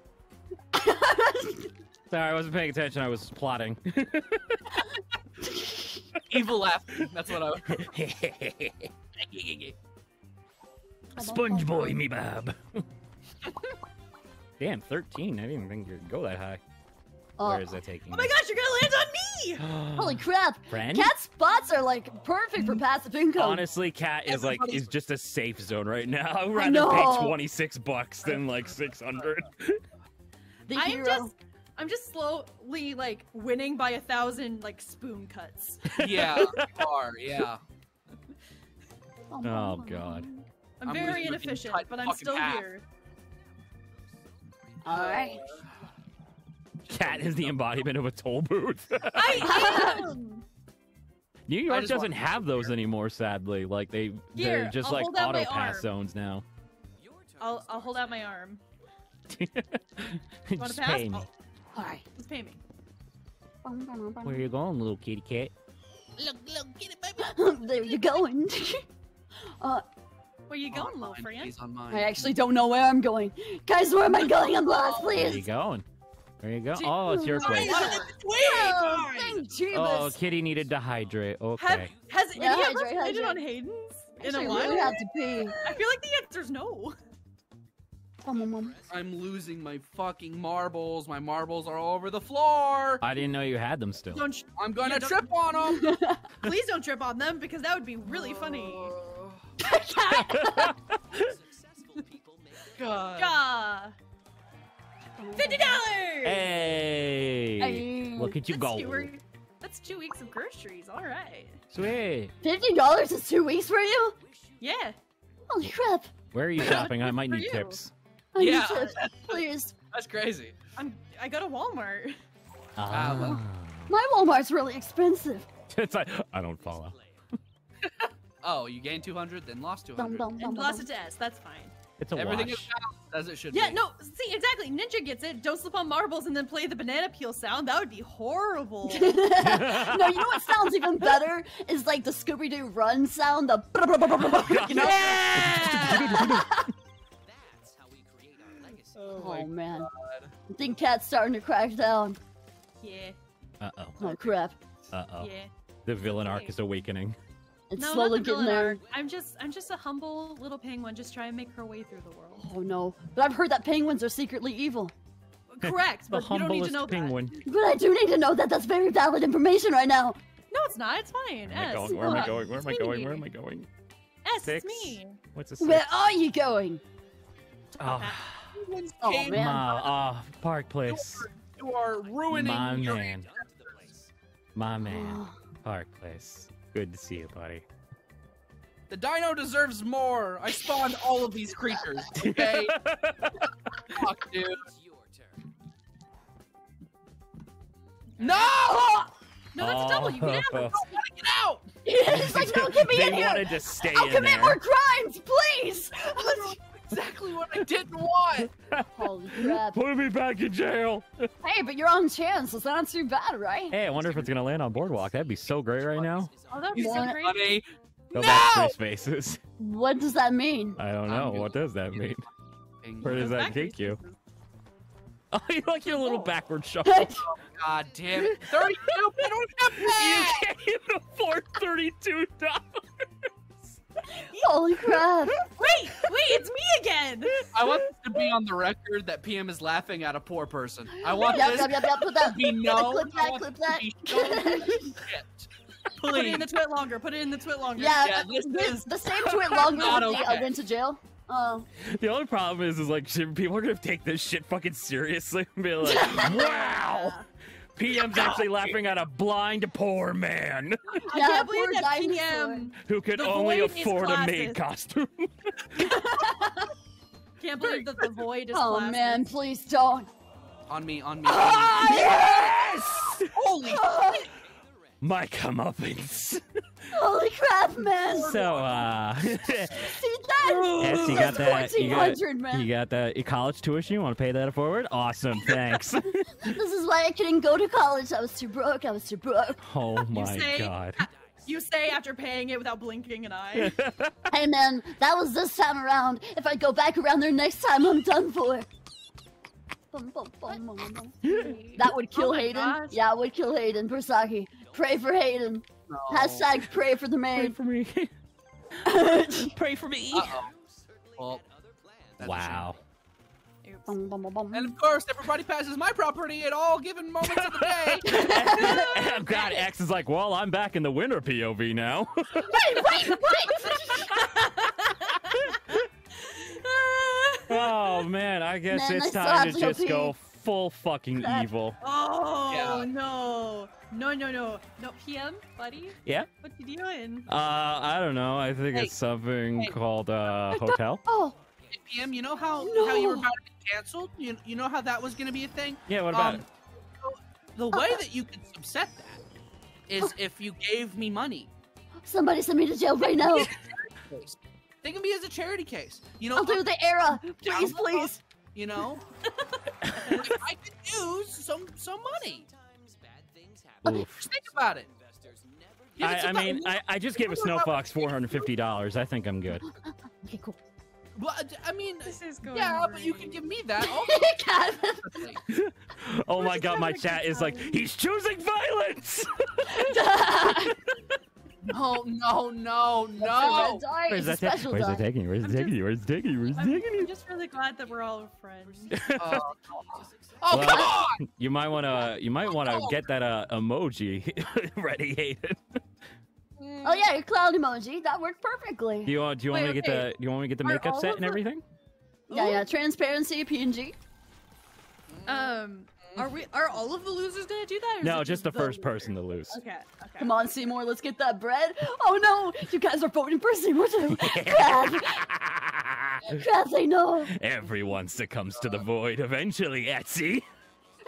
Sorry, I wasn't paying attention. I was plotting. Evil laughing. That's what I was. Sponge boy, me bab. Damn, 13. I didn't even think you'd go that high. Where is that taking? Oh my gosh, you're gonna land on me! Holy crap! Friend? Cat's spots are like perfect for passive income. Honestly, Cat is like just a safe zone right now. I'd rather pay $26 than like 600. I'm just slowly like winning by 1,000 like spoon cuts. Yeah, you are. Yeah. Oh God. I'm very inefficient, but I'm still here. All right. Cat is the embodiment of a toll booth. I am. New York doesn't have those anymore, sadly. Like they're just like auto pass zones now. I'll hold out my arm. Just pay me. All right, just pay me. Where are you going, little kitty cat? Look, kitty baby. There you going. Where you going, little friend? I actually don't know where I'm going. Guys, where am I going? I'm lost, please. Where are you going? There you go. Oh, it's your place. Oh, kitty needed to hydrate. Okay. Has anyone hydrated on Hayden's? In a while? You have to pee. I feel like the answer's no. I'm losing my fucking marbles. My marbles are all over the floor. I didn't know you had them still. I'm gonna trip on them. Please don't trip on them because that would be really funny. God. $50! Hey! Look at you go. That's That's 2 weeks of groceries. All right. Sweet. $50 is 2 weeks for you? Yeah. Holy crap. Where are you shopping? I might need tips. I need tips, please. That's crazy. I go to Walmart. Ah. My Walmart's really expensive. It's like, I don't follow. Oh, you gained 200, then lost 200. And lost it to S. That's fine. It's a Everything wash. Is as it should be. Yeah, no, see, exactly. Ninja gets it. Don't slip on marbles and then play the banana peel sound. That would be horrible. No, you know what sounds even better? Is like the Scooby-Doo run sound. The you know? Yeah! That's how we create our legacy. Oh man. God. I think Cat's starting to crack down. Yeah. Uh-oh. Oh, crap. Uh-oh. Yeah. The villain arc is awakening. It's no, slowly getting there. I'm just a humble little penguin just trying to make her way through the world. Oh no. But I've heard that penguins are secretly evil. Correct, but you don't need to know that. But I do need to know that. That's very valid information right now. No, it's not. It's fine. S. Where am I going? Where am I going? Where am I going? S, it's me. What's a six? Where are you going? Oh, oh man. Park Place. You are ruining your man. My man. Park Place. Good to see you, buddy. The dino deserves more. I spawned all of these creatures, okay? Fuck, dude. It's your turn. No! No, that's a double. You can have it. Get out! He's like, no, get me in here! I'll commit more crimes, please! That's exactly what I didn't want! Holy crap. Put me back in jail! Hey, but you're on chance. It's not too bad, right? Hey, I wonder if it's gonna land on Boardwalk. That'd be so great right now. Oh, that'd be so great. Go back to three spaces. What does that mean? I don't know. What does that mean? Where does that take you? Oh, you like your little backward shuffle. God damn it. 32! I don't have that! You can't even afford $32! Holy crap! Wait, it's me again! I want this to be on the record that PM is laughing at a poor person. I want this to be known. Clip that. Put it in the twit longer. Yeah, this is the same twit longer with the went to jail. Oh. The only problem is like people are gonna take this shit fucking seriously and be like, wow! PM's actually laughing at a blind poor man. Yeah, I can't believe that PM who could only afford a maid costume. Can't believe that the void is classes. Oh man, please don't. On me. Ah, yes! Holy shit! My comeuppance. Holy crap, man! So, see that? Yes, you got that. You got that college tuition. You want to pay that forward? Awesome, thanks. This is why I couldn't go to college. I was too broke. Oh my god. You say after paying it without blinking an eye. Hey man, that was this time around. If I go back around there next time, I'm done for. That would kill Hayden. Gosh. Yeah, it would kill Hayden. Persaki. Pray for Hayden. No. # pray for the maid. Pray for me. Pray for me. Well, wow. And of course, everybody passes my property at all given moments of the day. Oh, God, X is like, well, I'm back in the winter POV now. wait. Oh man, I guess it's time to just go full fucking evil. Oh yeah. No, PM, buddy. Yeah. What you doing? I don't know. I think it's something called hotel. Oh, PM, you know how you were about to be canceled? You know how that was gonna be a thing? Yeah. What about it? The way that you could upset that is if you gave me money. Somebody send me to jail right now. Think of me as a charity case. You know, I'll do the era. Please. You know, I could use some money. Just think about it. I mean, I just gave a Snowfox $450. I think I'm good. Okay, cool. But, I mean, this is going but you can give me that. Oh my god, my chat is like, he's choosing violence. Oh no! Where's it taking you? Where's it taking you? I'm just really glad that we're all friends. Oh well, come on! You might wanna get that emoji ready, Hayden. Oh yeah, your clown emoji. That worked perfectly. Do you want me to get the makeup set and everything? Yeah, transparency, PNG. Are all of the losers gonna do that? Or no, just the first person to lose. Okay, okay. Come on, Seymour, let's get that bread. Oh no, you guys are voting for Seymour too. Crass, I know. Everyone succumbs to the void eventually, Etsy.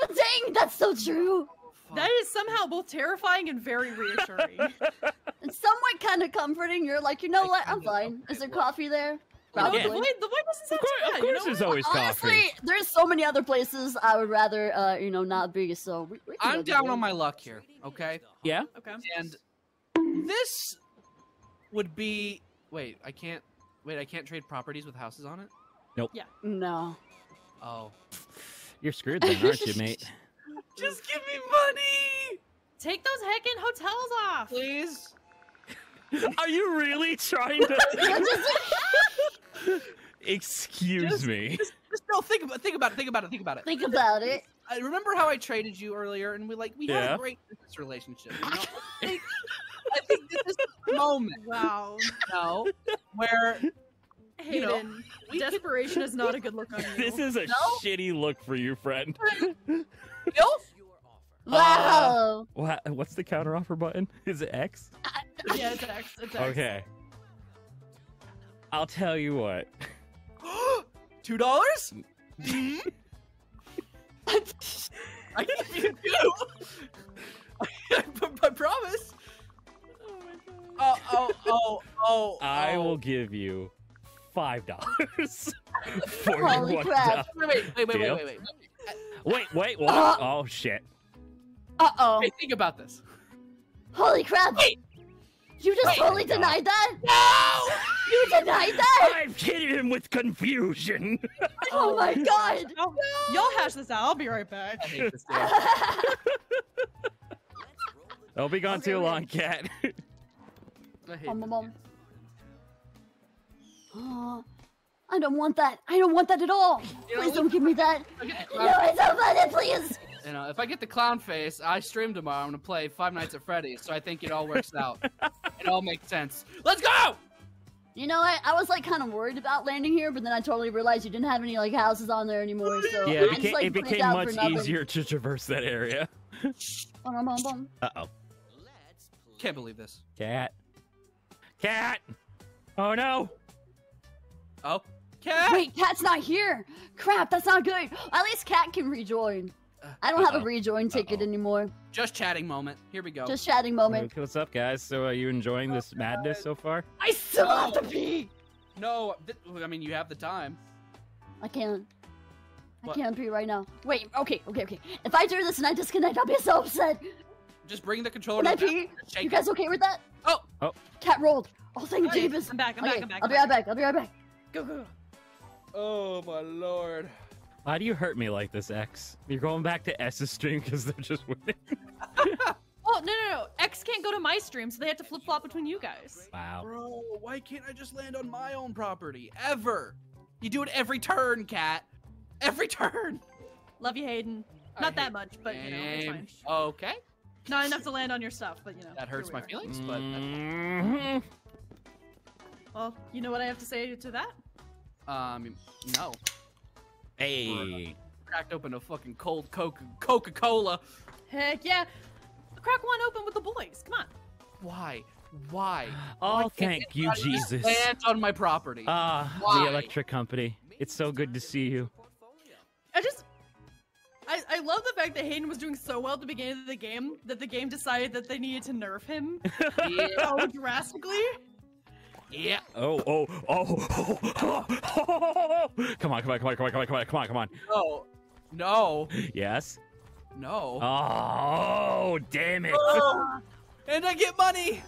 Dang, that's so true. That is somehow both terrifying and very reassuring. And somewhat kind of comforting. You're like, you know what? I'm fine. Is there coffee there? Probably. No, the void doesn't sound too bad. Of course, there's always coffee. Honestly, there's so many other places I would rather, you know, not be. So we I'm down on my luck here. Okay. Yeah. Okay. And this would be. Wait, I can't. Wait, I can't trade properties with houses on it. Nope. Yeah. No. Oh. You're screwed then, aren't you, mate? Just give me money! Take those heckin' hotels off! Please? Are you really trying to... Excuse me. Just no, think about it. Think about it. I remember how I traded you earlier, and we had a great business relationship. You know? I think this is the moment. Wow. No. Where... Hayden, you know, desperation is not a good look on you. This is a shitty look for you, friend. Nope. Wow. What's the counteroffer button? Is it X? Yeah, it's X. It's X. Okay. I'll tell you what. $2? I give you $2. I promise. Oh my god. Oh. I will give you $5. Holy crap! Wait, what? Oh shit! Uh-oh! Hey, think about this. Holy crap! Wait. You just totally denied that? No! You denied that? I've hit him with confusion. Oh my god! No. Y'all hash this out. I'll be right back. I hate this game. Don't be gone too long, Cat. I hate this. Oh, I don't want that. I don't want that at all. Please don't give me that. No, I don't want it, please. You know, if I get the clown face, I stream tomorrow. I'm gonna play Five Nights at Freddy's, so I think it all works out. It all makes sense. Let's go! You know what? I was like kind of worried about landing here, but then I totally realized you didn't have any like houses on there anymore. So yeah, it became much easier to traverse that area. Uh-oh. Can't believe this. Cat! Oh no! Oh, Cat! Wait, Cat's not here! Crap, that's not good! At least Cat can rejoin. I don't have a rejoin ticket anymore. Just chatting moment. Here we go. Just chatting moment. What's up, guys? So are you enjoying this madness so far? I still have to pee! No, I mean, you have the time. I can't. I can't pee right now. Wait, okay. If I do this and I disconnect, I'll be so upset! Just bring the controller to the pee? You guys okay with that? Oh! Cat rolled. Oh, thank Jeebus. I'm back. I'll be right back. Go. Oh my lord. Why do you hurt me like this, X? You're going back to S's stream because they're just winning. Oh, no. X can't go to my stream, so they have to flip-flop between you guys. Wow. Bro, why can't I just land on my own property? Ever. You do it every turn, Cat. Every turn. Love you, Hayden. Not that much, but you know, it's fine. Okay. Not enough to land on your stuff, but you know. That hurts my feelings, but... Mm-hmm. Well, you know what I have to say to that? No. Hey. Cracked open a fucking cold Coca-Cola. Heck yeah. Crack one open with the boys. Come on. Why? Oh, thank you, Jesus. Land on my property. The electric company. It's so good to see you. I love the fact that Hayden was doing so well at the beginning of the game that the game decided that they needed to nerf him so drastically. Yeah. Oh. Come on. No. Yes. No. Oh, damn it. Oh, and I get money.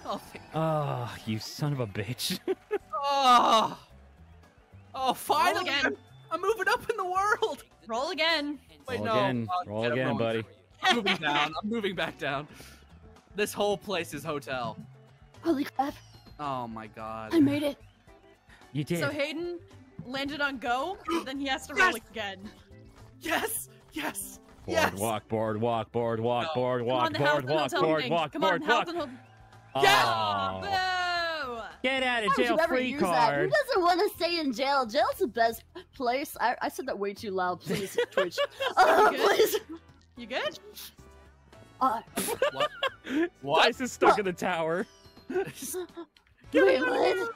Oh, you son of a bitch. Oh, finally. I'm moving up in the world. Roll again. Wait, no. Roll again, buddy. I'm moving down. I'm moving back down. This whole place is hotel. Holy crap. Oh my god. I made it. You did. So Hayden landed on Go, then he has to roll again. Yes! Board walk. Yeah! Get out of jail free card! Who doesn't want to stay in jail? Jail's the best place. I said that way too loud. Please, Twitch. Please. You good? What? What? Dice is stuck in the tower. Wait, what?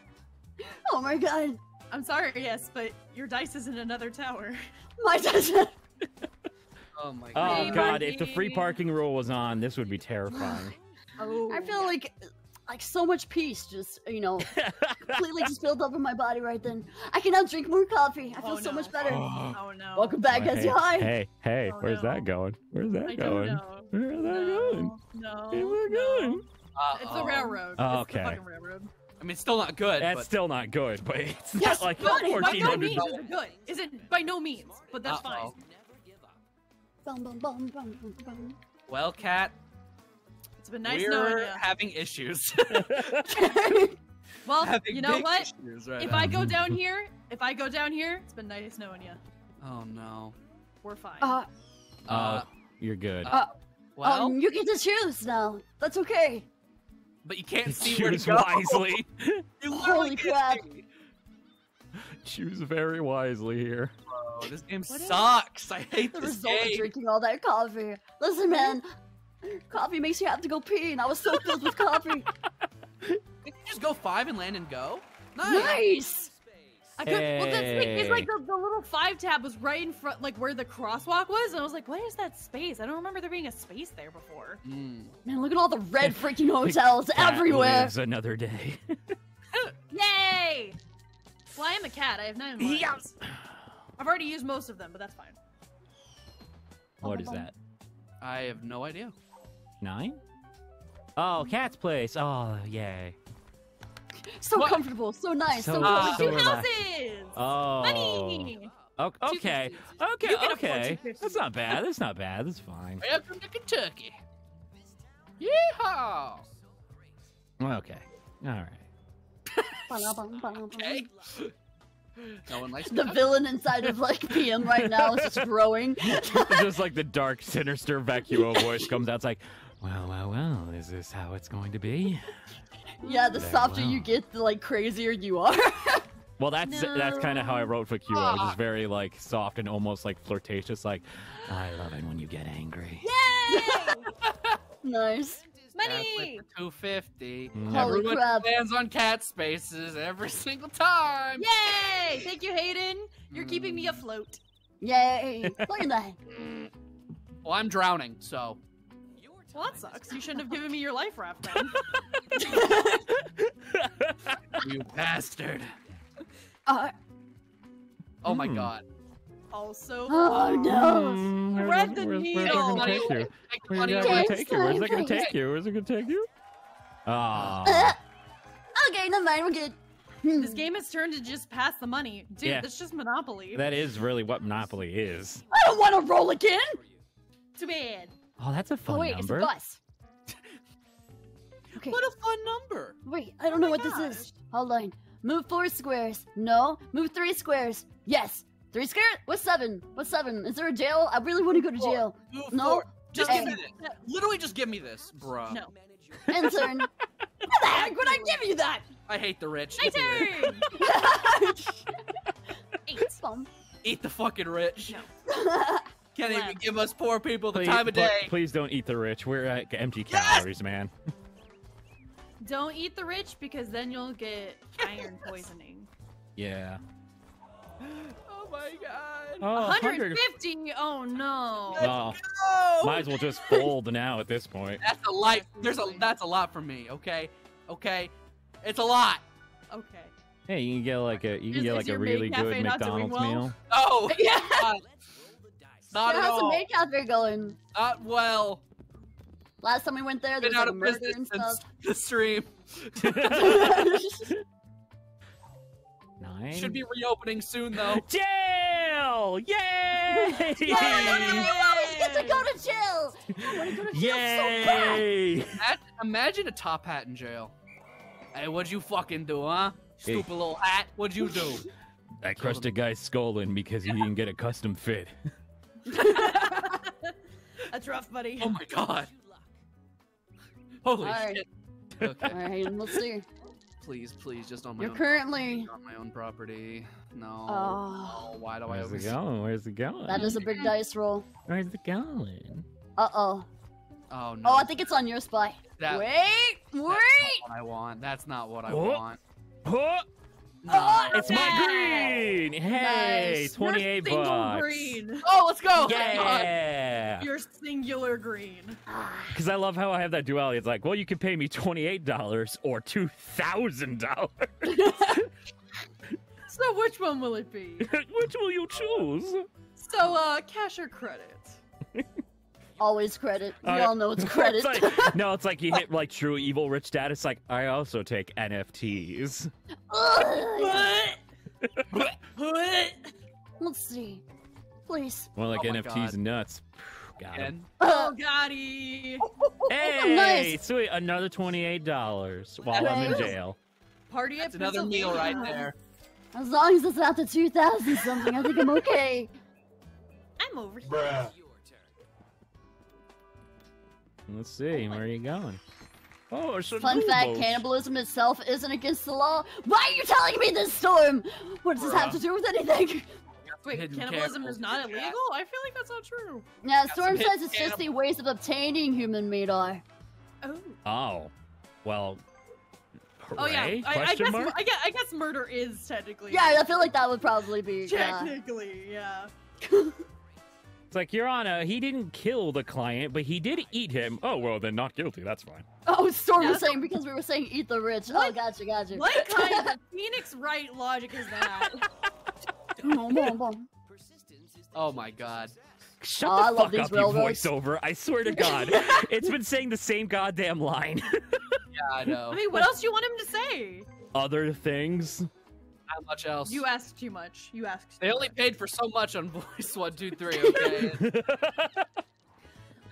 Oh my god. I'm sorry, yes, but your dice is in another tower. My dice. Oh my god. Oh god, if the free parking rule was on, this would be terrifying. Oh. I feel like so much peace just, you know, completely just built up in my body right then. I can now drink more coffee. I feel so much better. Oh no. Welcome back, guys. Hi. Hey, hey, where's that going? Where's that going? Where's that going? No. Where's that going? It's the railroad. Oh, okay. It's the fucking railroad. I mean, it's still not good. That's still not good, but it's not like $1,400. No good. Is it by no means? But that's fine. Well, Kat, it's been nice knowing you. Having issues. Well, having, you know what? Right if now. I go down here, if I go down here, it's been nice knowing you. Oh no. We're fine. You're good. Well, you get to choose now. That's okay. But you can't see where to go. Wisely. Holy crap. Choose very wisely here. Bro, this game sucks. I hate this game. The result of drinking all that coffee. Listen, man. Coffee makes you have to go pee, and I was so filled with coffee. Did you just go 5 and land and go? Nice. Nice. I could, well, that's like, it's like the little 5 tab was right in front, like where the crosswalk was, and I was like, what is that space? I don't remember there being a space there before. Man, look at all the red freaking hotels everywhere. Lives another day. Yay! Well, I am a cat. I have 9 lives. Yeah. I've already used most of them, but that's fine. What is that? I have no idea. 9? Oh, Cat's Place. Oh, yay. So what? Comfortable, so nice, so cool. So 2 houses! Oh. Money! Okay, okay. That's not bad, that's not bad, that's fine. Welcome to Kentucky. Yeehaw! Okay, alright. Okay. No one likes the villain inside of like PM right now is just growing. It's just like the dark, sinister vacuo voice comes out. It's like, well, well, well, is this how it's going to be? Yeah, the softer you get, the like crazier you are. Well, that's kind of how I wrote for Kuro. It's just very like soft and almost like flirtatious. Like, I love it when you get angry. Yay! Nice. Money! $2.50. Holy crap. Everyone lands on cat spaces every single time. Yay! Thank you, Hayden. You're keeping me afloat. Yay! Look at that. Well, I'm drowning, so. Well, that sucks. You shouldn't have given me your life raft then. You bastard. Oh my god. Also, oh no! Thread the needle. Where's it gonna take you? Where's it gonna take you? Okay, never mind. We're good. This game has turned to just pass the money, dude. Yeah. That's just Monopoly. That is really what Monopoly is. I don't want to roll again. Too bad. Oh, that's a fun number. Wait, it's a bus. Okay. What a fun number. Wait, I don't know what this is. Hold on. Move 4 squares. No. Move 3 squares. Yes. 3 squares? What's 7? What's 7? Is there a jail? I really want to go to jail. No? Just give me this. Literally just give me this, bro. No. Intern. What the heck would I give you that? I hate the rich. My turn! Eat the fucking rich. No. Can't even give us poor people the time of day. Please don't eat the rich. We're at empty calories, man. Don't eat the rich because then you'll get iron poisoning. Yeah. Oh my god. Oh, 150? Oh no. Oh, might as well just fold now at this point. That's a lot. That's a lot for me, okay? Okay. It's a lot. Okay. Hey, you can get like a you can get like a really good McDonald's meal. Oh yeah. Not at all. How's the maid cafe going? Not well. Last time we went there, there's like a murder and stuff. The stream. Should be reopening soon, though. Jail! Yay! Yay! You always get to go to jail! I want to go to jail so bad! Imagine a top hat in jail. Hey, what'd you fucking do, huh? Stupid little hat. What'd you do? I crushed a guy's skull in because he didn't get a custom fit. That's rough, buddy. Oh my god. Holy shit. Okay. Alright, we'll see. Please, please, just on my own property. On my own property. No. Oh, why do I oversee? Where's it going? That is a big dice roll. Where's it going? Uh-oh. Oh, no. Oh, I think it's on your spot. Wait! That's not what I want. That's not what I want. Oh. No. Oh, it's my green! Hey, nice. 28 your bucks. Green. Oh, let's go! Yeah! Your singular green. Because I love how I have that duality. It's like, well, you can pay me $28 or $2,000. So which one will it be? Which will you choose? So, cash or credit? Always credit. We all know it's credit. It's like, no, it's like you hit like true evil rich dad. It's like, I also take NFTs. Let's see. Please. Well, like NFTs nuts. Got it. Oh, got it. Hey, nice. Sweet. Another $28 while I'm in jail. Party at another meal right there. As long as it's not the 2,000 something, I think I'm okay. I'm over here. Bruh. Let's see, where are you going? Oh, it's a fun fact, cannibalism itself isn't against the law. Why are you telling me this, Storm? What does this have to do with anything? Wait, cannibalism is not illegal? I feel like that's not true. Yeah, Storm says it's just the ways of obtaining human meat are. Oh. Oh. Well, oh yeah, I guess murder is technically. Yeah, I feel like that would probably be. Technically, yeah. Like, Your Honor, he didn't kill the client, but he did eat him. Oh, well, then not guilty. That's fine. Oh, Storm was saying because we were saying eat the rich. What? Oh, gotcha, gotcha. What kind of Phoenix Wright logic is that? Oh, my God. Shut the fuck up, you voiceover. I swear to God. It's been saying the same goddamn line. Yeah, I know. I mean, what else do you want him to say? Other things. How much else? You asked too much. You asked too much. They only paid for so much on Voice 123, okay? They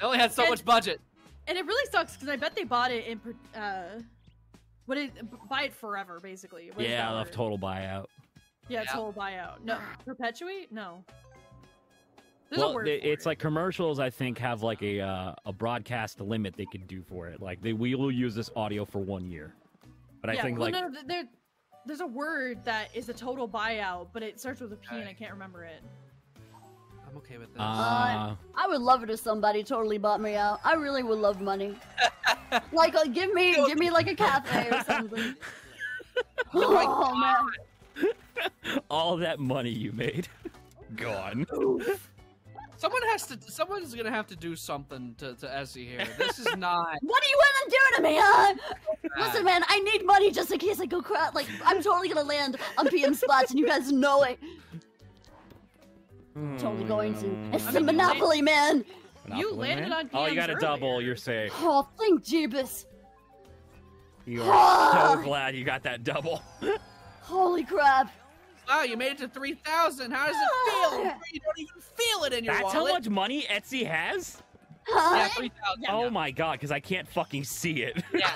only had so much budget. And it really sucks because I bet they bought it in, buy it forever, basically. Yeah, I love total buyout. Yeah, total buyout. No, perpetuate? No. There's a word for it's it. Like commercials, I think, have like a broadcast limit they could do for it. Like, we will use this audio for 1 year. But I think like... No, there's a word that is a total buyout, but it starts with a P and I can't remember it. I'm okay with this. I would love it if somebody totally bought me out. I really would love money. Like, give me like a cafe or something. Oh man! All that money you made, gone. Someone's gonna have to do something to Essie here. This is not. What are you women doing to me, huh? Listen, man, I need money just in case I go cry. Like, I'm totally gonna land on PM spots, and you guys know it. I'm totally going to. It's the Monopoly, man. You landed on PM. Oh, you got a double. You're safe. Oh, thank Jeebus. You are so glad you got that double. Holy crap. Wow, you made it to 3,000. How does it feel? You don't even feel it in your wallet. That's how much money Etsy has? Yeah, 3,000. Oh my god, because I can't fucking see it. Yeah.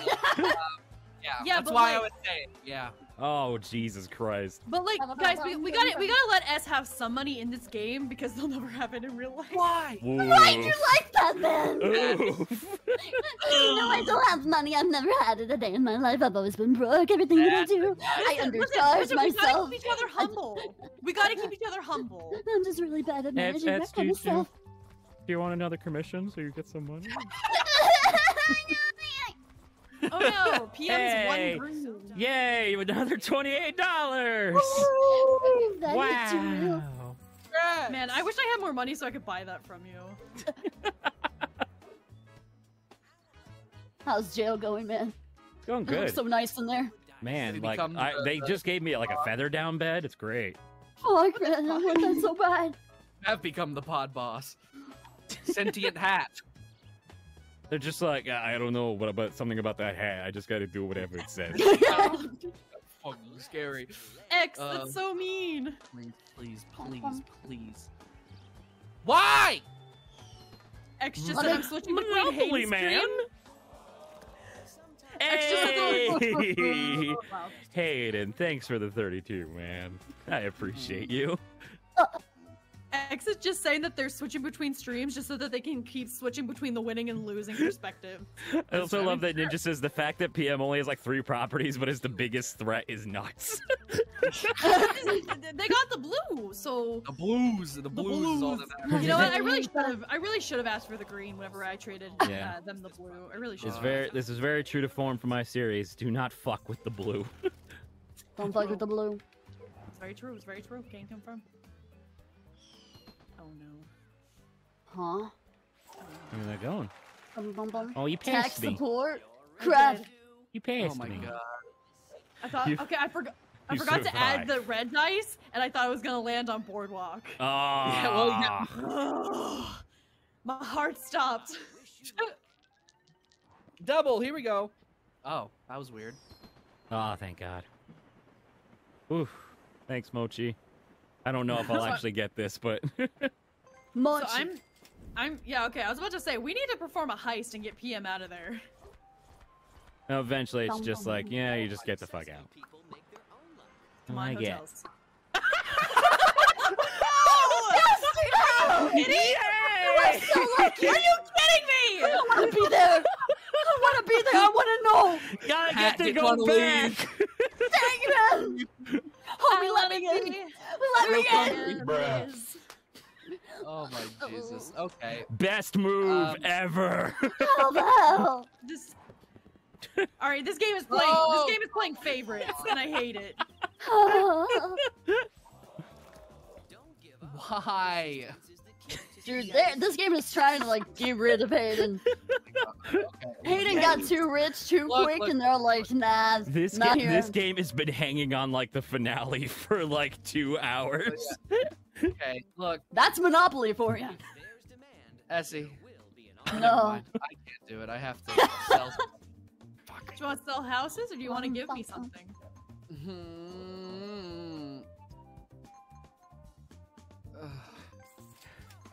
That's why I was saying. Yeah. Oh Jesus Christ. But like, guys, we gotta let S have some money in this game because they'll never have it in real life. Why? Ooh. Why do you like that, man? No, I don't have money. I've never had it a day in my life. I've always been broke. Everything that I do, I undercharge myself. We gotta keep each other humble. We gotta keep each other humble. I'm just really bad at managing that kind of stuff. Do you want another commission so you get some money? Oh no, PM's one green. Yay, another $28! Wow. Man, I wish I had more money so I could buy that from you. How's jail going, man? Going good. It looks so nice in there. Man, like, they just gave me like a feather down bed. It's great. Oh, I want that so bad. I've become the pod boss. Sentient hat. They're just like, I don't know about something about that hat. I just gotta do whatever it says. Fucking scary. X, that's so mean. Please, please, please, please. Why? X just said I'm switching to Monopoly, man. Hey, Hayden, thanks for the 32, man. I appreciate you. X is just saying that they're switching between streams just so that they can keep switching between the winning and losing perspective. I also love that Ninja says the fact that PM only has like 3 properties but is the biggest threat is nuts. They got the blue, so the blues is all that matters. You know what? I really should have asked for the green whenever I traded them the blue. I really should. This is very true to form for my series. Do not fuck with the blue. Don't fuck with the blue. It's very true. It's very true. Can't confirm. Oh no. Huh? Where are they going? Oh, you passed me. Tech support. Crap. You passed me. Oh my god. I thought. Okay, I forgot to add the red dice, and I thought I was gonna land on boardwalk. Oh. Yeah, well, yeah. My heart stopped. Double. Here we go. Oh, that was weird. Oh, thank God. Oof. Thanks, Mochi. I don't know if I'll actually get this, but Mochi. So yeah, okay. I was about to say we need to perform a heist and get PM out of there. And eventually, it's just like, yeah, you just get the fuck out. Come on, hotels. Oh, I'm so lucky. Are you kidding me? I don't want to be there. I don't want to be there. I want to know. Gotta get to go back. Dang it! Homie, let me in. Let me in. Oh my Jesus. Okay. Best move ever. How the hell? All right, this game is playing. Oh. This game is playing favorites, and I hate it. Why? Dude, this game is trying to like get rid of Hayden. Hayden got too rich too quick, and they're like, nah. This game has been hanging on like the finale for like 2 hours. Okay, look. That's Monopoly for you. Essie. No. I can't do it. I have to sell. Do you want to sell houses, or do you want to give me something?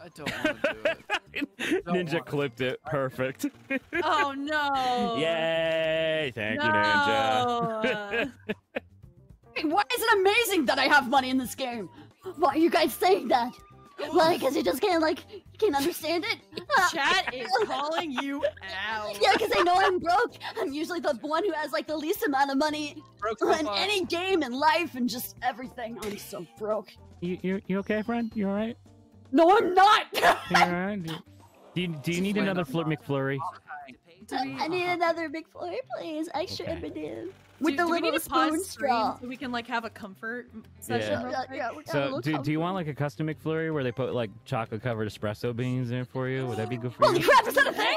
I don't want to do it. Ninja clipped it. Perfect. Oh no! Yay! Thank you, Ninja. Wait, why is it amazing that I have money in this game? Why are you guys saying that? Like, cause you just can't can't understand it. Chat is calling you out. Yeah, cause they know I'm broke. I'm usually the one who has like the least amount of money in any game in life and just everything. I'm so broke. You okay, friend? You all right? No, I'm not. You all right? Do you need another McFlurry? I need another McFlurry, please. Extra M&M. With the little spoon straw. So we can like have a comfort session. Yeah. So do you want like a custom McFlurry where they put like chocolate covered espresso beans in it for you? Would that be good for you? Holy crap, is that a thing?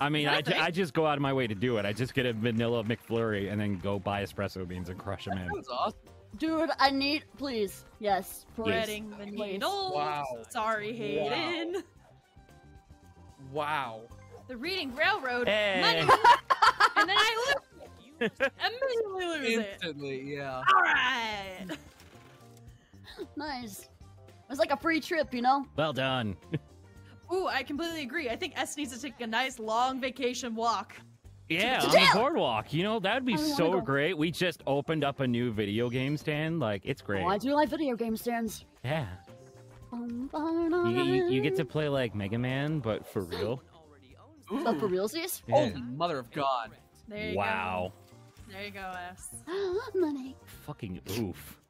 I mean, I just go out of my way to do it. I just get a vanilla McFlurry and then go buy espresso beans and crush them in. That was awesome. Dude, I need, please. Yes, please. Threading the needle. Wow. Sorry, Hayden. Wow. The reading railroad. Hey. Money. And then I lose. Immediately lose it. Instantly, yeah. Alright! Nice. It was like a free trip, you know? Well done. Ooh, I completely agree. I think S needs to take a nice long vacation walk. Yeah, on the boardwalk. You know, that would be so great. We just opened up a new video game stand. Like, it's great. Oh, I do like video game stands. Yeah. You get to play, like, Mega Man, but for real. But for realsies? Yeah. Oh, mother of God. There you go. There you go, S. Money. Fucking oof.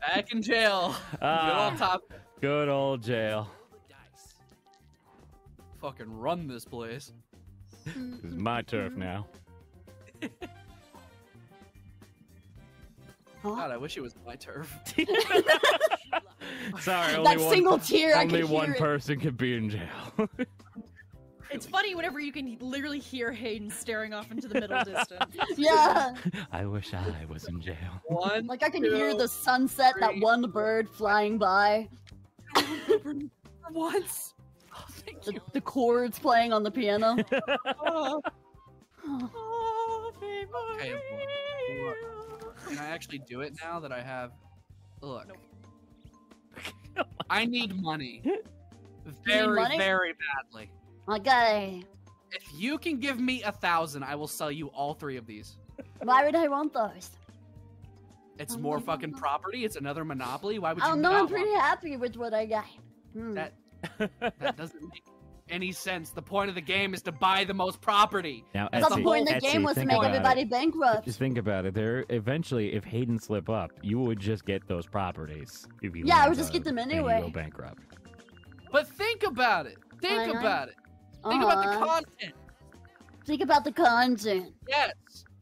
Back in jail. Good old jail. Fucking run this place. This is my turf now. God, I wish it was my turf. Sorry, only one person could be in jail. It's funny whenever you can literally hear Hayden staring off into the middle distance. Yeah. I wish I was in jail. One, like I can hear the sunset, that one bird flying by. Once. Oh, the chords playing on the piano. Okay, look. Can I actually do it now that I have? Look. Nope. I need money. Very badly. Okay. If you can give me 1,000, I will sell you all 3 of these. Why would I want those? It's more fucking property. It's another monopoly. Why would you? Oh no, I'm pretty happy with what I got. That doesn't make any sense. The point of the game is to buy the most property. Now, Etsy, the point of the game was to make everybody bankrupt. Just think about it. There, eventually, if Hayden slip up, you would just get those properties. If you I would just get them anyway. You go bankrupt. But think about it. Think about it. Think about the content. Think about the content. Yes.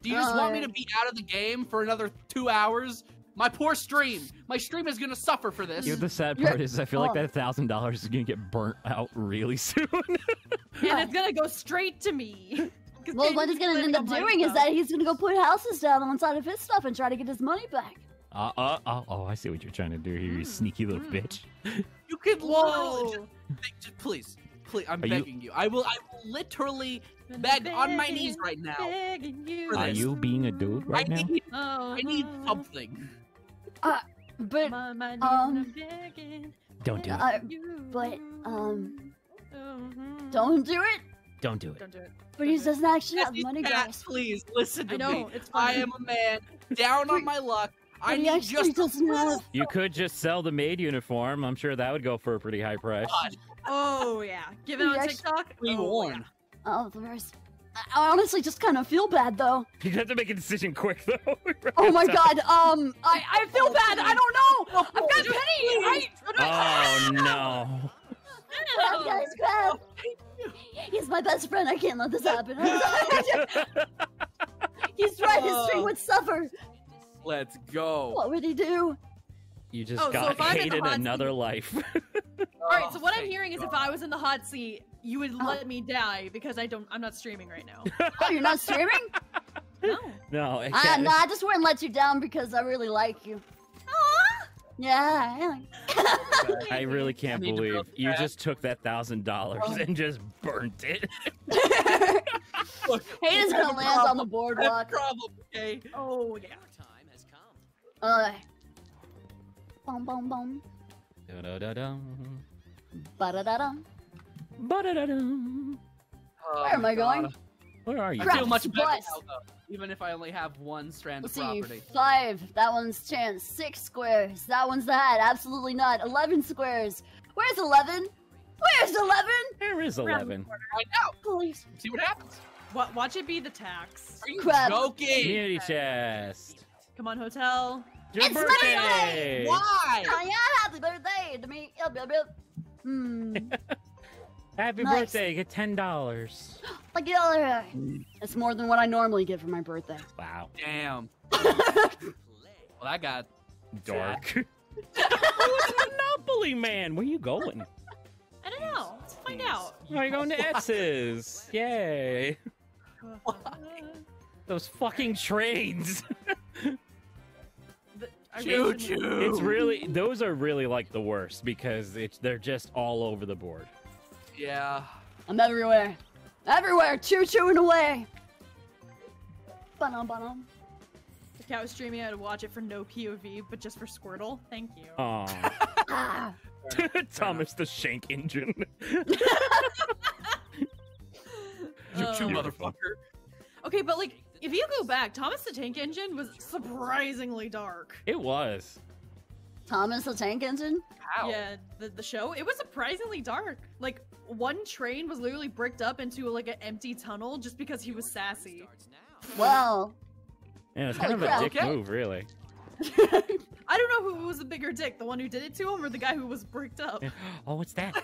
Do you just want me to be out of the game for another 2 hours? My poor stream. My stream is going to suffer for this. You know, the sad part is I feel like that $1,000 is going to get burnt out really soon. And it's going to go straight to me. Well, what he's going to end up doing is that he's going to go put houses down on side of his stuff and try to get his money back. Oh, I see what you're trying to do here, you sneaky little bitch. You could literally just please. I'm begging you. I will literally beg on my knees right now. Are you being a dude right now? I need something. But don't do it. But don't do it. Don't do it. Don't do it. But he doesn't actually have money, guys. Please listen to me. I am a man down on my luck. I need just You could just sell the maid uniform. I'm sure that would go for a pretty high price. God. Oh yeah, give it on TikTok. We warn. Oh, the worst. I honestly just kind of feel bad though. You have to make a decision quick though. Oh my god. I feel bad. I don't know. I've got pity. Right? Oh no. Crap, guys, crap. He's my best friend. I can't let this happen. He's right. His stream would suffer. Let's go. What would he do? You just got hated another life. Alright, so what I'm hearing is if I was in the hot seat, you would let me die because I'm not streaming right now. Oh, you're not streaming? No. No, I just wouldn't let you down because I really like you. Aww. Yeah. I really can't believe you just took that $1,000 and just burnt it. Look, Hayden's gonna land on the boardwalk. Problem, okay? Oh yeah. Time has come. Boom, boom, boom. Da-da-da-dum. Ba-da-da-dum. Ba-da-da-dum. Where am I going? Where are you? I feel much better now, though, even if I only have one strand of property. 5, that one's chance. 6 squares, that one's the hat. Absolutely not. 11 squares. Where's 11? Where's 11? There is 11. Right now, please. See what happens. Watch it be the tax. Are you joking? Community chest. Come on, hotel. Your it's birthday! Birthday! Why? Oh yeah, happy birthday to me! Happy birthday! Get $10. Like that's more than what I normally get for my birthday. Wow! Damn! Well, I got dark. Monopoly man, where you going? I don't know. Let's find out. Are you going to X's? Yay! Why? Those fucking trains! Choo choo. It's really those are really like the worst because they're just all over the board. Yeah, I'm everywhere, everywhere, choo chooing away. Ba-dum, ba-dum. The cat was streaming. I'd watch it for no POV, but just for Squirtle. Thank you. Aww. Thomas the Tank Engine. You choo motherfucker. Okay, but like. If you go back, Thomas the Tank Engine was surprisingly dark. It was. Thomas the Tank Engine? Wow. Yeah, the show. It was surprisingly dark. Like, one train was literally bricked up into, like, an empty tunnel just because he was sassy. Wow. Yeah, it's kind of a dick move, really. I don't know who was the bigger dick, the one who did it to him or the guy who was bricked up. Oh, what's that?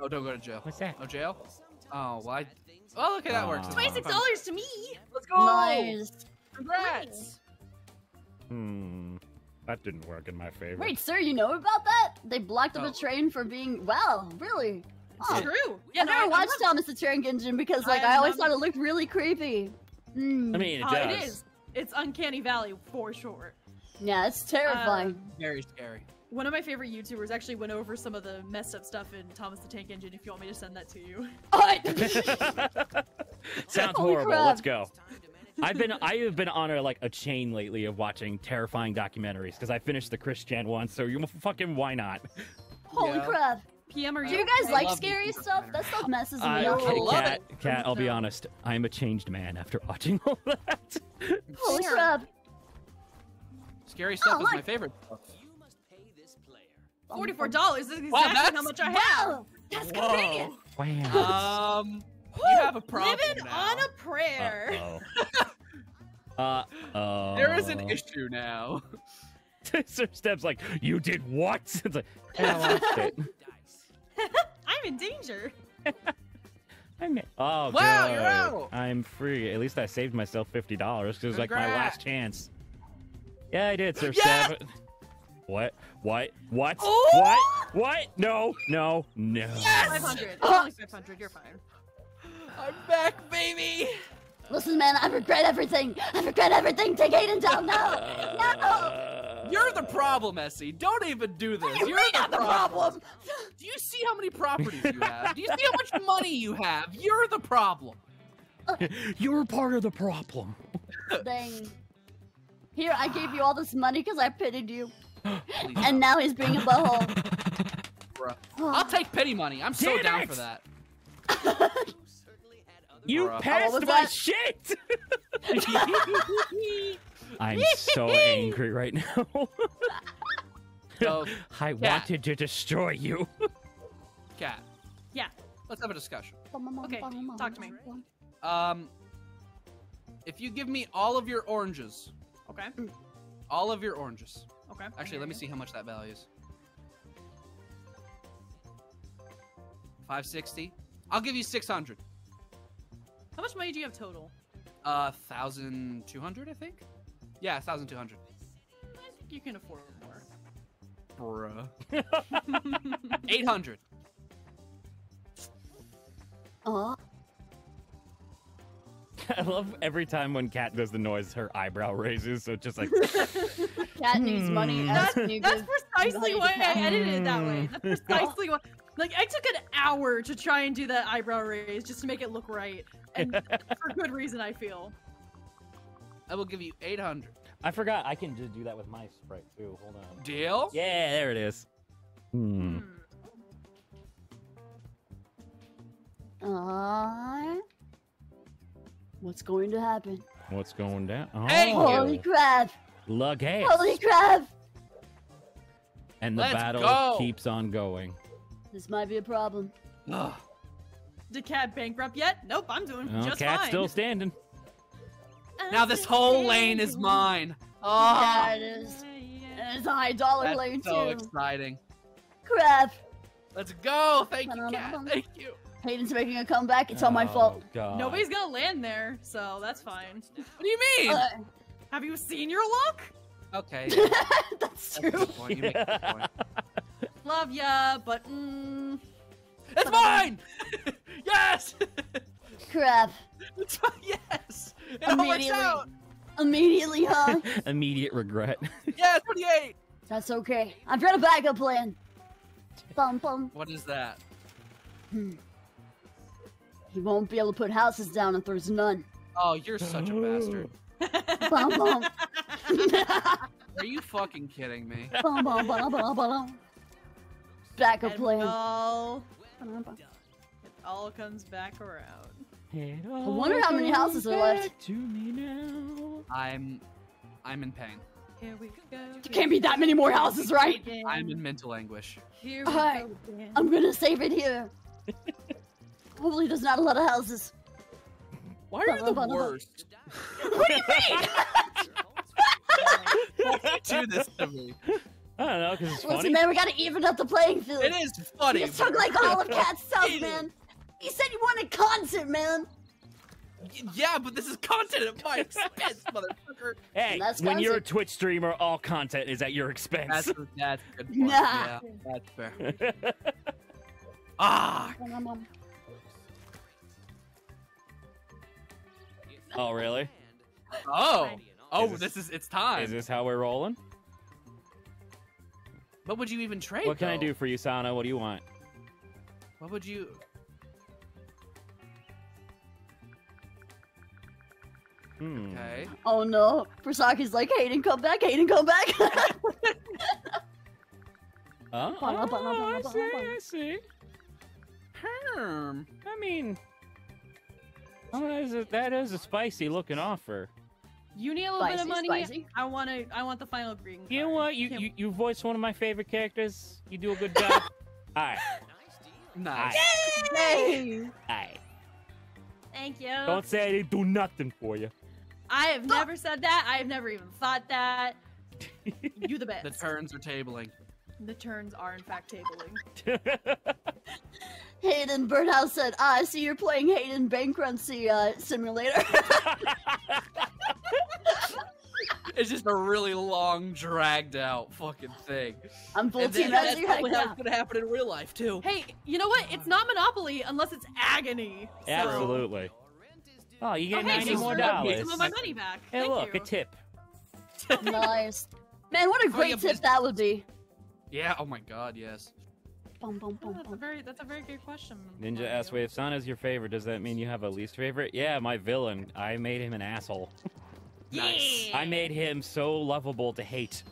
Oh, don't go to jail. What's that? Oh, jail? Oh, well, oh, okay, that works. $26 to me. Let's go. Nice. Congrats. Hmm. That didn't work in my favor. Wait, sir, you know about that? They blocked up a train for being really? Oh. It's true. Yeah, I never watched Thomas the Tank Engine because, like, I always thought it looked really creepy. Mm. I mean, it does. It is. It's Uncanny Valley for sure. Yeah, it's terrifying. Very scary. One of my favorite YouTubers actually went over some of the messed up stuff in Thomas the Tank Engine, if you want me to send that to you. Sounds horrible. Crap. Let's go. I have been on a chain lately of watching terrifying documentaries because I finished the Chris Chan one, so you fucking why not? Holy crap. PM, do you guys like scary stuff? That stuff messes me up. Okay, Kat, I'll be honest. I am a changed man after watching all that. Holy crap. Scary stuff is my favorite stuff. $44. This is exactly how much I have. Wow, that's convenient. Wow. You have a problem. Living now. On a prayer. Uh-oh. There is an issue now. Sir Step's like, you did what? It's like, I lost it. I'm in danger. I'm in. Oh, wow, good. You're out. I'm free. At least I saved myself $50 because it was like my last chance. Yeah, I did, Sir Step. What? What? What? Oh! What? What? No! No! No! Yes! 500. Only 500. You're fine. I'm back, baby. Listen, man, I regret everything. I regret everything. Take Aiden down now. No. You're the problem, Essie. Don't even do this. You're the problem. Do you see how many properties you have? Do you see how much money you have? You're the problem. You're part of the problem. Dang. Here, I gave you all this money because I pitied you. And now he's being a butthole. I'll take pity money. I'm so down for that. You passed my shit! I'm so angry right now. I wanted to destroy you. Cat. Yeah. Let's have a discussion. Okay, talk to me. If you give me all of your oranges. Okay. All of your oranges. Okay. Actually, let me see how much that value is. 560. I'll give you 600. How much money do you have total? 1,200, I think. Yeah, 1,200. I think you can afford more. Bruh. 800. Oh. I love every time when Kat does the noise, her eyebrow raises, so it's just like... Cat needs money. That's precisely why I edited it that way. That's precisely why. Like, I took an hour to try and do that eyebrow raise just to make it look right. And for good reason, I feel. I will give you 800. I forgot I can just do that with my Sprite, too. Hold on. Deal? Yeah, there it is. Hmm. What's going to happen? What's going down? Oh. Holy crap! Luggage. Holy crap! And the battle keeps on going. This might be a problem. Ugh. Did Cat bankrupt yet? Nope, I'm doing just fine. Cat's still standing. Now this whole lane is mine. Oh. Yeah, it is. And it's a high dollar lane too. That's so exciting. Crap. Let's go. Thank you, Cat. Thank you. Hayden's making a comeback. It's all my fault. God. Nobody's gonna land there, so that's fine. What do you mean? Have you seen your luck? Okay. That's true. That's point. You make a good point. Love ya, but it's mine. Yes. Crap. Yes. It all works out. Immediately, huh? Immediate regret. Yeah, 28. That's okay. I've got a backup plan. Bum bum. What is that? He won't be able to put houses down if there's none. Oh, you're such a bastard. Bum, bum. Are you fucking kidding me? Bum, bum, bum, bum, bum. Backup plan. It all comes back around. I wonder how many houses are left. To me now. I'm in pain. Here we go. There can't be that many more houses, right? I'm in mental anguish. Here we go again. I'm gonna save it here. Hopefully there's not a lot of houses. Why are you the worst? What do you mean? Why do you do this to me? I don't know, because it's funny. Listen, man, we gotta even up the playing field. It is funny. You took like all of Cat's stuff, man. He said you wanted content, man. Yeah, but this is content at my expense, motherfucker. Hey, when you're a Twitch streamer, all content is at your expense. That's a good point. Nah. Yeah, that's fair. Ah! Oh, really? Oh, it's time. Is this how we're rolling? What would you even trade, What can I do for you, Sana? What do you want? What would you... Okay. Oh no, Prasaki's like, Hayden, come back, Hayden, come back! I see, I see. I mean, that is a spicy looking offer. You need a little bit of money. Spicy. I want the final green card. You know what? You voiced one of my favorite characters. You do a good job. All right. Nice deal. Nice. Yay! All right. Thank you. Don't say I didn't do nothing for you. I have never said that. I have never even thought that. You the best. The turns are tabling. The turns are in fact tabling. Hayden Birdhouse said, "I see you're playing Hayden Bankruptcy Simulator." It's just a really long, dragged-out fucking thing. I'm full team. That's probably how it's gonna happen in real life too. Hey, you know what? It's not Monopoly unless it's agony. So. Absolutely. Oh, you get $90 more. Some of my money back. Hey, Thank you. A tip. Nice. Man, what a great tip that would be. Yeah. Oh my God. Yes. Boom, boom, boom, that's a very good question. Ninja asked, "Wait, if Sana's your favorite, does that mean you have a least favorite?" Yeah, my villain. I made him an asshole. Nice. I made him so lovable to hate.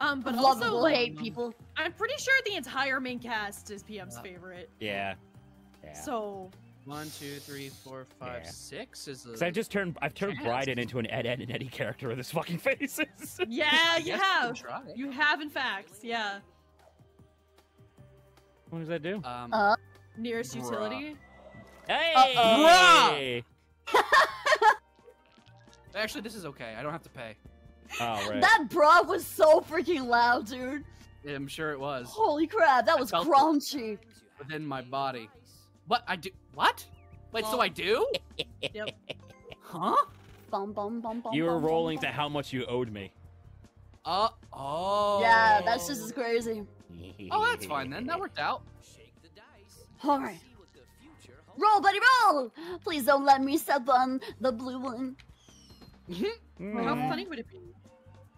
But lovable also hate people. I'm pretty sure the entire main cast is PM's favorite. Yeah. So. 1, 2, 3, 4, 5, 6 is. Because I've turned Bryden into an Ed, Ed, and Eddie character with his fucking faces. Yeah, you have. You have, in fact. Yeah. What does that do? Nearest utility. Hey! Actually, this is okay. I don't have to pay. Oh, right. That bra was so freaking loud, dude. Yeah, I'm sure it was. Holy crap, that was crunchy. Within my body. What? I do? What? Wait, so I do? Yep. Huh? Bum, bum, bum, bum, you were rolling to how much you owed me. Oh. Yeah, that's just as crazy. Oh, that's fine then. That worked out. Shake the dice. All right. Roll, buddy, roll! Please don't let me step on the blue one. How funny would it be?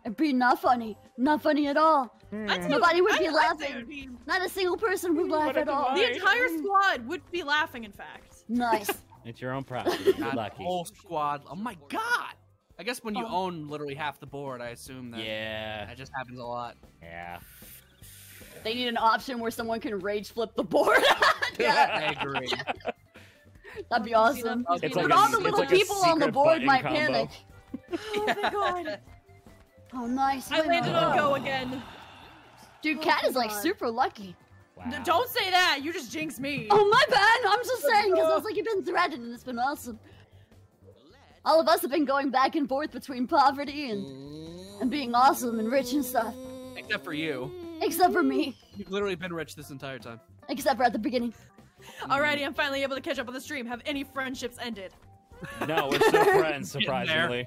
It'd be not funny. Not funny at all. Nobody would be laughing. Not a single person would laugh at all. The entire squad would be laughing, in fact. Nice. It's your own problem. You're lucky. The whole squad. Oh my God. I guess when you own literally half the board, I assume that. Yeah. That just happens a lot. Yeah. They need an option where someone can rage flip the board. Yeah. I agree. That'd be awesome. But like all the little like people on the board might panic. Oh my God. Oh, nice. I landed on Go again. Dude, Cat is like super lucky. Wow. No, don't say that. You just jinxed me. Oh, my bad. I'm just saying because I was like, you've been threatened and it's been awesome. All of us have been going back and forth between poverty and being awesome and rich and stuff. Except for you. Except for me. You've literally been rich this entire time. Except for at the beginning. Alrighty, I'm finally able to catch up on the stream. Have any friendships ended? No, we're still friends, surprisingly.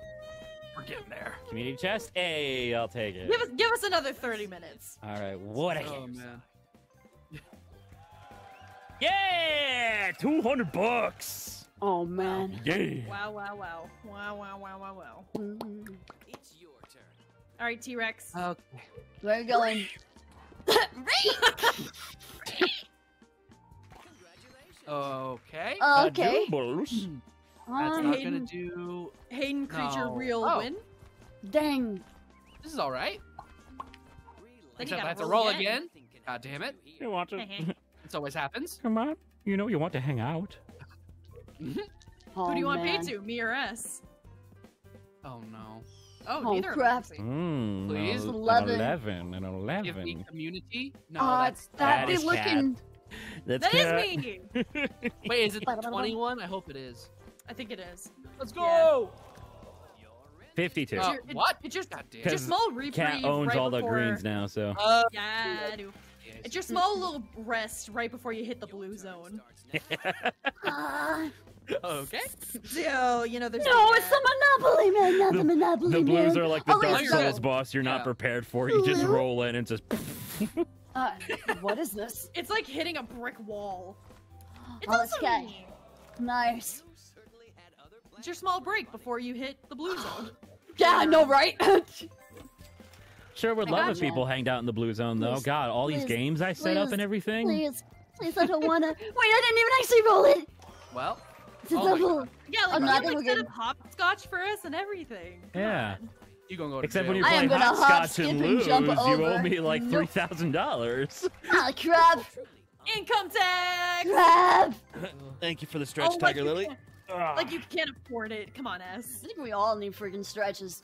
We're getting there. Community chest? Hey, I'll take it. Give us another 30 minutes. Alright, what a game. Man. Yeah! $200! Oh, man. Yeah. Wow, wow, wow. Wow, wow, wow, wow, wow. It's your turn. Alright, T-Rex. Okay. Where are you going? Okay. Okay. That's not Hayden, gonna do. Hayden creature real win. Dang. This is all right. Except I have to roll again. God damn it! You want to? This always happens. Come on. You know you want to hang out. Oh, who do you want paid to? Me or us? Oh no. Oh, neither crap. Please. 11 and 11. Give me community. No, that'd be looking. That is me! Wait, is it 21? I hope it is. I think it is. Let's go! Yeah. 52. What? It's just your small reprieve. Cat owns all the greens now, so. Yeah, I do. It's your small little rest right before you hit the blue zone. Okay. So, you know, there's. No, it's the Monopoly, man! Not the Monopoly, man! The blues are like the Dark Souls boss you're not prepared for. You just roll in and just. What is this? It's like hitting a brick wall. It's okay. Nice. It's your small break before you hit the blue zone. Yeah, I know, right? Sure would love if people hanged out in the blue zone, though. Please, God, all these games I set up and everything. Please, please, I don't wanna. Wait, I didn't even actually roll it! Well. It's double. Yeah, like, you like, set up hopscotch for us and everything. Come on. You gonna go to except jail. When you play hopscotch and lose, you owe me like $3,000. Ah, crap! Income tax! Thank you for the stretch, Tiger Lily. Like, you can't afford it. Come on, S. I think we all need freaking stretches.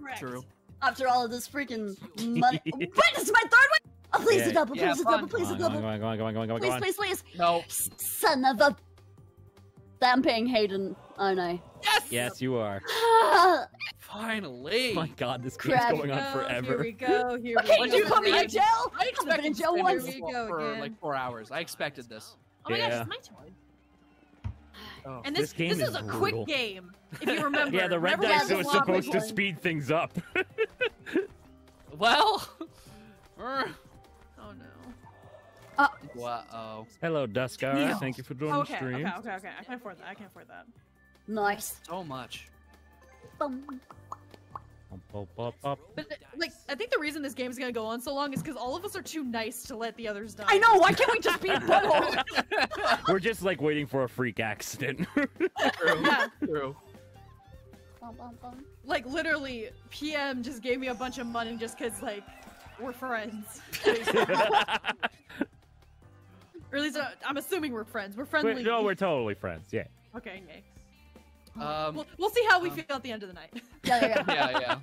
Correct. True. After all of this freaking money. Wait, this is my third one! Oh, please, yeah. a double, please, a double. Go on, go on, go on, go on, go on. Please, please, please. No. Son of a... I'm paying Hayden, aren't I? Yes! Yes, you are. Finally! Oh my god, this game's going on forever. Here we go, here we go. Did you call me in jail? I expected jail once. For like 4 hours. I expected this. Oh my gosh, it's my turn. Oh, and this is a quick game, if you remember. Yeah, the red dice was supposed to speed things up. Well... oh no. Wow. Hello, Duskar. No. Thank you for joining the stream. Okay, okay, okay. I can afford that. I can afford that. Nice. So much. But, like, I think the reason this game is gonna go on so long is because all of us are too nice to let the others die. I know. Why can't we just be a butthole? We're just like waiting for a freak accident. True. Yeah. True. Like literally, PM just gave me a bunch of money just because like we're friends. Or at least I'm assuming we're friends. We're friendly. No, we're totally friends. Yeah. Okay. Yay. We'll see how we feel at the end of the night. Yeah, yeah, yeah.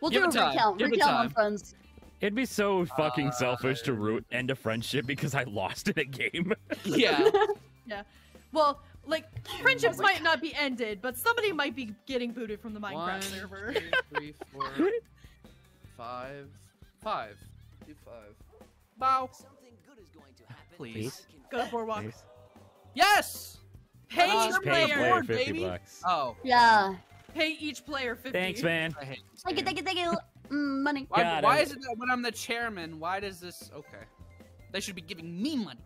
We'll do a recount. Recount on friends. It'd be so fucking selfish to end a friendship because I lost in a game. Yeah. Yeah. Well, like friendships might not be ended, but somebody might be getting booted from the Minecraft server. 1, 2, 3, 4, 5. Do 5. Bow. Something good is going to happen. Please. Go to Boardwalk. Please. Yes! Pay each player 50 bucks. Oh. Yeah. Pay each player 50. Thanks, man. Thank you, thank you, thank you. Money. Why is it that when I'm the chairman, why does this... Okay. They should be giving me money.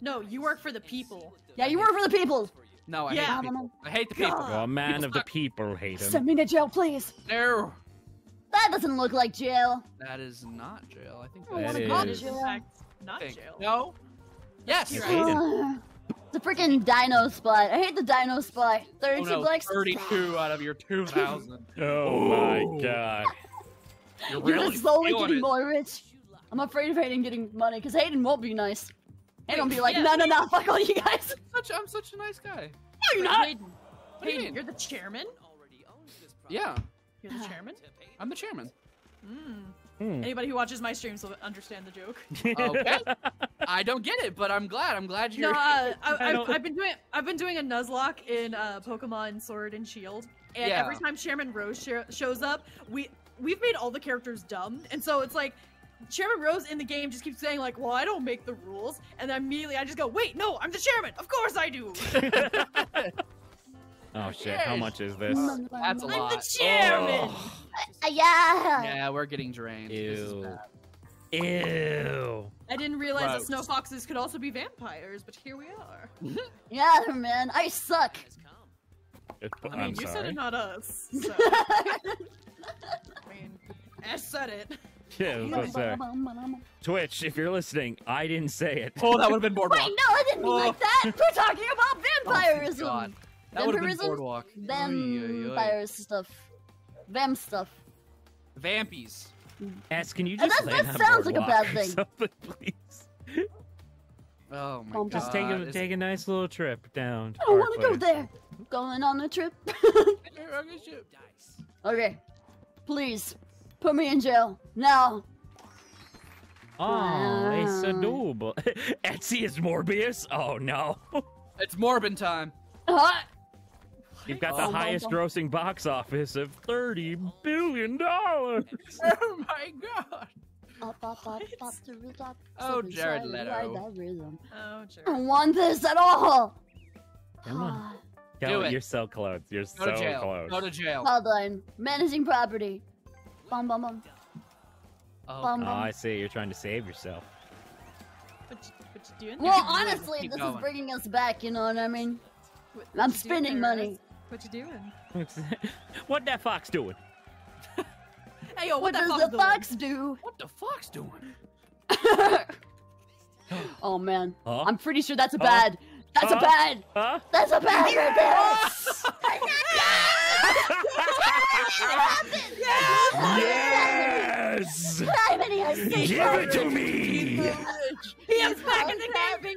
No, you work for the people. Yeah, you work for the people. No, I hate the people. I hate the people. You're a man of the people, Hayden. Send me to jail, please. No. That doesn't look like jail. That is not jail. I think that is not jail. No. Yes. The freaking dino spot. I hate the dino spot. 32 bucks. 32 out of your 2,000. Oh my god. You're just slowly getting more rich. I'm afraid of Hayden getting money because Hayden won't be nice. Hayden will be like, no, no, no, fuck all you guys. I'm such a nice guy. No, you're not. Hayden, you're the chairman. Yeah. You're the chairman? I'm the chairman. Mm. Mm. Anybody who watches my streams will understand the joke. Okay. I don't get it, but I'm glad. I'm glad you're. No, I've been doing a Nuzlocke in Pokemon Sword and Shield, and every time Chairman Rose shows up, we've made all the characters dumb, and so it's like Chairman Rose in the game just keeps saying like, "Well, I don't make the rules," and then immediately I just go, "Wait, no, I'm the chairman. Of course I do." Oh shit, how much is this? That's a lot. I'm the chairman! Oh. Yeah! Yeah, we're getting drained. Ew. This is bad. Ew. I didn't realize that snow foxes could also be vampires, but here we are. Yeah, man, I suck. I mean, you said it, not us. So. I mean, Ash said it. Yeah, I was Twitch, if you're listening, I didn't say it. Oh, that would have been Boardwalk. Wait, no, I didn't mean like that! We're talking about vampirism! Oh, God. That would have been Boardwalk. Vampire stuff. Vamp stuff. Vampies. S, can you just that sounds like a bad thing. Please. Oh my god. Just take a nice little trip down. I don't want to go there. Going on a trip. Okay. Please. Put me in jail. Now. Oh, it's adorable. Etsy is Morbius? Oh no. It's Morbin time. You've got the highest grossing box office of $30 billion. Oh my god! Oh, Jared Leto. Oh, Jared. I don't want this at all. Come on, do it. You're so close. You're so close. Go to jail. Hold on. Managing property. Bum bum bum. Oh, bum, bum. I see. You're trying to save yourself. What you doing? Well, honestly, this is bringing us back. You know what I mean? I'm spending money. What you doing? What that fox doing? Hey yo, what does the fox do? What the fox doing? Oh man, I'm pretty sure that's a bad. That's a bad. That's a bad. happened! Yes! Give it to me! He is back in the game,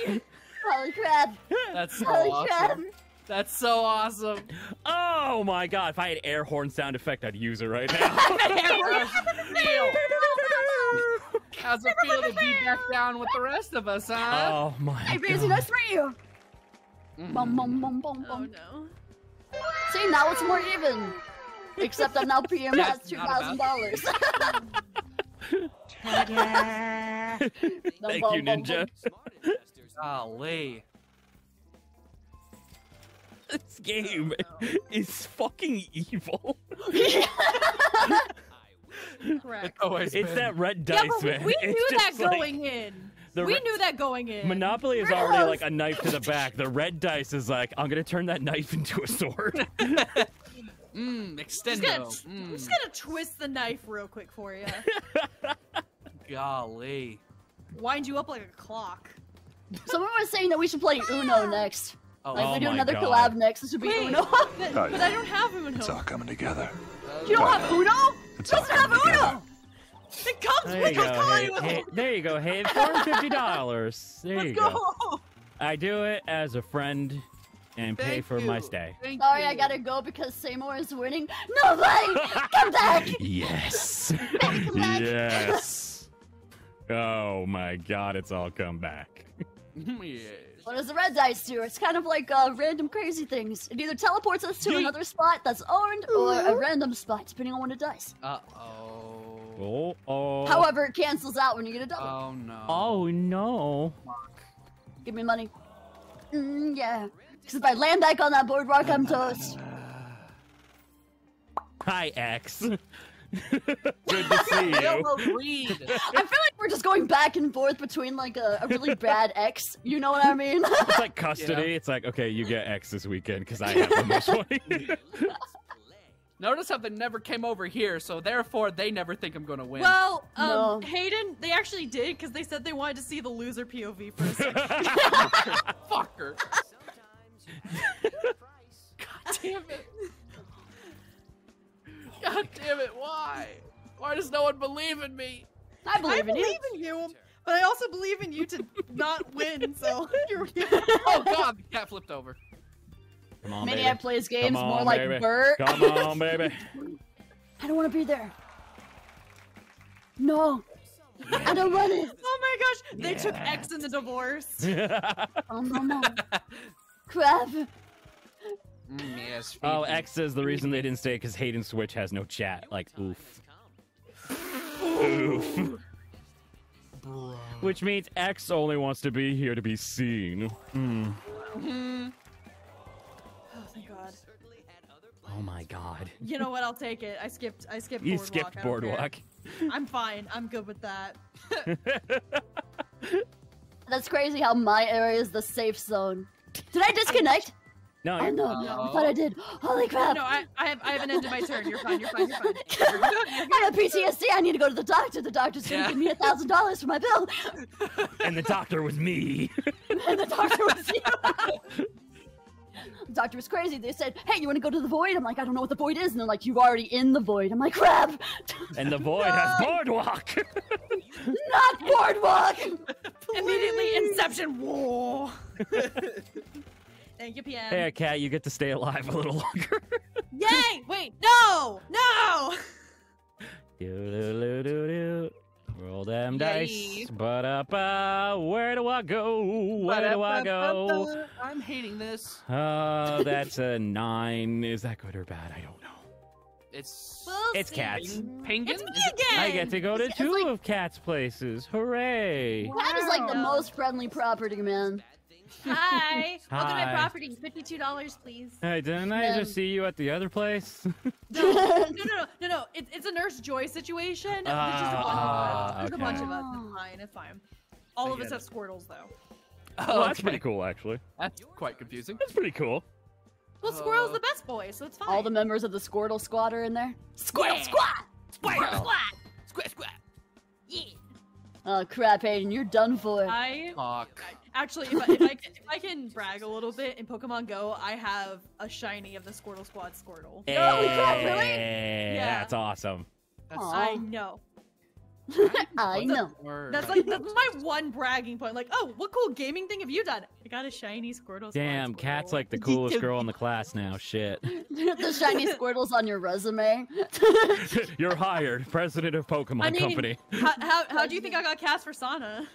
baby! Holy crap. That's so awesome. That's so awesome. Oh my god, if I had air horn sound effect, I'd use it right now. How's it feel to be back down with the rest of us, huh? Oh my god. Hey, Razor, that's for you. Bum, bum, bum, bum, bum. Oh no. See, now it's more even. Except that now PM has $2,000. Thank you, Ninja. Golly. This game is fucking evil. It's that red dice, man. We knew that going in. We knew that going in. Monopoly is already like a knife to the back. The red dice is like, I'm gonna turn that knife into a sword. Extendo. I'm just gonna twist the knife real quick for you. Golly. Wind you up like a clock. Someone was saying that we should play Uno next. Oh, like, we do another collab next, this would be Uno. But I don't have Uno. It's all coming together. You don't have Uno? It doesn't have Uno! It comes with a coin! There you go, hey, $450. There you go. I do it as a friend and pay for my stay. Sorry, I gotta go because Seymour is winning. No way! Come back! Yes. Come back. Yes. Oh my god, it's all come back. Yeah. What does the red dice do? It's kind of like random crazy things. It either teleports us to another spot that's owned or a random spot, depending on when it dies. Uh-oh. Uh-oh. However, it cancels out when you get a double. Oh, no. Oh, no. Give me money. Yeah. Because if I land back on that boardwalk, I'm toast. Hi, X. Good to see you. I feel like we're just going back and forth between like a really bad X. You know what I mean? It's like custody. You know? It's like, okay, you get X this weekend because I have the most money. Notice how they never came over here, so therefore they never think I'm going to win. Well, no. Hayden, they actually did because they said they wanted to see the loser POV for a second. Fucker. God damn it. God damn it, why? Why does no one believe in me? I believe in you, but I also believe in you to not win, so... Oh god, the cat flipped over. Come on, baby. Maniac plays games more like Bert. Come on, baby. I don't want to be there. No. I don't want it. Oh my gosh, they took X in the divorce. Oh no, no. Crap. Yes, oh, X says the reason they didn't stay because Hayden's Switch has no chat. Like, oof. Oof. Bro. Which means X only wants to be here to be seen. Oh, thank God. Oh my God. You know what? I'll take it. I skipped Boardwalk. You skipped Boardwalk. I'm fine. I'm good with that. That's crazy how my area is the safe zone. Did I disconnect? No, you're no. I thought I did. Holy crap! No, I haven't ended my turn. You're fine. You're fine. You're fine. You're fine. I have PTSD. I need to go to the doctor. The doctor's gonna give me $1,000 for my bill. And the doctor was me. And the doctor was you. The doctor was crazy. They said, "Hey, you want to go to the void?" I'm like, "I don't know what the void is." And they're like, "You're already in the void." I'm like, "Crap!" And the void has Boardwalk. Not Boardwalk. Immediately, Inception. War. Thank you, PM. Hey, Cat, you get to stay alive a little longer. Yay! Wait, no! No! Do-do-do-do-do. Roll them dice. Ba-da-ba. Where do I go? Where do I go? I'm hating this. That's a 9. Is that good or bad? I don't know. It's Cats. Penguin? It's me again! I get to go to two of Cat's places. Hooray! Wow. Cat is like the most friendly property, man. Hi. Welcome to my property. $52, please. Hey, didn't I just see you at the other place? No. It's a Nurse Joy situation. There's just a bunch of us. There's a bunch of us. It's fine. It's fine. All of us have Squirtles, though. Oh, that's pretty cool, actually. That's quite confusing. That's pretty cool. Well, Squirtle's the best boy, so it's fine. All the members of the Squirtle Squad are in there. Squirtle Squad! Squirtle Squad! Squirtle Squad! Yeah. Oh, crap, Hayden. You're done for. I Actually, if I can brag a little bit, in Pokemon Go, I have a shiny of the Squirtle Squad Squirtle. Hey, really? Yeah, that's awesome. That's I know. I know. That's my one bragging point. Like, oh, what cool gaming thing have you done? I got a shiny Squirtle. Damn, Squirtle. Cat's like the coolest girl in the class now. Shit. The shiny Squirtle's on your resume. You're hired, president of Pokemon Company. How do you think I got cast for Sana?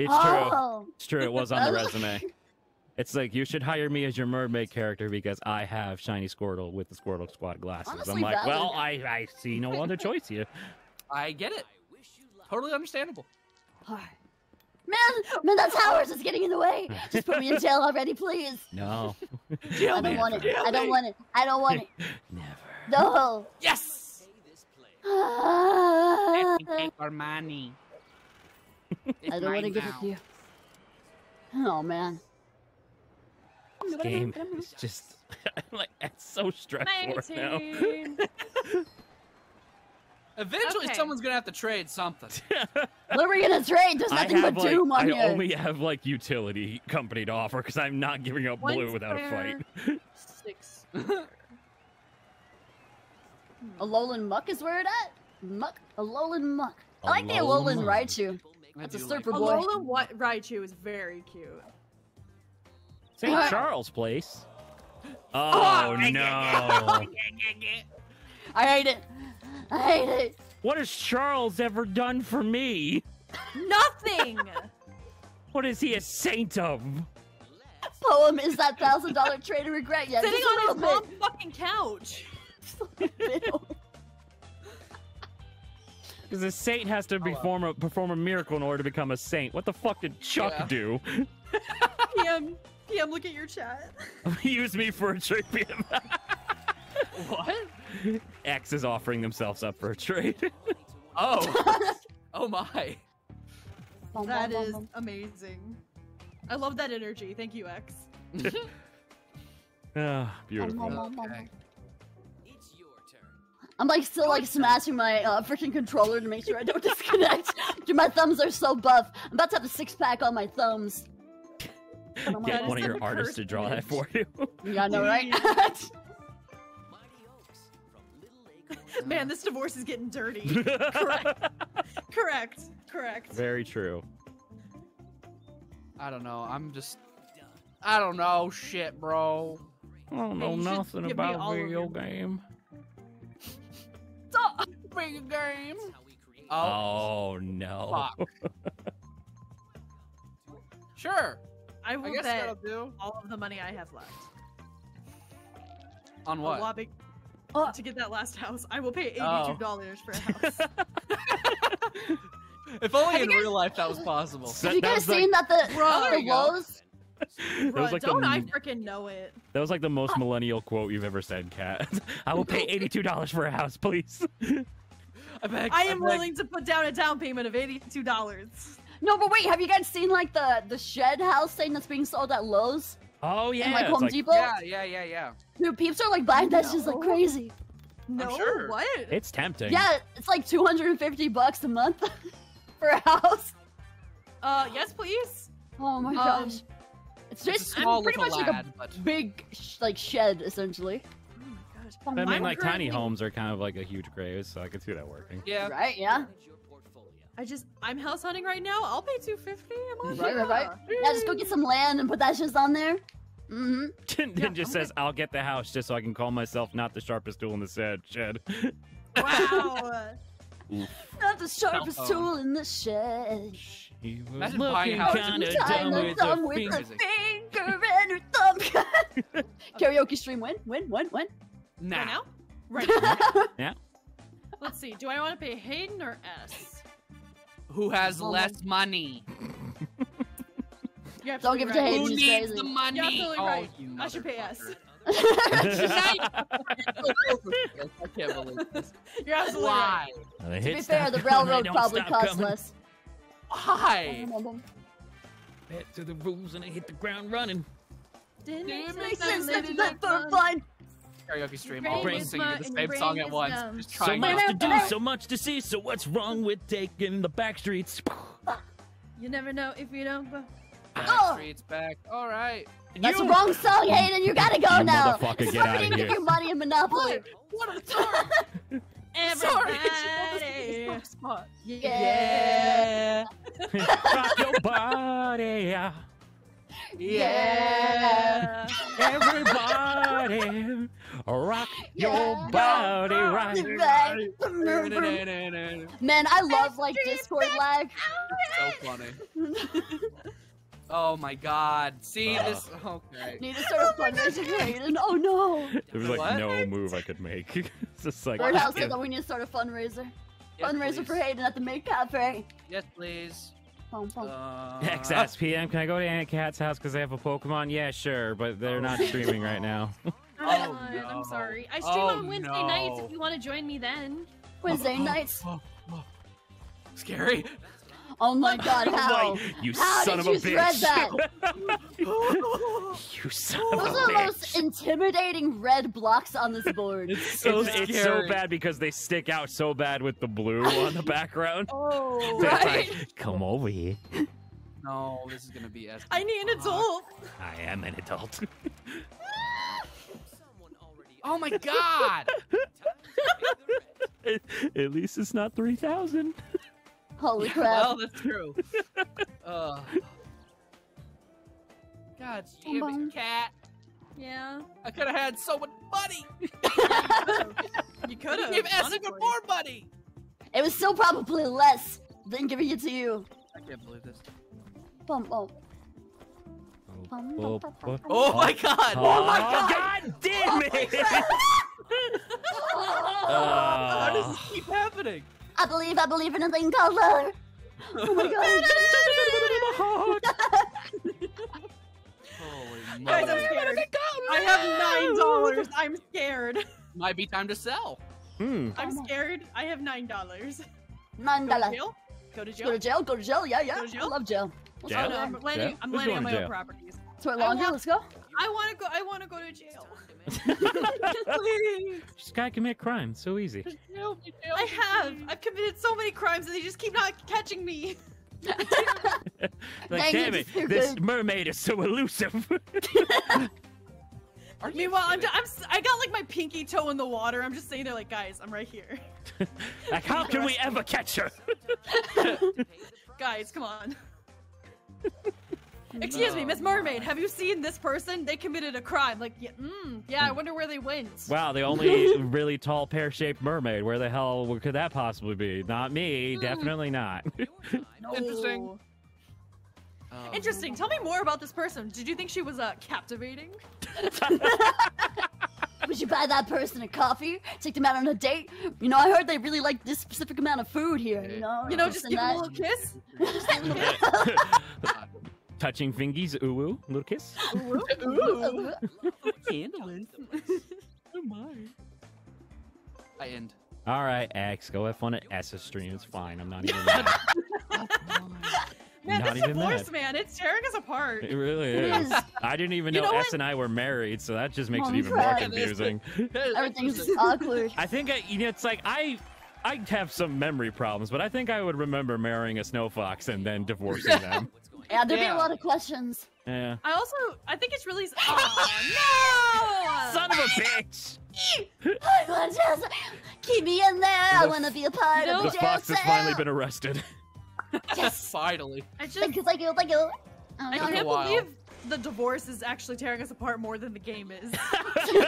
It's true. It's true. It was on the resume. It's like, you should hire me as your mermaid character because I have shiny Squirtle with the Squirtle Squad glasses. Honestly, I'm like, well, I see no other choice here. I get it. Totally understandable. Man, that's Howard's is getting in the way. Just put me in jail already, please. No. I don't want it. I don't want it. Never. No. Yes. Let me take our money. I don't want to give it to you. Oh, man. This game is just... I'm like, that's so stressful right now. Eventually, someone's gonna have to trade something. What are we gonna trade? There's nothing but doom on here. I only have like utility company to offer because I'm not giving up blue without a fight. 6. Alolan Muk is where it at. Alolan Muk. I like the Alolan Raichu. That's a surfer boy. Alolan Raichu is very cute. St. Charles Place. Oh no! I hate it. I hate it. What has Charles ever done for me? Nothing. What is he a saint of? Poem is that $1,000 trade and regret. Yeah, sitting on his mom's fucking couch. Because a saint has to perform a miracle in order to become a saint. What the fuck did Chuck do? PM, look at your chat. Use me for a trick, PM. What? X is offering themselves up for a trade. Oh. Oh my. That is amazing. I love that energy. Thank you, X. Beautiful. Okay. It's your turn. I'm like still like smashing my freaking controller to make sure I don't disconnect. Dude, my thumbs are so buff. I'm about to have a six-pack on my thumbs. Get one of your artists to draw that for you. Yeah, I know, right? Man, this divorce is getting dirty. Correct. Very true. I don't know. I'm just... I don't know shit, bro. I don't know nothing about video game. Stop video game! Oh, no. Fuck. Sure. I will bet all of the money I have left. On what? To get that last house, I will pay $82 for a house. If only in real life that was possible. Have you guys seen that the Lowe's? Don't I freaking know it? That was like the most millennial quote you've ever said, Kat. I will pay $82 for a house, please. I am willing to put down a down payment of $82. No, but wait, have you guys seen like the shed house thing that's being sold at Lowe's? Oh yeah, and, like Home Depot. Yeah. Dude, peeps are like buying that shit like crazy. No, what? It's tempting. Yeah, it's like $250 a month for a house. Yes, please. Oh my gosh. It's just pretty much like a big like shed essentially. Oh my gosh. I mean, like tiny homes are kind of like a huge grave, so I could see that working. Yeah. Right. Yeah. I'm house hunting right now. I'll pay $250 a month. Right. Yeah, just go get some land and put that shit on there. Mm-hmm. Then just says, I'll get the house just so I can call myself not the sharpest tool in the shed. Wow. Not the sharpest tool in the shed. She was looking kind of dumb with her finger and her thumb. Karaoke stream, when? Now? Right now? Yeah. Let's see. Do I want to pay Hayden or S? Who has less money? Don't give it to Hayden. Who needs the money? You're absolutely right. I should pay us. I can't believe this. You're absolutely right. To be fair, the railroad probably costs less. Why? Bet to the rules and I hit the ground running. Didn't make sense for fun. Karaoke stream, always singing the same song at once. Just trying so much to do, so much to see, so what's wrong with taking the back streets? You never know if you don't go. Go. Streets back. All right. That's the wrong song, Hayden. You gotta go now. Motherfucker, get out of here. Give you money in Monopoly. What a turn. Everybody. Sorry. Yeah. Drop your body. Yeah. Everybody. Rock your body right. Man, I love like Discord lag. So funny. Oh my god. See this? Okay. Need to start fundraising. Oh no. There was like no move I could make. It's just like. Birdhouse said that we need to start a fundraiser. Yes, fundraiser please. For Hayden at the Mid Cafe. Yes, please. XSPM, can I go to Aunt Cat's house because they have a Pokemon? Yeah, sure, but they're not streaming right now. Oh, no. I'm sorry. I stream on Wednesday nights if you want to join me then. Wednesday nights? Scary. Oh my god, how? Like, you how son did of you a bitch. That? You son of a bitch. Those are the most intimidating red blocks on this board. It's so bad because they stick out so bad with the blue on the background. Oh, right? Like, come over here. No, this is going to be... I need an adult. I am an adult. Oh my god! At least it's not 3,000. Holy crap. Well, that's true. God damn it, Cat. Yeah. I could have had so much money. You could have. Give Jessica more money. It was still probably less than giving it to you. I can't believe this. Bump up. Oh my god! Oh my god! God damn it! How does this keep happening? I believe in a thing called love. Oh my god! Holy moly! I have $9. I'm scared. Might be time to sell. Hmm. I'm scared. I have $9. $9. Go to jail. Go to jail. Go to jail. Yeah, yeah. I love jail. Oh, no, I'm landing on my own properties. So let's go. I want to go to jail. Please. This guy commit crimes so easy. I've committed so many crimes and they just keep not catching me. Like, damn it, this mermaid is so elusive. Meanwhile, I got like my pinky toe in the water. I'm just sitting there like, guys, I'm right here. Like, how can we ever catch her? Guys, come on. Excuse me, Miss Mermaid, have you seen this person? They committed a crime. Like, yeah, I wonder where they went. Wow, the only really tall pear-shaped mermaid. Where the hell could that possibly be? Not me, definitely not. No. Interesting. Interesting. Tell me more about this person. Did you think she was captivating? Would you buy that person a coffee? Take them out on a date? You know, I heard they really like this specific amount of food here, you know? You know, just give them a little kiss? Touching fingies, ooh-woo, little kiss. Ooh-woo, ooh-woo. Oh my. I end. All right, X, go have fun at S's stream. It's fine, I'm not even mad. Man, this divorce, man, it's tearing us apart. It really is. I didn't even know S and I were married, so that just makes it even more confusing. Everything's awkward. I think, you know, it's like, I have some memory problems, but I think I would remember marrying a snow fox and then divorcing them. Yeah, there'd be a lot of questions. Yeah. I think it's really... Oh, no! Son of a bitch! Keep me in there! I want to be a part of the jail cell! The fox has finally been arrested. Yes! Finally. Thank you. I can't believe the divorce is actually tearing us apart more than the game is. Throw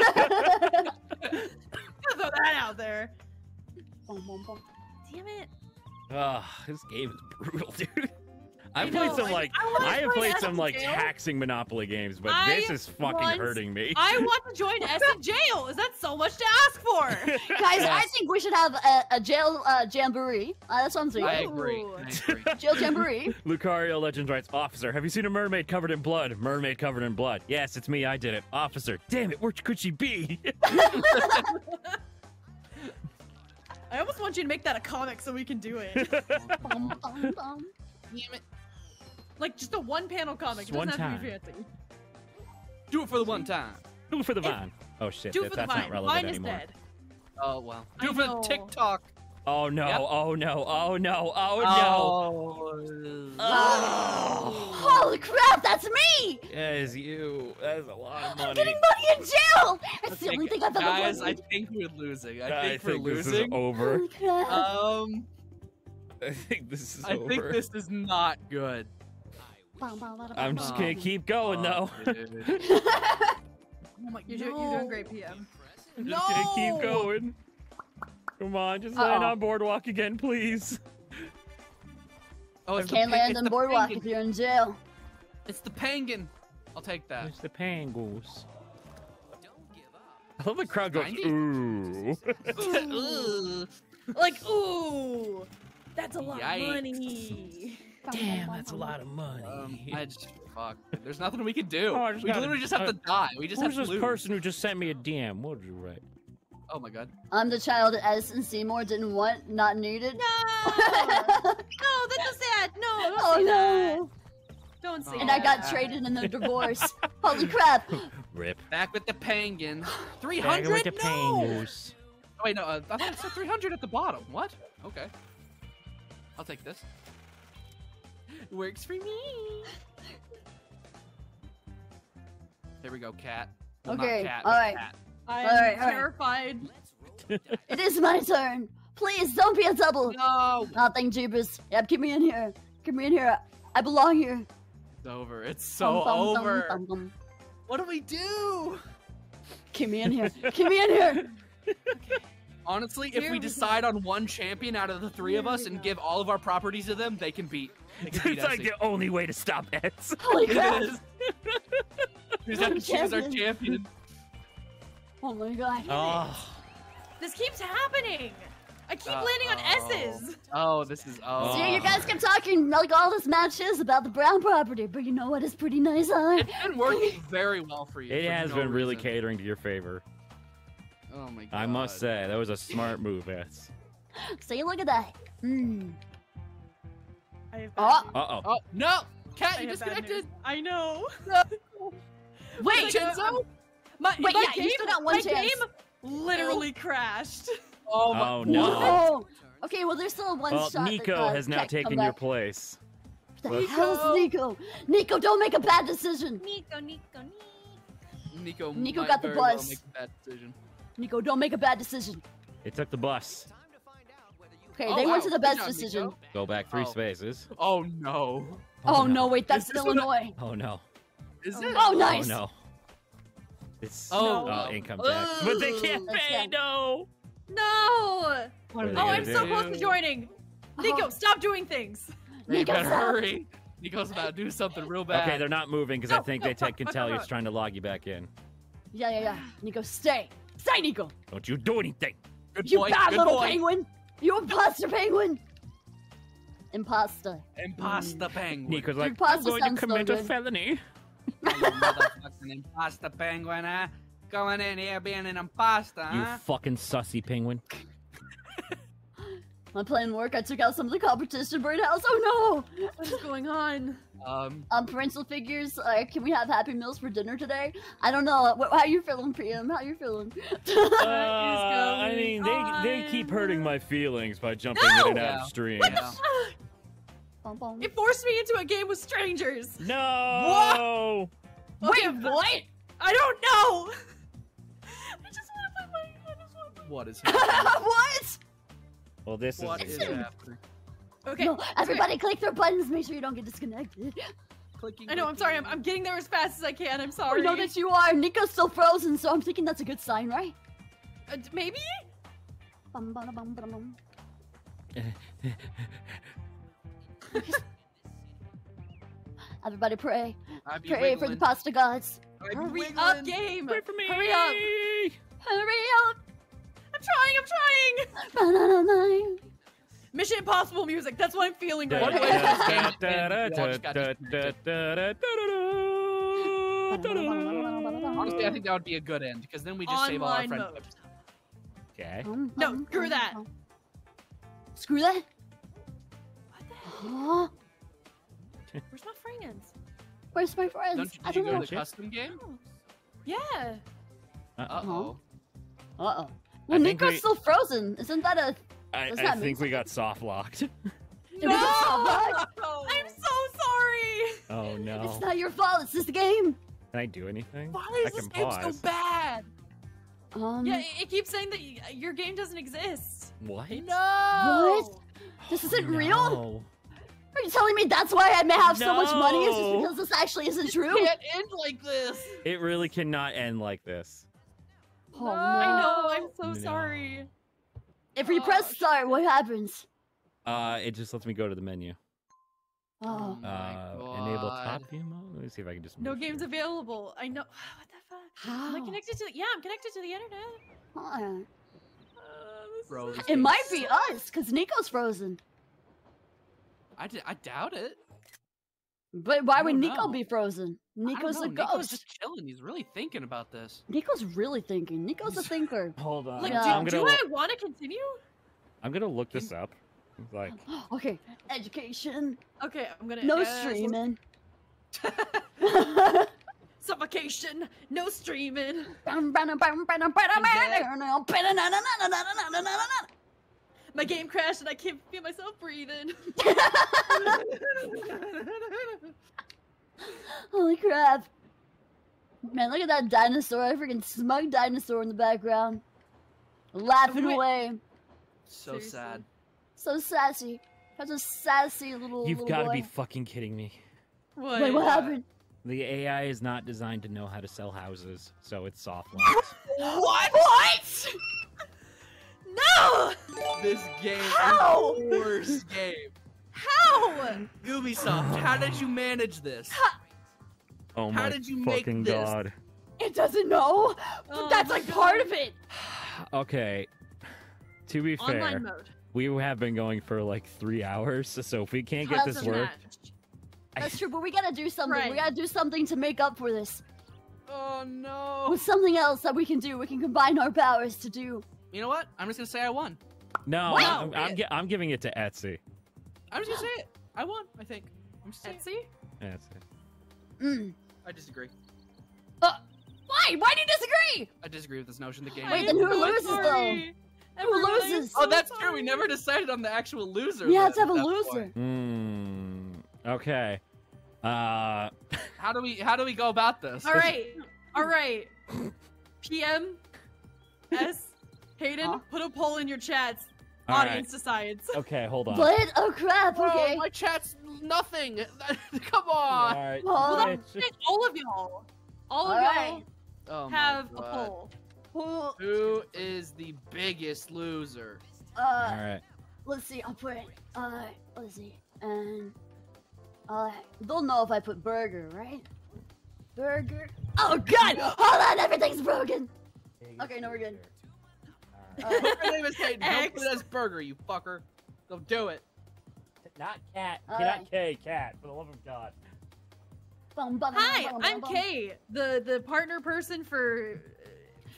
that out there. Damn it. This game is brutal, dude. I have played some taxing Monopoly games, but this is fucking hurting me. I want to join S in jail. Is that so much to ask for? Guys, I think we should have a jail jamboree. That sounds weird. I agree. Jail jamboree. Lucario Legends writes, Officer, have you seen a mermaid covered in blood? Mermaid covered in blood. Yes, it's me. I did it. Officer, damn it. Where could she be? I almost want you to make that a comic so we can do it. Damn it. Like, just a one-panel comic. It doesn't have to be fancy. Do it for the one time. Do it for the Vine. Oh, shit. That's not relevant anymore. Vine is dead. Oh, well. Do it for the TikTok. Oh no, yep. Oh no, oh no, oh no. Oh. Oh. Holy crap, that's me! Yeah, it's you. That is a lot of money. I'm getting money in jail! That's the only thing I've ever wanted. Guys, I think we're losing. I think we're losing. This is over. Holy crap. I think this is over. I think this is not good. I'm just gonna keep going though. Oh my, you're doing great, PM. I'm just gonna keep going. Come on, just land on boardwalk again, please. Oh, you can't land on boardwalk if you're in jail. It's the penguin. I'll take that. It's the penguins. Don't give up. I love the crowd goes, ooh. Ooh. Like, ooh. That's a lot of money. Damn, that's a lot of money. I just, fuck. There's nothing we can do. Oh, we literally just have to die. We just have to lose. Who's this person who just sent me a DM? What did you write? Oh my god. I'm the child Edison Seymour didn't want, not needed. No! No, that's sad. No, don't say no. Don't say that. And I got traded in the divorce. Holy crap. Rip. Back with the penguin. 300? Back with the penguins. Oh, wait, no. I thought it said 300 at the bottom. What? Okay. I'll take this. Works for me. There we go, cat. Well, okay, cat, all right. Cat. I'm terrified. It is my turn. Please don't be a double. No. Nothing, jeepers. Yep, keep me in here. Keep me in here. I belong here. It's over. It's so over. What do we do? Keep me in here. Keep me in here. Okay. Honestly, if we decide on one champion out of the three of us and give all of our properties to them, they can beat. It's like the only way to stop Eds. Holy crap. We just have to choose our champion. Oh my god. Oh. This keeps happening. I keep landing on S's. Oh, this is. Oh. See, you guys kept talking like all this match is about the Brown property, but you know what? It's pretty nice, huh? It's been working very well for you. It has been really catering to your favor. Oh my god. I must say, that was a smart move, S. See, look at that. Mm. Oh, no! Cat, you disconnected. I know. No. Wait, Jinzo? Wait, you still got one chance. My game literally crashed. Oh, my, no. What? Okay, well, there's still one shot. Nico has now taken your place. What the hell is Nico? Nico, don't make a bad decision. Nico. Nico got the bus. Make a bad decision. Nico, don't make a bad decision. It took the bus. Okay, they went to the best decision. Nico. Go back 3 spaces. Oh, no. Oh, no, wait, that's Illinois. Oh, no. Is it? Oh, nice. Oh, no. It's income tax, but they can't pay. No, no. What I'm so close to joining. Nico, stop doing things. Nico, hurry. Nico's about to do something real bad. Okay, they're not moving because I think they can tell you're trying to log you back in. Yeah. Nico, stay. Stay, Nico. Don't you do anything. Good you bad little penguin. You imposter penguin. Imposter. Imposter penguin. Nico's like, I'm going to commit a felony. You motherfucking imposter penguin, huh? Going in here being an imposter, huh? You fucking sussy penguin. My plan worked. I took out some of the competition birdhouse. Oh no! What is going on? Parental figures. Can we have Happy Meals for dinner today? I don't know. How you feeling, Priam? How you feeling? I mean, they keep hurting my feelings by jumping in and out of streams. What the fuck? It forced me into a game with strangers. No. What? Wait, what? I don't know. I just want to play my. What is happening? What? Well, this is happening. Okay. No, everybody, click their buttons. Make sure you don't get disconnected. Clicking. I know. I'm sorry. I'm getting there as fast as I can. I'm sorry. I know that you are. Nico's still frozen, so I'm thinking that's a good sign, right? Maybe. Everybody pray. Pray for the pasta gods. Hurry up, game! Pray for me. Hurry up! Hurry up! I'm trying! Mission Impossible music, that's what I'm feeling right now. Honestly, I think that would be a good end, because then we just save all our friendships. Okay. No, screw that! Screw that? Huh? Where's my friends? Where's my friends? Don't you, I don't know. To the custom game? Yeah. Uh oh. Well, Nico's still frozen. Isn't that a I think we got soft locked. No! I'm so sorry! Oh no. It's not your fault, it's this game! Can I do anything? Why is this game so bad? Yeah, it keeps saying that your game doesn't exist. What? No! What? This isn't real? Are you telling me that's why I may have so much money? Is just because this actually isn't true? It can't end like this. It really cannot end like this. Oh no. I know, I'm so sorry. If you press start, what happens? It just lets me go to the menu. Oh my God. Enable top view mode? Let me see if I can just move. No games available. I know. What the fuck? How? Am I connected to the... Yeah, I'm connected to the internet. Bro, it might be us, because Nico's frozen. I doubt it. But why would Nico be frozen? Nico's a ghost. Nico's just chilling. He's really thinking about this. Nico's really thinking. Nico's a thinker. Hold on. Like, do I want to continue? I'm going to look this up. Like, okay, education. Okay, I'm gonna streaming. Suffocation. No streaming. My game crashed and I can't feel myself breathing. Holy crap! Man, look at that dinosaur. A freaking smug dinosaur in the background, laughing away. So seriously. Sad. So sassy. That's a sassy little You've got to be fucking kidding me. What? Wait, what happened? The AI is not designed to know how to sell houses, so it's soft locked. What? What? No! This game is the worst game. How? Ubisoft, how did you manage this? Oh my fucking God. It doesn't know. That's like part of it. Okay. To be fair. Online mode. We have been going for like 3 hours, so if we can't get this work... That's true, but we gotta do something. Right. We gotta do something to make up for this. Oh no. With something else that we can do. We can combine our powers to do... You know what? I'm just gonna say I won. No, I'm giving it to Etsy. I'm just gonna say it. I won, I think. I'm just Etsy? Etsy. Mm. I disagree. Why? Why do you disagree? I disagree with this notion of the game. Wait, then who loses though? Who loses? Oh, that's true. We never decided on the actual loser. Yeah, let's have a loser. Mm, okay. How do we go about this? All right. All right. PM S Hayden, put a poll in your chats. All Audience decides. Okay, hold on. What? Oh crap. Okay. Oh, my chat's nothing. Come on. All right. All of y'all. All of y'all have a poll. Who is the biggest loser? All right. Let's see. I'll put. Let's see. And they'll know if I put burger, right? Burger. Oh God! Hold on, everything's broken. Okay, no, we're good. Her name is Hayden. Don't put it as burger, you fucker. Don't do it. Not cat. Not K. Cat. For the love of God. Hi, I'm Kay, the partner person for.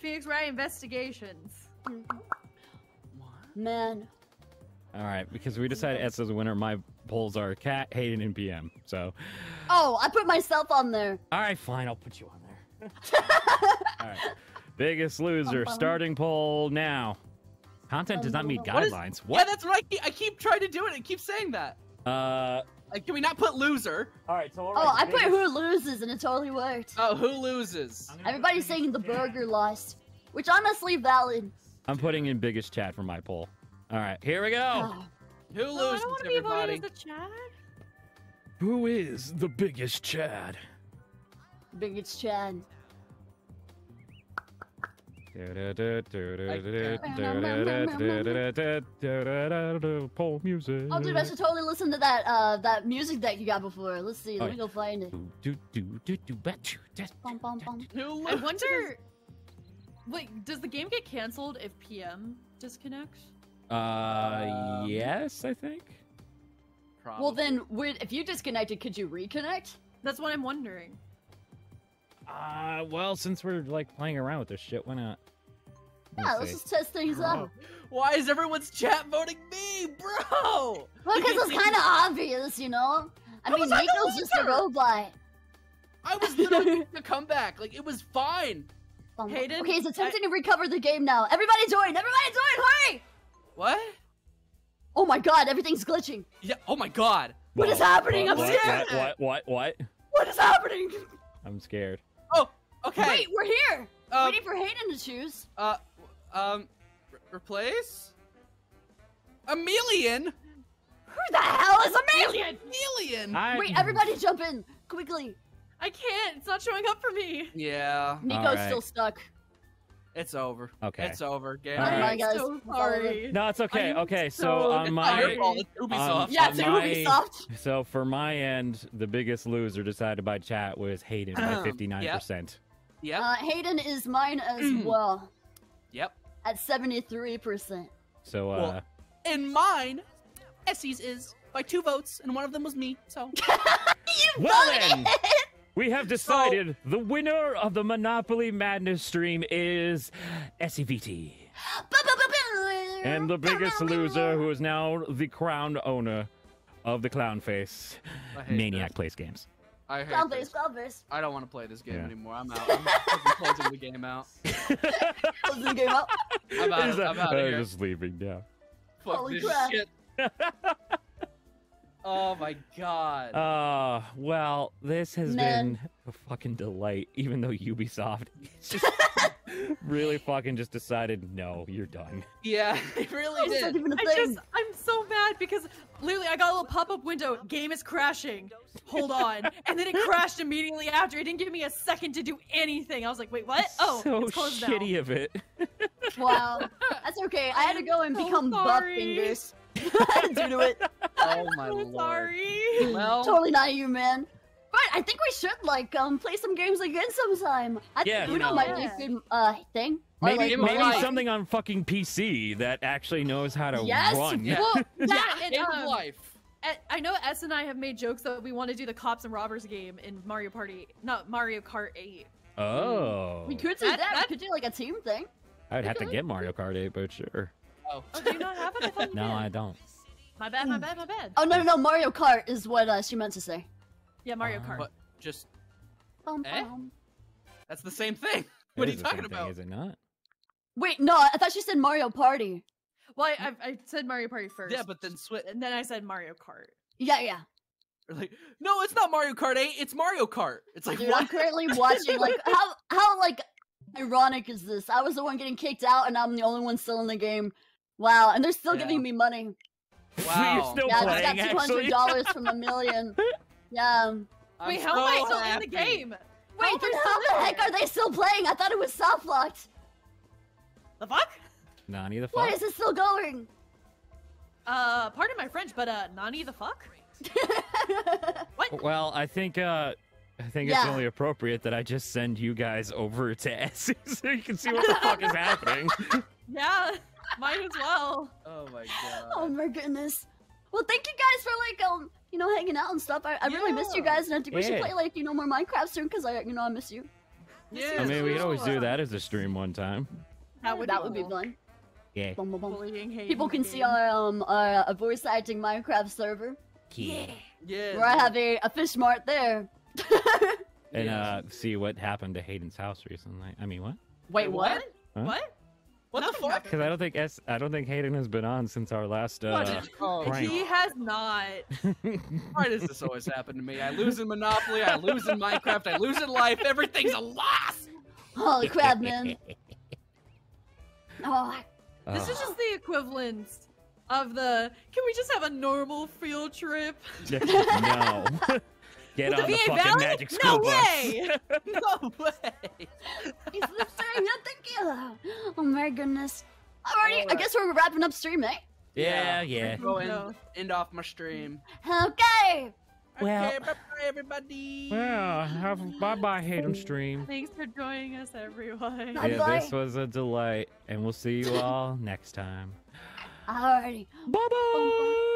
Phoenix Wright Investigations. Man. All right, because we decided Etsa's the winner. My polls are Cat, Hayden, and PM. So. Oh, I put myself on there. All right, fine. I'll put you on there. All right. Biggest loser. Starting poll now. Content does not meet guidelines. What? Yeah, that's what I keep trying to do it. I keep saying that. Like, can we not put loser? All right, so I put who loses, and it totally worked. Oh, who loses? Everybody's saying the burger lost, which honestly valid. I'm putting in biggest chat for my poll. All right, here we go. Who loses, I don't want to be voted as the Chad. Who is the biggest Chad? Biggest Chad. Pole music. Oh, dude, I should totally listen to that that music that you got before. Let's see. Let me go find it. I wonder. Wait, does the game get canceled if PM disconnects? Yes, I think. Probably. Well, then, if you disconnected, could you reconnect? That's what I'm wondering. Well, since we're like playing around with this shit, why not? Yeah, let's just test things out. Why is everyone's chat voting me, bro? Well, because it's kind of obvious, you know? I mean, Nico's just a robot. I was literally the comeback. Like, it was fine. Hayden, okay, he's attempting to recover the game now. Everybody join! Hurry! What? Oh my god, everything's glitching. Yeah. Oh my god. What is happening? I'm scared. What is happening? I'm scared. Oh, okay. Wait, we're here. Waiting for Hayden to choose. Replace? Amelian? Who the hell is Amelian? Amelian! Wait, everybody jump in, quickly. I can't, it's not showing up for me. Yeah. Nico's still stuck. It's over. Okay. It's over. Game. All right. I'm so sorry. No, it's okay. Okay, so on my... Ubisoft. Yeah, it's Ubisoft. So for my end, the biggest loser decided by chat was Hayden by 59%. Yeah. Hayden is mine as well. Yep. At 73%. So, well, and mine, Essie's is by 2 votes, and one of them was me, so. You voted! We have decided the winner of the Monopoly Madness stream is SEVT. And the biggest loser, who is now the crowned owner of the Clownface Maniac Plays Games. I hate this. I don't want to play this game anymore. I'm out. I'm closing the game out. Closing the game out? I'm out of here. I'm just leaving now. Fuck Holy this crap. Shit. Oh my god. Well, this has been a fucking delight, even though Ubisoft just really fucking just decided, no, you're done. Yeah, it really did. I'm so mad because literally I got a little pop-up window, game is crashing, hold on, and then it crashed immediately after. It didn't give me a second to do anything. I was like, wait, what? Oh, so it's closed shitty now. Of it. Wow, that's okay. I had to go and become buff fingers. I didn't do it. Oh my lord. Sorry. Well, totally not you, man. But I think we should like play some games again sometime. I think Uno might be a good thing. Maybe, like, maybe something on fucking PC that actually knows how to run. Yes, well, that and life. I know S and I have made jokes that we want to do the cops and robbers game in Mario Party, not Mario Kart 8. Oh. We could do that. We could do like a team thing. I would have to get Mario Kart 8, but sure. Oh, do you not have it? No, I don't. My bad, my bad, my bad. Oh, no, no, no. Mario Kart is what she meant to say. Yeah, Mario Kart. But just... That's the same thing. What are you talking about? Is it not? Wait, no, I thought she said Mario Party. Well, I said Mario Party first. Yeah, but then switch. And then I said Mario Kart. Yeah, yeah. Like, no, it's not Mario Kart 8. It's Mario Kart. It's like, dude, what? I'm currently watching, like, how, like, ironic is this? I was the one getting kicked out, and I'm the only one still in the game. Wow, and they're still giving me money. Wow. You're still playing, I just got $200 from $1 million. Yeah. Wait, how am I still in the game? Wait, how the heck are they still playing? I thought it was soft locked. The fuck? Nani the fuck? Why is it still going? Pardon my French, but Nani the fuck? What? Well, I think it's only appropriate that I just send you guys over to Essie so you can see what the fuck is happening. Yeah. Might as well. Oh my god. Oh my goodness. Well, thank you guys for like you know, hanging out and stuff. I really missed you guys, and I think we should play like, you know, more Minecraft soon because I miss you. Yeah. I mean, we could always do that as a stream one time. That would be fun. Yeah. Bum, bum, bum. People can see our voice acting Minecraft server. Yeah. Yeah. Where I have a fish mart there. And see what happened to Hayden's house recently. I mean, what? Wait, what? Huh? What? What the fuck? Because I don't think Hayden has been on since our last prank. He has not. Why does this always happen to me? I lose in Monopoly, I lose in Minecraft, I lose in life, everything's a loss! Holy crap, man. This is just the equivalent of the, can we just have a normal field trip? No. Get on the fucking magic school bus. No way! He's the same, not the killer. Oh my goodness. Alrighty, I guess we're wrapping up stream, eh? Yeah. End off my stream. Okay! Well, okay, bye-bye, everybody! Well, bye-bye, Hayden stream. Thanks for joining us, everyone. Bye-bye. Yeah, this was a delight, and we'll see you all next time. Alrighty. Bye-bye!